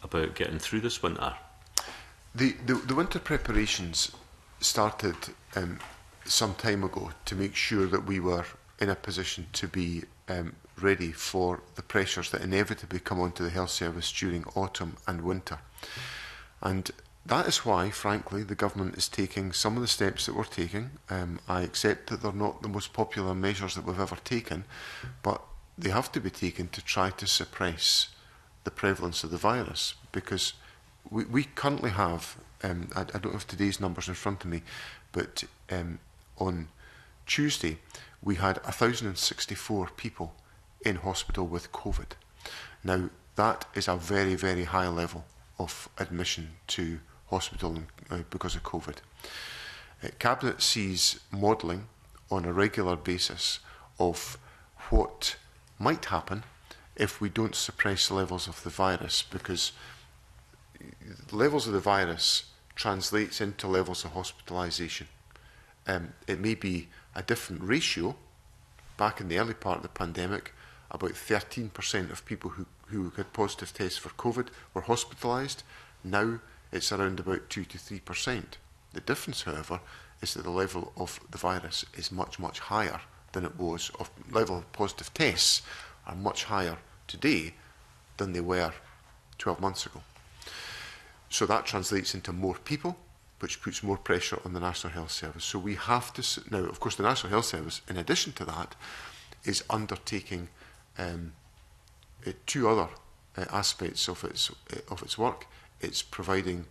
about getting through this winter? The the, the winter preparations started um, some time ago to make sure that we were in a position to be Um, ready for the pressures that inevitably come onto the health service during autumn and winter. And that is why, frankly, the government is taking some of the steps that we're taking. Um, I accept that they're not the most popular measures that we've ever taken, but they have to be taken to try to suppress the prevalence of the virus, because we, we currently have, um, I, I don't have today's numbers in front of me, but um, on Tuesday we had one thousand sixty-four people in hospital with COVID. Now, that is a very, very high level of admission to hospital because of COVID. Cabinet sees modelling on a regular basis of what might happen if we don't suppress levels of the virus, because levels of the virus translates into levels of hospitalisation. Um, it may be a different ratio. Back in the early part of the pandemic, about thirteen percent of people who, who had positive tests for COVID were hospitalised. Now it's around about two to three percent. The difference, however, is that the level of the virus is much, much higher than it was. Of level of positive tests are much higher today than they were twelve months ago. So that translates into more people, which puts more pressure on the National Health Service. So we have to... Now, of course, the National Health Service, in addition to that, is undertaking um, uh, two other uh, aspects of its, uh, of its work. It's providing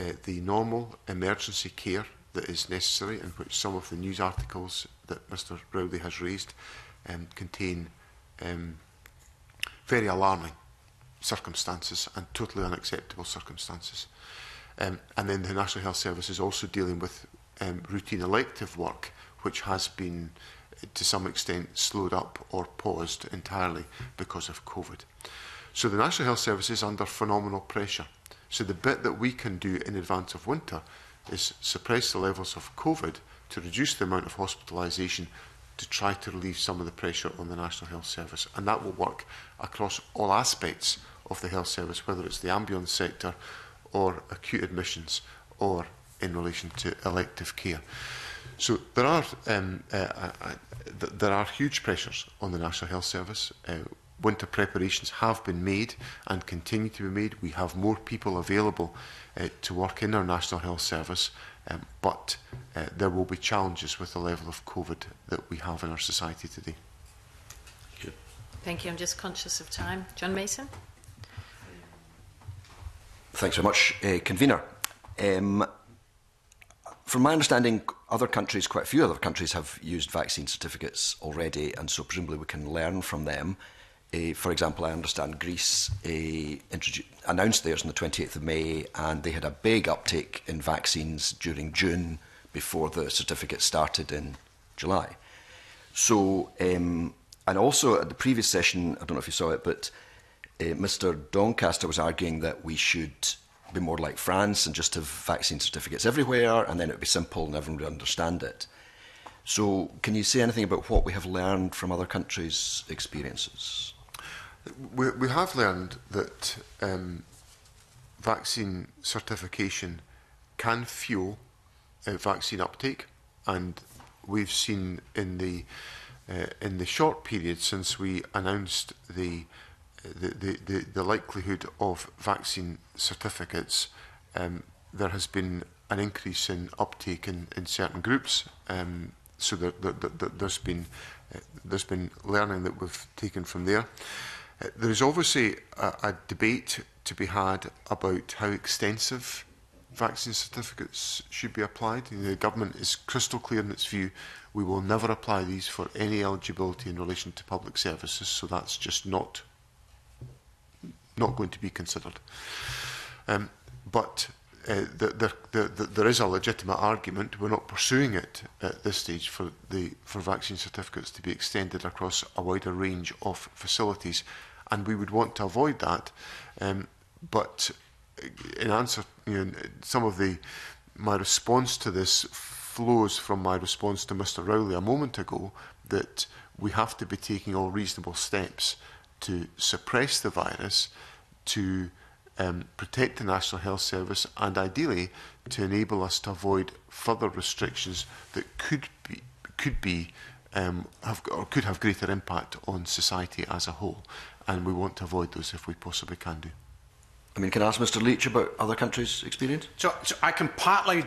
uh, the normal emergency care that is necessary, in which some of the news articles that Mister Rowley has raised um, contain um, very alarming circumstances and totally unacceptable circumstances. Um, and then the National Health Service is also dealing with um, routine elective work, which has been, to some extent, slowed up or paused entirely because of COVID. So the National Health Service is under phenomenal pressure. So the bit that we can do in advance of winter is suppress the levels of COVID to reduce the amount of hospitalisation, to try to relieve some of the pressure on the National Health Service. And that will work across all aspects of the health service, whether it's the ambulance sector, or acute admissions, or in relation to elective care. So there are um, uh, uh, uh, th there are huge pressures on the National Health Service. Uh, winter preparations have been made and continue to be made. We have more people available uh, to work in our National Health Service, um, but uh, there will be challenges with the level of COVID that we have in our society today. Thank you. Thank you. I'm just conscious of time. John Mason? Thanks very much, uh, Convener. Um, from my understanding, other countries, quite a few other countries, have used vaccine certificates already, and so presumably we can learn from them. Uh, for example, I understand Greece uh, announced theirs on the twenty-eighth of May, and they had a big uptake in vaccines during June before the certificate started in July. So, um, and also at the previous session, I don't know if you saw it, but uh, Mister Doncaster was arguing that we should be more like France and just have vaccine certificates everywhere, and then it would be simple and everyone would understand it. So can you say anything about what we have learned from other countries' experiences? We, we have learned that um, vaccine certification can fuel uh, vaccine uptake, and we've seen in the uh, in the short period since we announced the the the, the, the likelihood of vaccine certificates, um, there has been an increase in uptake in, in certain groups. Um, so there, there, there, there's been uh, there's been learning that we've taken from there. Uh, there is obviously a, a debate to be had about how extensive vaccine certificates should be applied. You know, the government is crystal clear in its view. We will never apply these for any eligibility in relation to public services, so that's just not not going to be considered. Um, but uh, the, the, the, the, there is a legitimate argument. We're not pursuing it at this stage for the for vaccine certificates to be extended across a wider range of facilities, and we would want to avoid that. Um, but in answer, you know, some of the my response to this flows from my response to Mister Rowley a moment ago, that we have to be taking all reasonable steps to suppress the virus, to um, protect the National Health Service, and ideally to enable us to avoid further restrictions that could be could be um, have or could have greater impact on society as a whole, and we want to avoid those if we possibly can do. I mean, can I ask Mister Leitch about other countries' experience? So, so I can partly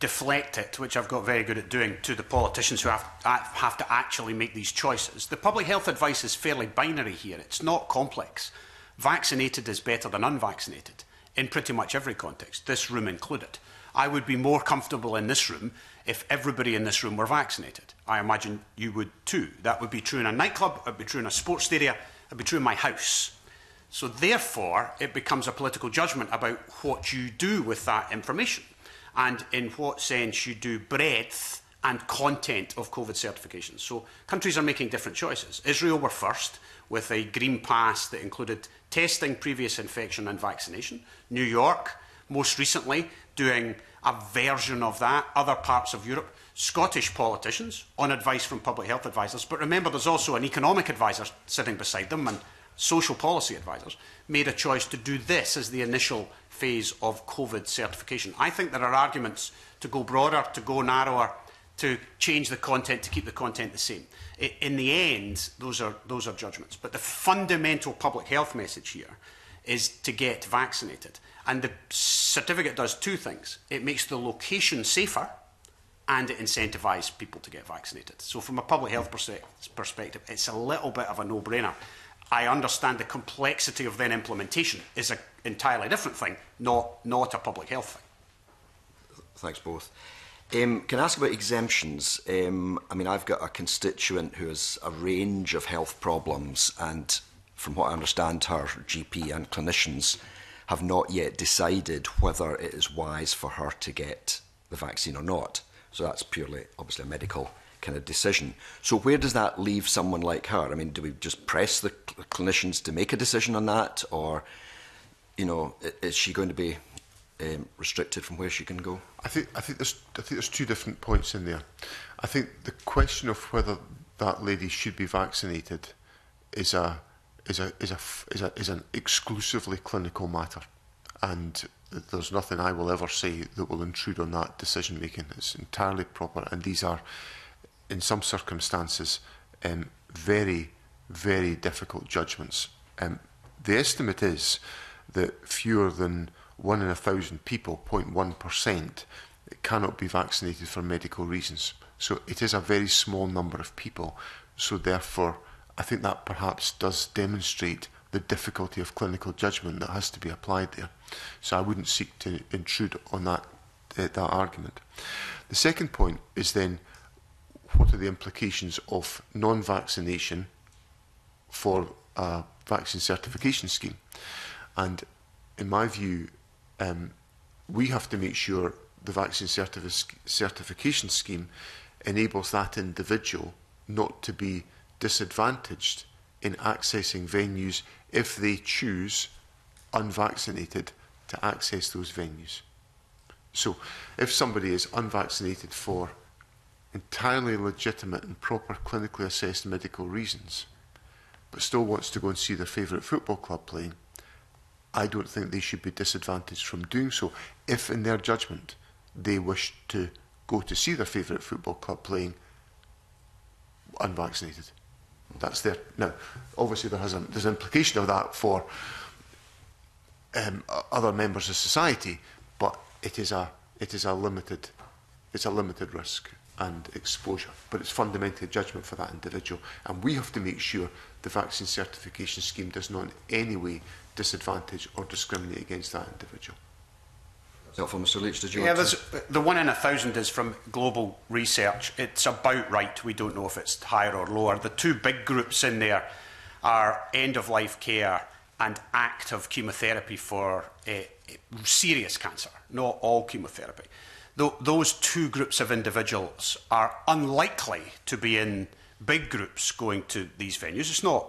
deflect it, which I've got very good at doing, to the politicians who have, have to actually make these choices. The public health advice is fairly binary here. It's not complex. Vaccinated is better than unvaccinated in pretty much every context, this room included. I would be more comfortable in this room if everybody in this room were vaccinated. I imagine you would too. That would be true in a nightclub, it would be true in a sports area, it would be true in my house. So therefore, it becomes a political judgment about what you do with that information and in what sense you do breadth and content of COVID certifications. So countries are making different choices. Israel were first with a green pass that included testing, previous infection and vaccination. New York, most recently, doing a version of that, other parts of Europe. Scottish politicians, on advice from public health advisors, but remember there's also an economic advisor sitting beside them and social policy advisors, made a choice to do this as the initial phase of COVID certification. I think there are arguments to go broader, to go narrower, to change the content, to keep the content the same. In the end, those are, those are judgments. But the fundamental public health message here is to get vaccinated. And the certificate does two things. It makes the location safer, and it incentivises people to get vaccinated. So from a public health perspective, it's a little bit of a no-brainer. I understand the complexity of then implementation is an entirely different thing, not, not a public health thing. Thanks both. Um, can I ask about exemptions? Um, I mean, I've got a constituent who has a range of health problems, and from what I understand, her G P and clinicians have not yet decided whether it is wise for her to get the vaccine or not. So that's purely, obviously, a medical kind of decision. So where does that leave someone like her? I mean, do we just press the cl- clinicians to make a decision on that, or, you know, is she going to be um, restricted from where she can go? I think I think there's I think there's two different points in there. I think the question of whether that lady should be vaccinated is a is a is a is a is an exclusively clinical matter, and there's nothing I will ever say that will intrude on that decision making. It's entirely proper, and these are, in some circumstances, um, very, very difficult judgments. Um, the estimate is that fewer than one in a thousand people, zero point one percent, cannot be vaccinated for medical reasons. So it is a very small number of people. So therefore, I think that perhaps does demonstrate the difficulty of clinical judgment that has to be applied there. So I wouldn't seek to intrude on that, uh, that argument. The second point is then, what are the implications of non-vaccination for a vaccine certification scheme? And in my view, um, we have to make sure the vaccine certifi- certification scheme enables that individual not to be disadvantaged in accessing venues if they choose, unvaccinated, to access those venues. So if somebody is unvaccinated for entirely legitimate and proper clinically assessed medical reasons, but still wants to go and see their favourite football club playing, I don't think they should be disadvantaged from doing so if, in their judgment, they wish to go to see their favourite football club playing unvaccinated. That's their... Now, obviously there has a, there's an implication of that for um, other members of society, but it is a it is a limited it's a limited risk and exposure, but it's fundamentally a judgment for that individual, and we have to make sure the vaccine certification scheme does not in any way disadvantage or discriminate against that individual. Helpful, Mister Leitch, did you yeah, want to... The one in a thousand is from global research. It's about right. We don't know if it's higher or lower. The two big groups in there are end-of-life care and active chemotherapy for uh, serious cancer, not all chemotherapy. Th those two groups of individuals are unlikely to be in big groups going to these venues. It's not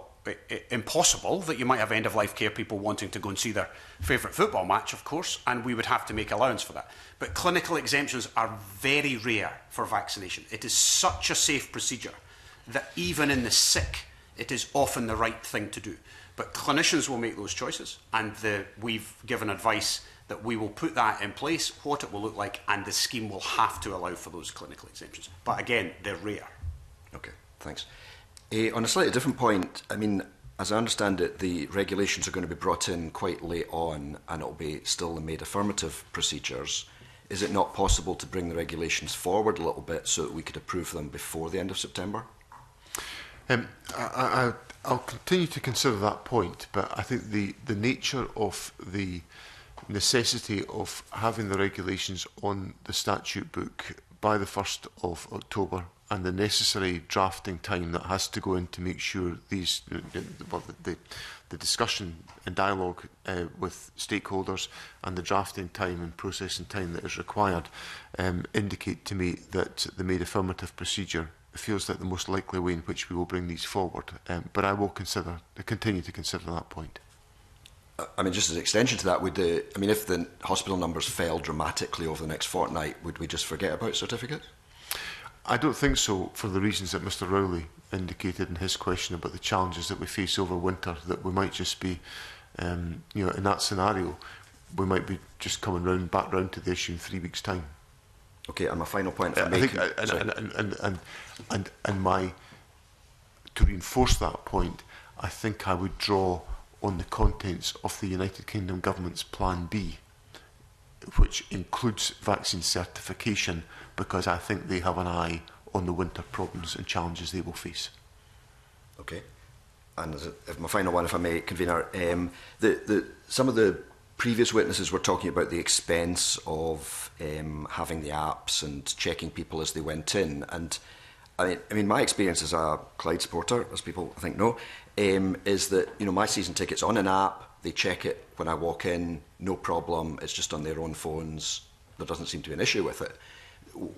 impossible that you might have end-of-life care people wanting to go and see their favourite football match, of course, and we would have to make allowance for that. But clinical exemptions are very rare for vaccination. It is such a safe procedure that even in the sick, it is often the right thing to do. But clinicians will make those choices, and the, we've given advice that we will put that in place, what it will look like, and the scheme will have to allow for those clinical exemptions. But again, they're rare. Okay, thanks. Uh, on a slightly different point, I mean, as I understand it, the regulations are going to be brought in quite late on, and it'll be still the made affirmative procedures. Is it not possible to bring the regulations forward a little bit so that we could approve them before the end of September? Um, I, I, I'll continue to consider that point, but I think the, the nature of the necessity of having the regulations on the statute book by the first of October and the necessary drafting time that has to go in to make sure these, well, the, the discussion and dialogue uh, with stakeholders and the drafting time and processing time that is required um, indicate to me that the made affirmative procedure feels like the most likely way in which we will bring these forward. Um, but I will consider, continue to consider that point. I mean, just as an extension to that, would the, I mean, if the hospital numbers fell dramatically over the next fortnight, would we just forget about certificates? I don't think so, for the reasons that Mister Rowley indicated in his question about the challenges that we face over winter, that we might just be, um, you know, in that scenario, we might be just coming round, back round to the issue in three weeks' time. Okay, and my final point... I, I think, and, and, and, and, and, and, and my, to reinforce that point, I think I would draw on the contents of the United Kingdom Government's Plan B, which includes vaccine certification, because I think they have an eye on the winter problems and challenges they will face. Okay. And as a, if my final one, if I may, Convener, um, the, the, some of the previous witnesses were talking about the expense of um, having the apps and checking people as they went in. And I, I mean, my experience as a Clyde supporter, as people I think know, um, is that, you know, my season ticket's on an app. They check it when I walk in, no problem, it's just on their own phones, there doesn't seem to be an issue with it.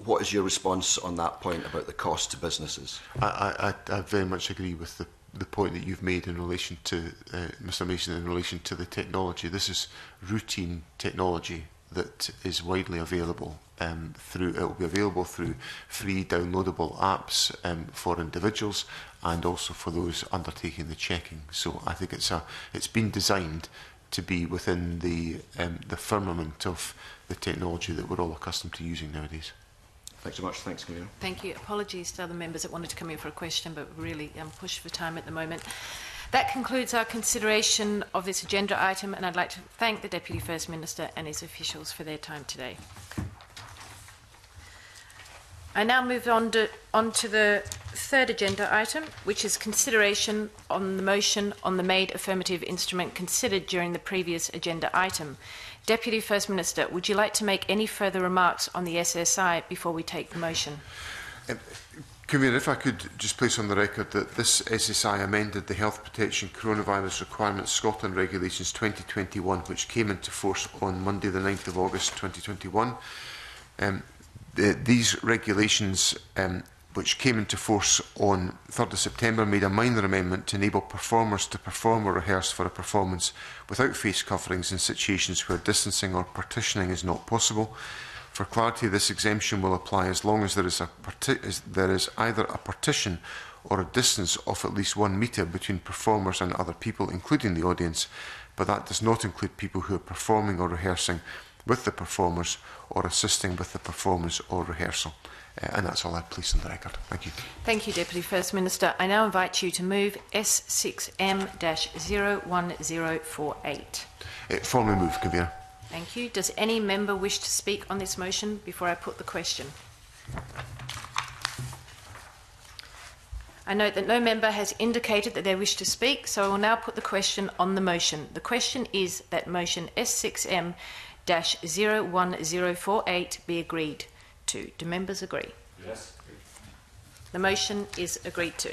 What is your response on that point about the cost to businesses? I, I, I very much agree with the, the point that you've made in relation to, uh, Mister Mason, in relation to the technology. This is routine technology that is widely available. Um, through, it will be available through free downloadable apps um, for individuals and also for those undertaking the checking. So I think it's a, it's been designed to be within the um, the firmament of the technology that we're all accustomed to using nowadays. Thanks so much. Thanks, Camille. Thank you. Apologies to other members that wanted to come in for a question, but really I'm um, pushed for time at the moment. That concludes our consideration of this agenda item, and I'd like to thank the Deputy First Minister and his officials for their time today. I now move on to, on to the Third agenda item, which is consideration on the motion on the made affirmative instrument considered during the previous agenda item. Deputy First Minister, would you like to make any further remarks on the S S I before we take the motion? Um, Convener, if I could just place on the record that this S S I amended the Health Protection Coronavirus Requirements Scotland Regulations twenty twenty-one, which came into force on Monday the ninth of August twenty twenty-one. Um, the, these regulations, um, which came into force on third of September, made a minor amendment to enable performers to perform or rehearse for a performance without face coverings in situations where distancing or partitioning is not possible. For clarity, this exemption will apply as long as there is, a as there is either a partition or a distance of at least one metre between performers and other people, including the audience, but that does not include people who are performing or rehearsing with the performers or assisting with the performance or rehearsal. Uh, and that's all I place on the record. Thank you. Thank you, Deputy First Minister. I now invite you to move S six M dash zero one zero four eight. It formally moved, Convener. Thank you. Does any member wish to speak on this motion before I put the question? I note that no member has indicated that they wish to speak, so I will now put the question on the motion. The question is that motion S six M dash zero one zero four eight be agreed to. Do members agree? Yes. The motion is agreed to.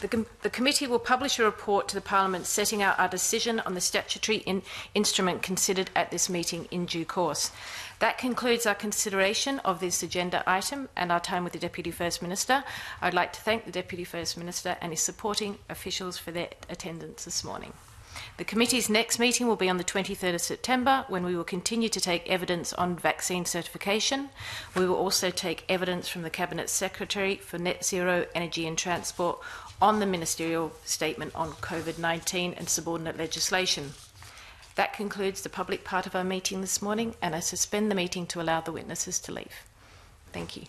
The, com the committee will publish a report to the Parliament setting out our decision on the statutory in instrument considered at this meeting in due course. That concludes our consideration of this agenda item and our time with the Deputy First Minister. I would like to thank the Deputy First Minister and his supporting officials for their attendance this morning. The committee's next meeting will be on the twenty-third of September, when we will continue to take evidence on vaccine certification. We will also take evidence from the Cabinet Secretary for Net Zero, Energy and Transport on the ministerial statement on COVID nineteen and subordinate legislation. That concludes the public part of our meeting this morning, and I suspend the meeting to allow the witnesses to leave. Thank you.